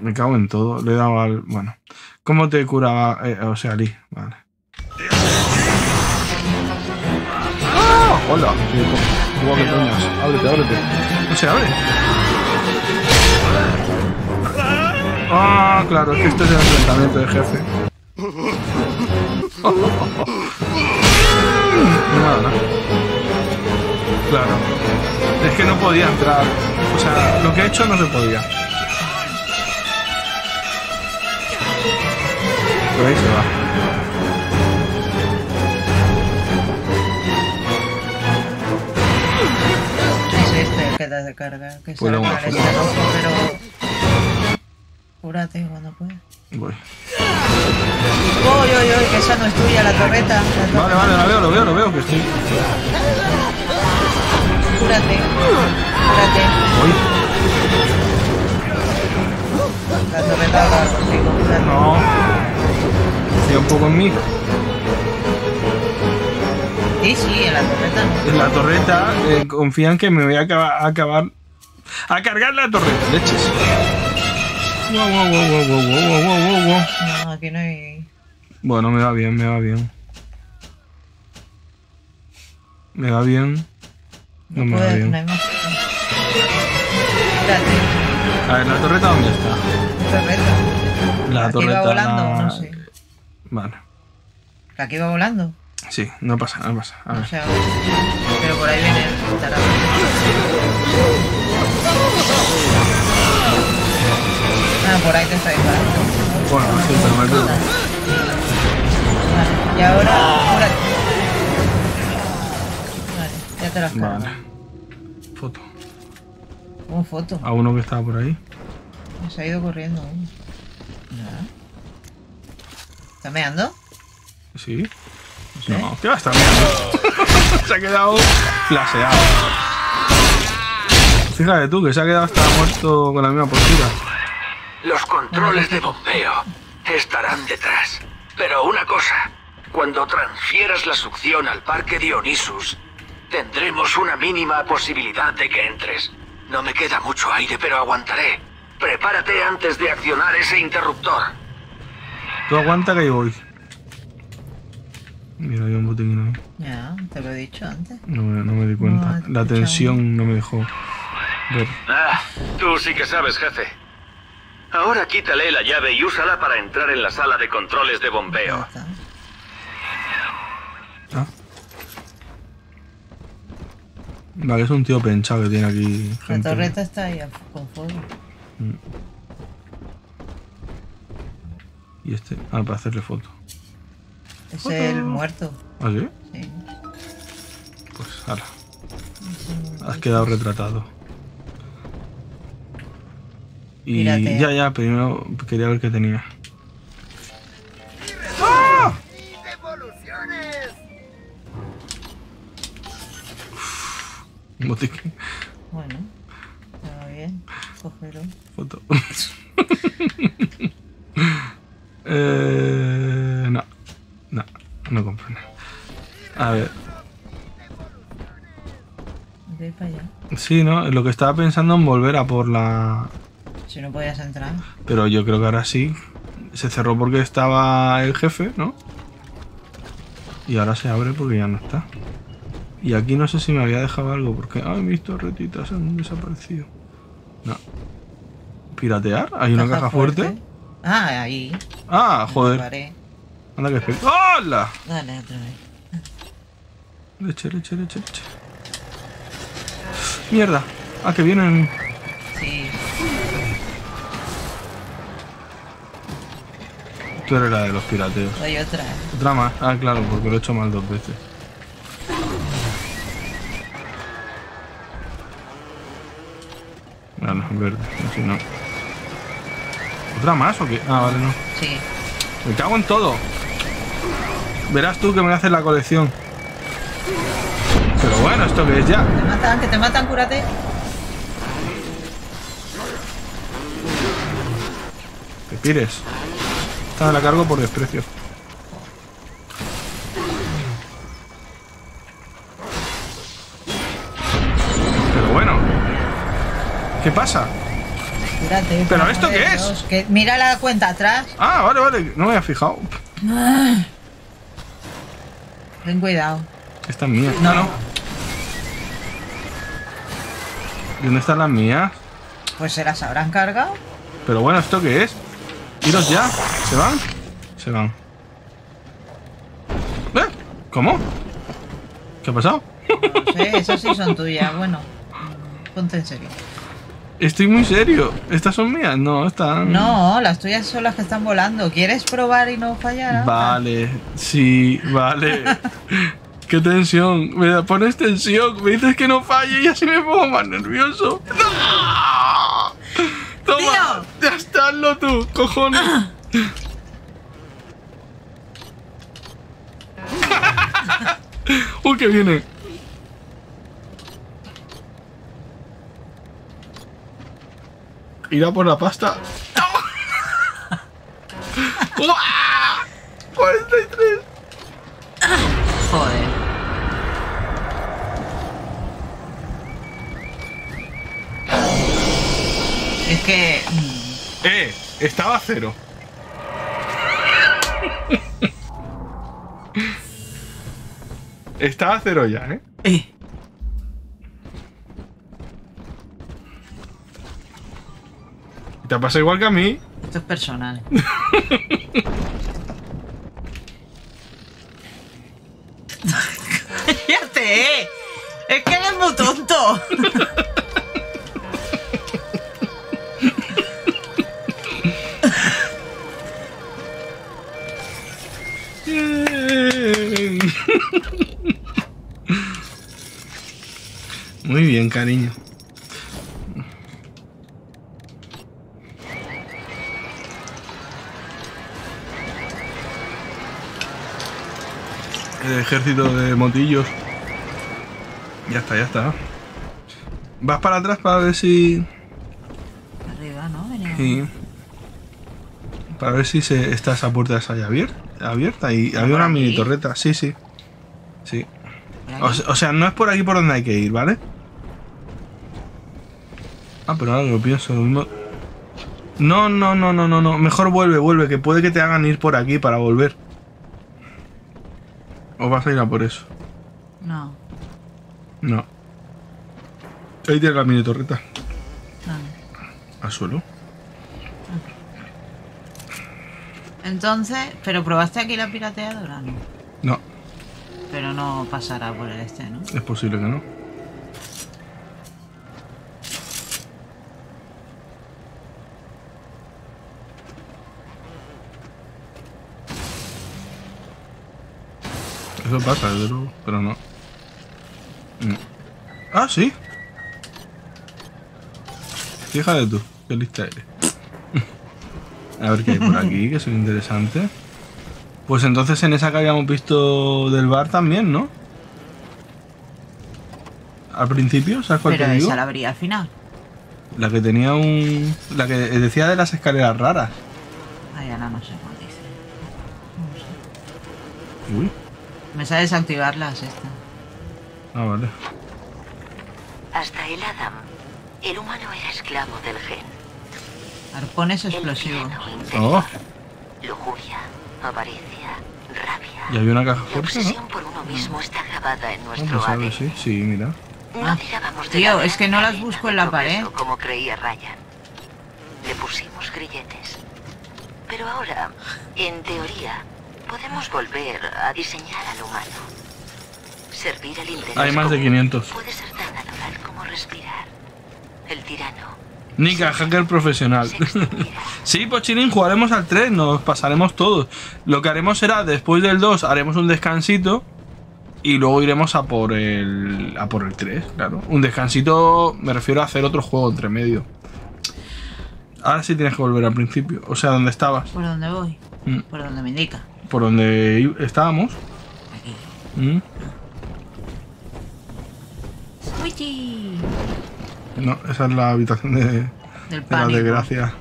Me cago en todo. Le he dado al... Bueno. ¿Cómo te curaba? O sea, Lee. Vale. Hola, guau, que toñas. Ábrete, ábrete. No se abre. Ah, claro, es que este es el enfrentamiento de jefe. Oh, oh, oh. No, no. Claro. Es que no podía entrar. O sea, lo que he hecho no se podía. Pero ahí se va. Quedas de carga, que se bueno, este rojo, pero... Cúrate cuando puedas. Voy. ¡Oy, oy, oy! Que esa no es tuya, la torreta. Vale, vale, lo veo, que estoy... Cúrate. Cúrate. Voy. La torreta va contigo, cúrate. No. Estoy un poco en mí. Sí, en la torreta. En la torreta confían que me voy a acabar a cargar la torreta, leches. No, aquí no hay. Bueno, me va bien, me va bien. Me va bien. No, no me va bien. No hay más. A ver, ¿la torreta dónde está? La torreta. La torreta. Volando, no sé. Vale. ¿La que iba volando? Sí, no pasa, no pasa. A ver. O sea, pero por ahí viene el tarado. Ah, por ahí te está disparando. Bueno, sí, pero mal todo. Vale, y ahora... Vale, ya te las cargo. Vale. Foto. ¿Cómo foto? A uno que estaba por ahí. Se ha ido corriendo uno. ¿Estás meando? Sí. ¿Sí? No, ¿qué va a estar meando? Se ha quedado flaseado. Fíjate tú que se ha quedado hasta muerto con la misma postura. Los controles de bombeo estarán detrás. Pero una cosa, cuando transfieras la succión al Parque Dionysus, tendremos una mínima posibilidad de que entres. No me queda mucho aire, pero aguantaré. Prepárate antes de accionar ese interruptor. Tú aguanta que ahí voy. Mira, hay un botín ahí. Ya, te lo he dicho antes. No, no me di cuenta. No, la tensión no me dejó ver. Ah, tú sí que sabes, jefe. Ahora quítale la llave y úsala para entrar en la sala de controles de bombeo. Ah. Vale, es un tío penchado que tiene aquí gente. La torreta está ahí con fuego. Y este... Ah, para hacerle foto. Es el muerto. ¿Ah, sí? Sí. Pues, ala. Has quedado retratado. Y pírate. ya, primero quería ver qué tenía. ¡Ah! Un botiquín. Bueno, está bien. Cógelo. Foto. No compro nada. A ver. ¿De para allá? Sí, ¿no? Lo que estaba pensando en volver a por la... Si no podías entrar. Pero yo creo que ahora sí. Se cerró porque estaba el jefe, ¿no? Y ahora se abre porque ya no está. Y aquí no sé si me había dejado algo porque... Ay, mis torretitas han desaparecido. No. ¿Piratear? ¿Hay una caja fuerte? Ah, ahí. Ah, joder. Anda que espero. ¡Hola! Dale, otra vez. Leche. Mierda. Ah, que vienen. Sí. Tú eres la de los pirateos. Hay otra. Otra más. Ah, claro, porque lo he hecho mal dos veces. Ah, no, es verde. Si no. ¿Otra más o qué? Ah, vale, no. Sí. Me cago en todo. Verás tú que me haces la colección. Pero bueno, ¿esto qué es ya? Que te matan, cúrate. Te pires. Esta me la cargo por desprecio. Pero bueno. ¿Qué pasa? Cúrate. ¿Pero esto qué es? Que mira la cuenta atrás. Ah, vale. No me había fijado. Ten cuidado. Esta es mía. No. ¿Dónde están las mías? Pues se las habrán cargado. Pero bueno, ¿esto qué es? Tiros ya. ¿Se van? Se van. ¿Eh? ¿Cómo? ¿Qué ha pasado? No sé, esas sí son tuyas. Bueno, ponte en serio. Estoy muy serio. ¿Estas son mías? No, están... No, las tuyas son las que están volando. ¿Quieres probar y no fallar? Vale, sí, vale. ¡Qué tensión! Me pones tensión, me dices que no falle y así me pongo más nervioso. ¡No! ¡Toma! ¡Ya está, lo tú, cojones! ¡Uy, que viene! Irá por la pasta. ¡Uah! 43. Joder. Es que... Estaba a cero. Estaba a cero ya, ¿eh? Te pasa igual que a mí. Esto es personal. ¡Cállate! Es que eres muy tonto. Muy bien, cariño. El ejército de motillos. Ya está, ya está. Vas para atrás para ver si... Arriba, ¿no? Venía. Sí. Para ver si se... está esa puerta esa ya abierta y había una mini torreta. Sí, sí. Sí. O sea, no es por aquí por donde hay que ir, ¿vale? Ah, pero ahora que lo pienso, lo mismo... No. Mejor vuelve, que puede que te hagan ir por aquí para volver. ¿O vas a ir a por eso? No. No. Ahí tienes la mini torreta. Vale. ¿Al suelo? Entonces, ¿pero probaste aquí la pirateadora? No. No. Pero no pasará por el este, ¿no? Es posible que no. Eso pasa, desde luego, pero no. No. ¡Ah, sí! Fíjate tú, qué lista eres. A ver qué hay por aquí, que es interesante. Pues entonces en esa que habíamos visto del bar también, ¿no? Al principio, ¿sabes cuál te digo? Pero esa la habría al final. La que tenía un... La que decía de las escaleras raras. Ay, ahora no sé cuál dice. No sé. Uy. Me sale desactivarlas esta. Ah, vale. Hasta el Adam, el humano era esclavo del gen. Arpones explosivos. Oh. Lujuria, avaricia, rabia. Y había una caja fuerte, ¿no? La obsesión por uno mismo está grabada en nuestro ADN. Sí, sí, mira. Ah, tío, es que no las busco en la pared. Como creía Ryan. Le pusimos grilletes. Pero ahora, en teoría... podemos volver a diseñar al humano. Servir al interés. Hay más de 500. Puede ser tan natural como respirar. El tirano. Nika, hacker profesional. Sí, Pochirín, jugaremos al 3, nos pasaremos todos. Lo que haremos será, después del 2, haremos un descansito. Y luego iremos a por el 3, claro. Un descansito, me refiero a hacer otro juego entre medio. Ahora sí tienes que volver al principio. O sea, ¿dónde estabas? Por donde voy. Mm. Por donde me indica. Por donde estábamos. Aquí. ¿Mm? Switchy. No, esa es la habitación del de la desgracia.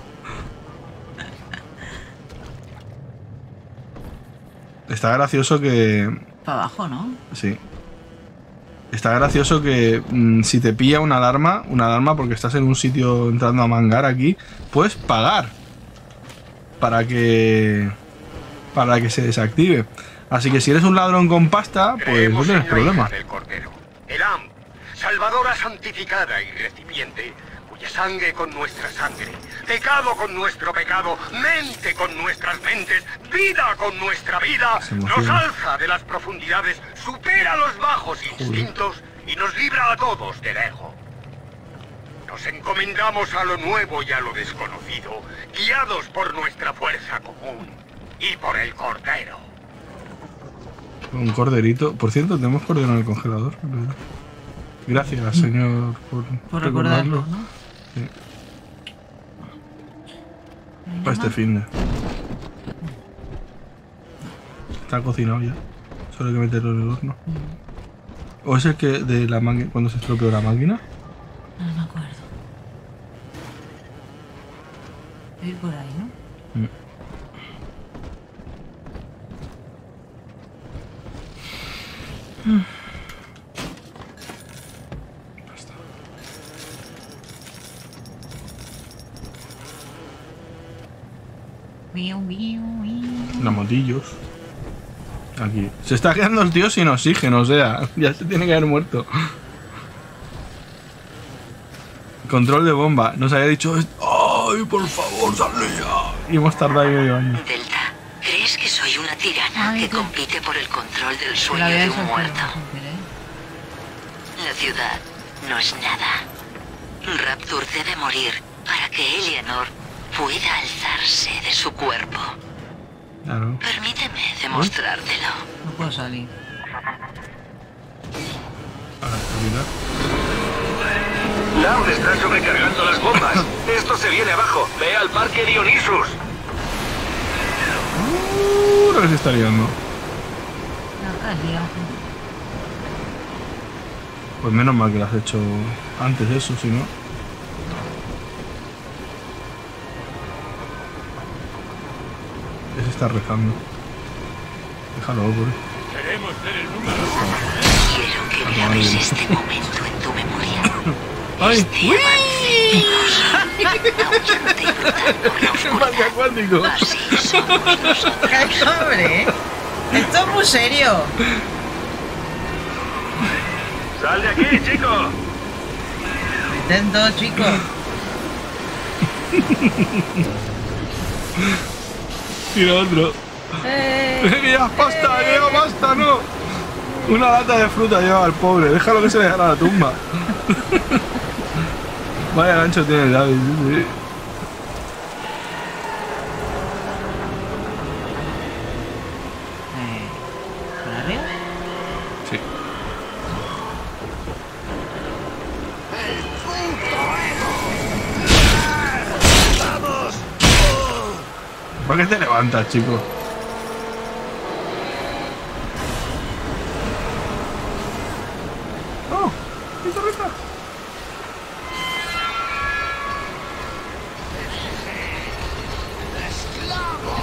Está gracioso que... Para abajo, ¿no? Sí. Está gracioso que si te pilla una alarma porque estás en un sitio entrando a mangar aquí, puedes pagar para que... para que se desactive. Así que si eres un ladrón con pasta, pues creemos no tienes problema. El Cordero, el Am, salvadora santificada y recipiente, cuya sangre con nuestra sangre, pecado con nuestro pecado, mente con nuestras mentes, vida con nuestra vida, nos alza de las profundidades, supera los bajos instintos y nos libra a todos del ego. Nos encomendamos a lo nuevo y a lo desconocido, guiados por nuestra fuerza común. Y por el cordero. Un corderito. Por cierto, tenemos cordero en el congelador. Gracias, señor, por recordarlo. ¿No? Sí. Para este finde. Está cocinado ya. Solo hay que meterlo en el horno. ¿O es el que de la máquina cuando se estropeó la máquina? No me acuerdo. Ir por ahí, ¿no? Sí. Los motillos. Aquí. Se está quedando el tío sin oxígeno, o sea, ya se tiene que haber muerto. Control de bomba. Nos había dicho... ¡Ay, por favor, salve ya! Y hemos tardado ahí medio año. Delta, ¿crees que soy una tirana que compite por el control del sueño de un muerto? La ciudad no es nada. Rapture debe morir para que Eleanor pueda alzarse de su cuerpo. Claro. Permíteme demostrártelo. No puedo salir. Ahora, Laud está sobrecargando las bombas. Esto se viene abajo. Ve al Parque Dionysus. Creo que se está liando. Pues menos mal que lo has hecho antes de eso, si no. Ese está rezando. Déjalo, por ahí. Queremos ver el número. Quiero que grabes este momento en tu memoria. ¡Ay! ¡Uy! ¡Parque acuático! ¡Qué pobre! ¡Esto es muy serio! ¡Sal de aquí, chico! ¡Nintendo, chico! Tira otro. ¡Ya basta! ¡Ya basta! ¡No! Una lata de fruta lleva al pobre. Déjalo que se le haga la tumba. Vaya gancho tiene el David. Sí. ¿Para arriba? Sí. ¡Vamos! ¿Para qué te levantas, chico?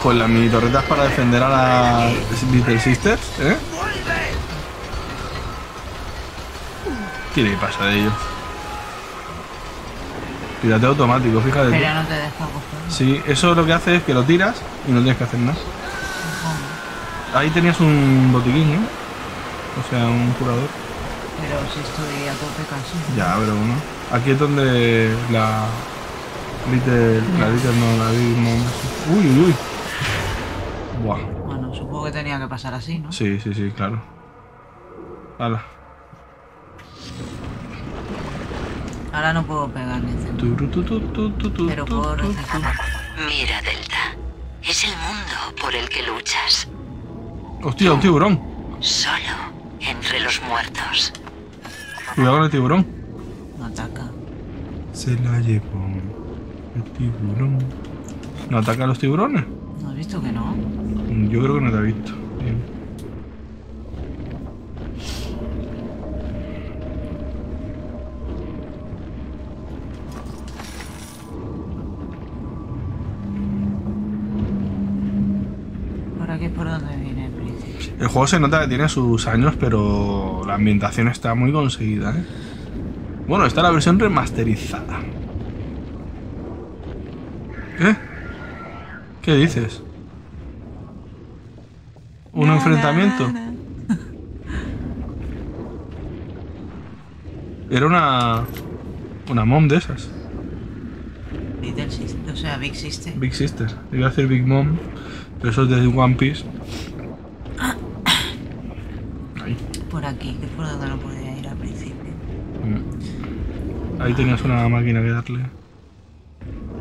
Pues las mini torretas para defender a las Little Sisters, ¿eh? Tira y pasa de ellos. Tirate automático, fíjate. Pero no te deja coger. Sí, eso lo que hace es que lo tiras y no tienes que hacer nada. Ahí tenías un botiquín, ¿no? O sea, un curador. Pero si estoy a tope casi. Ya, pero bueno. Aquí es donde la... Little no la vi. Uy, uy. Buah. Bueno, supongo que tenía que pasar así, ¿no? Sí, sí, sí, claro. Hala. Ahora no puedo pegar ni hacer. Pero puedo rezar. Mira, Delta. Es el mundo por el que luchas. Hostia, un tiburón. Solo entre los muertos. Cuidado con el tiburón. No ataca. Se la llevo. El tiburón. ¿No ataca a los tiburones? ¿No has visto que no? Yo creo que no te ha visto. Bien. ¿Por aquí es por donde viene el príncipe? El juego se nota que tiene sus años, pero la ambientación está muy conseguida, ¿eh? Bueno, está la versión remasterizada. ¿Qué? ¿Qué dices? ¿Un enfrentamiento? Era una mom de esas. Little Sister, o sea, Big Sister. Big Sister. Iba a hacer Big Mom, pero eso es de One Piece. Ahí. Por aquí, que por donde no podía ir al principio. Ahí tenías una máquina que darle.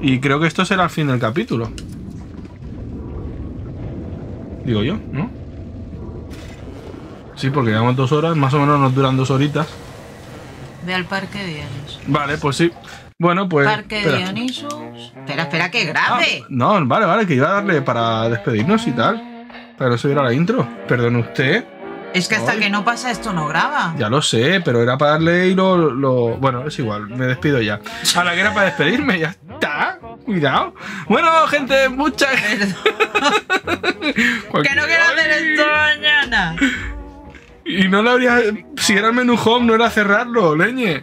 Y creo que esto será el fin del capítulo. Digo yo, ¿no? Sí, porque llevamos 2 horas, más o menos nos duran 2 horitas. Ve al Parque Dionysus. Vale, pues sí. Bueno, pues... Parque Dionysus... Espera, espera, que grave. Ah, no, vale, vale, que iba a darle para despedirnos y tal. Pero eso era la intro. Perdone usted. Es que hasta que no pasa esto no graba. Ya lo sé, pero era para darle y lo... Bueno, es igual, me despido ya. A la que era para despedirme, ya está. Cuidado. Bueno, gente, muchas gracias. Que no quiero hacer esto mañana. Y no lo habría... Si era el menú home, no era cerrarlo, leñe.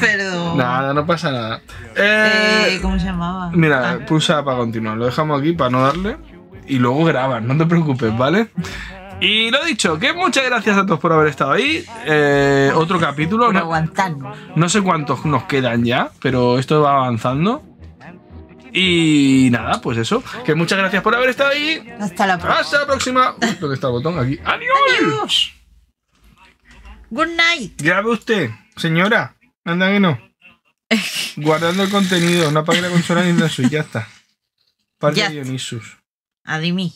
Pero... Nada, no pasa nada. ¿Cómo se llamaba? Mira, pulsa para continuar. Lo dejamos aquí para no darle. Y luego grabas, no te preocupes, ¿vale? Y lo dicho, que muchas gracias a todos por haber estado ahí. Otro capítulo. Por aguantando. No sé cuántos nos quedan ya, pero esto va avanzando. Y nada, pues eso. Que muchas gracias por haber estado ahí. Hasta la próxima. Hasta la próxima. Uy, ¿dónde está el botón? Aquí. ¡Adiós! ¡Adiós! Good night. Grabe usted, señora. Anda que no. Guardando el contenido. No apague la consola ni la suya. Ya está. Parque Dionysus. Adimí.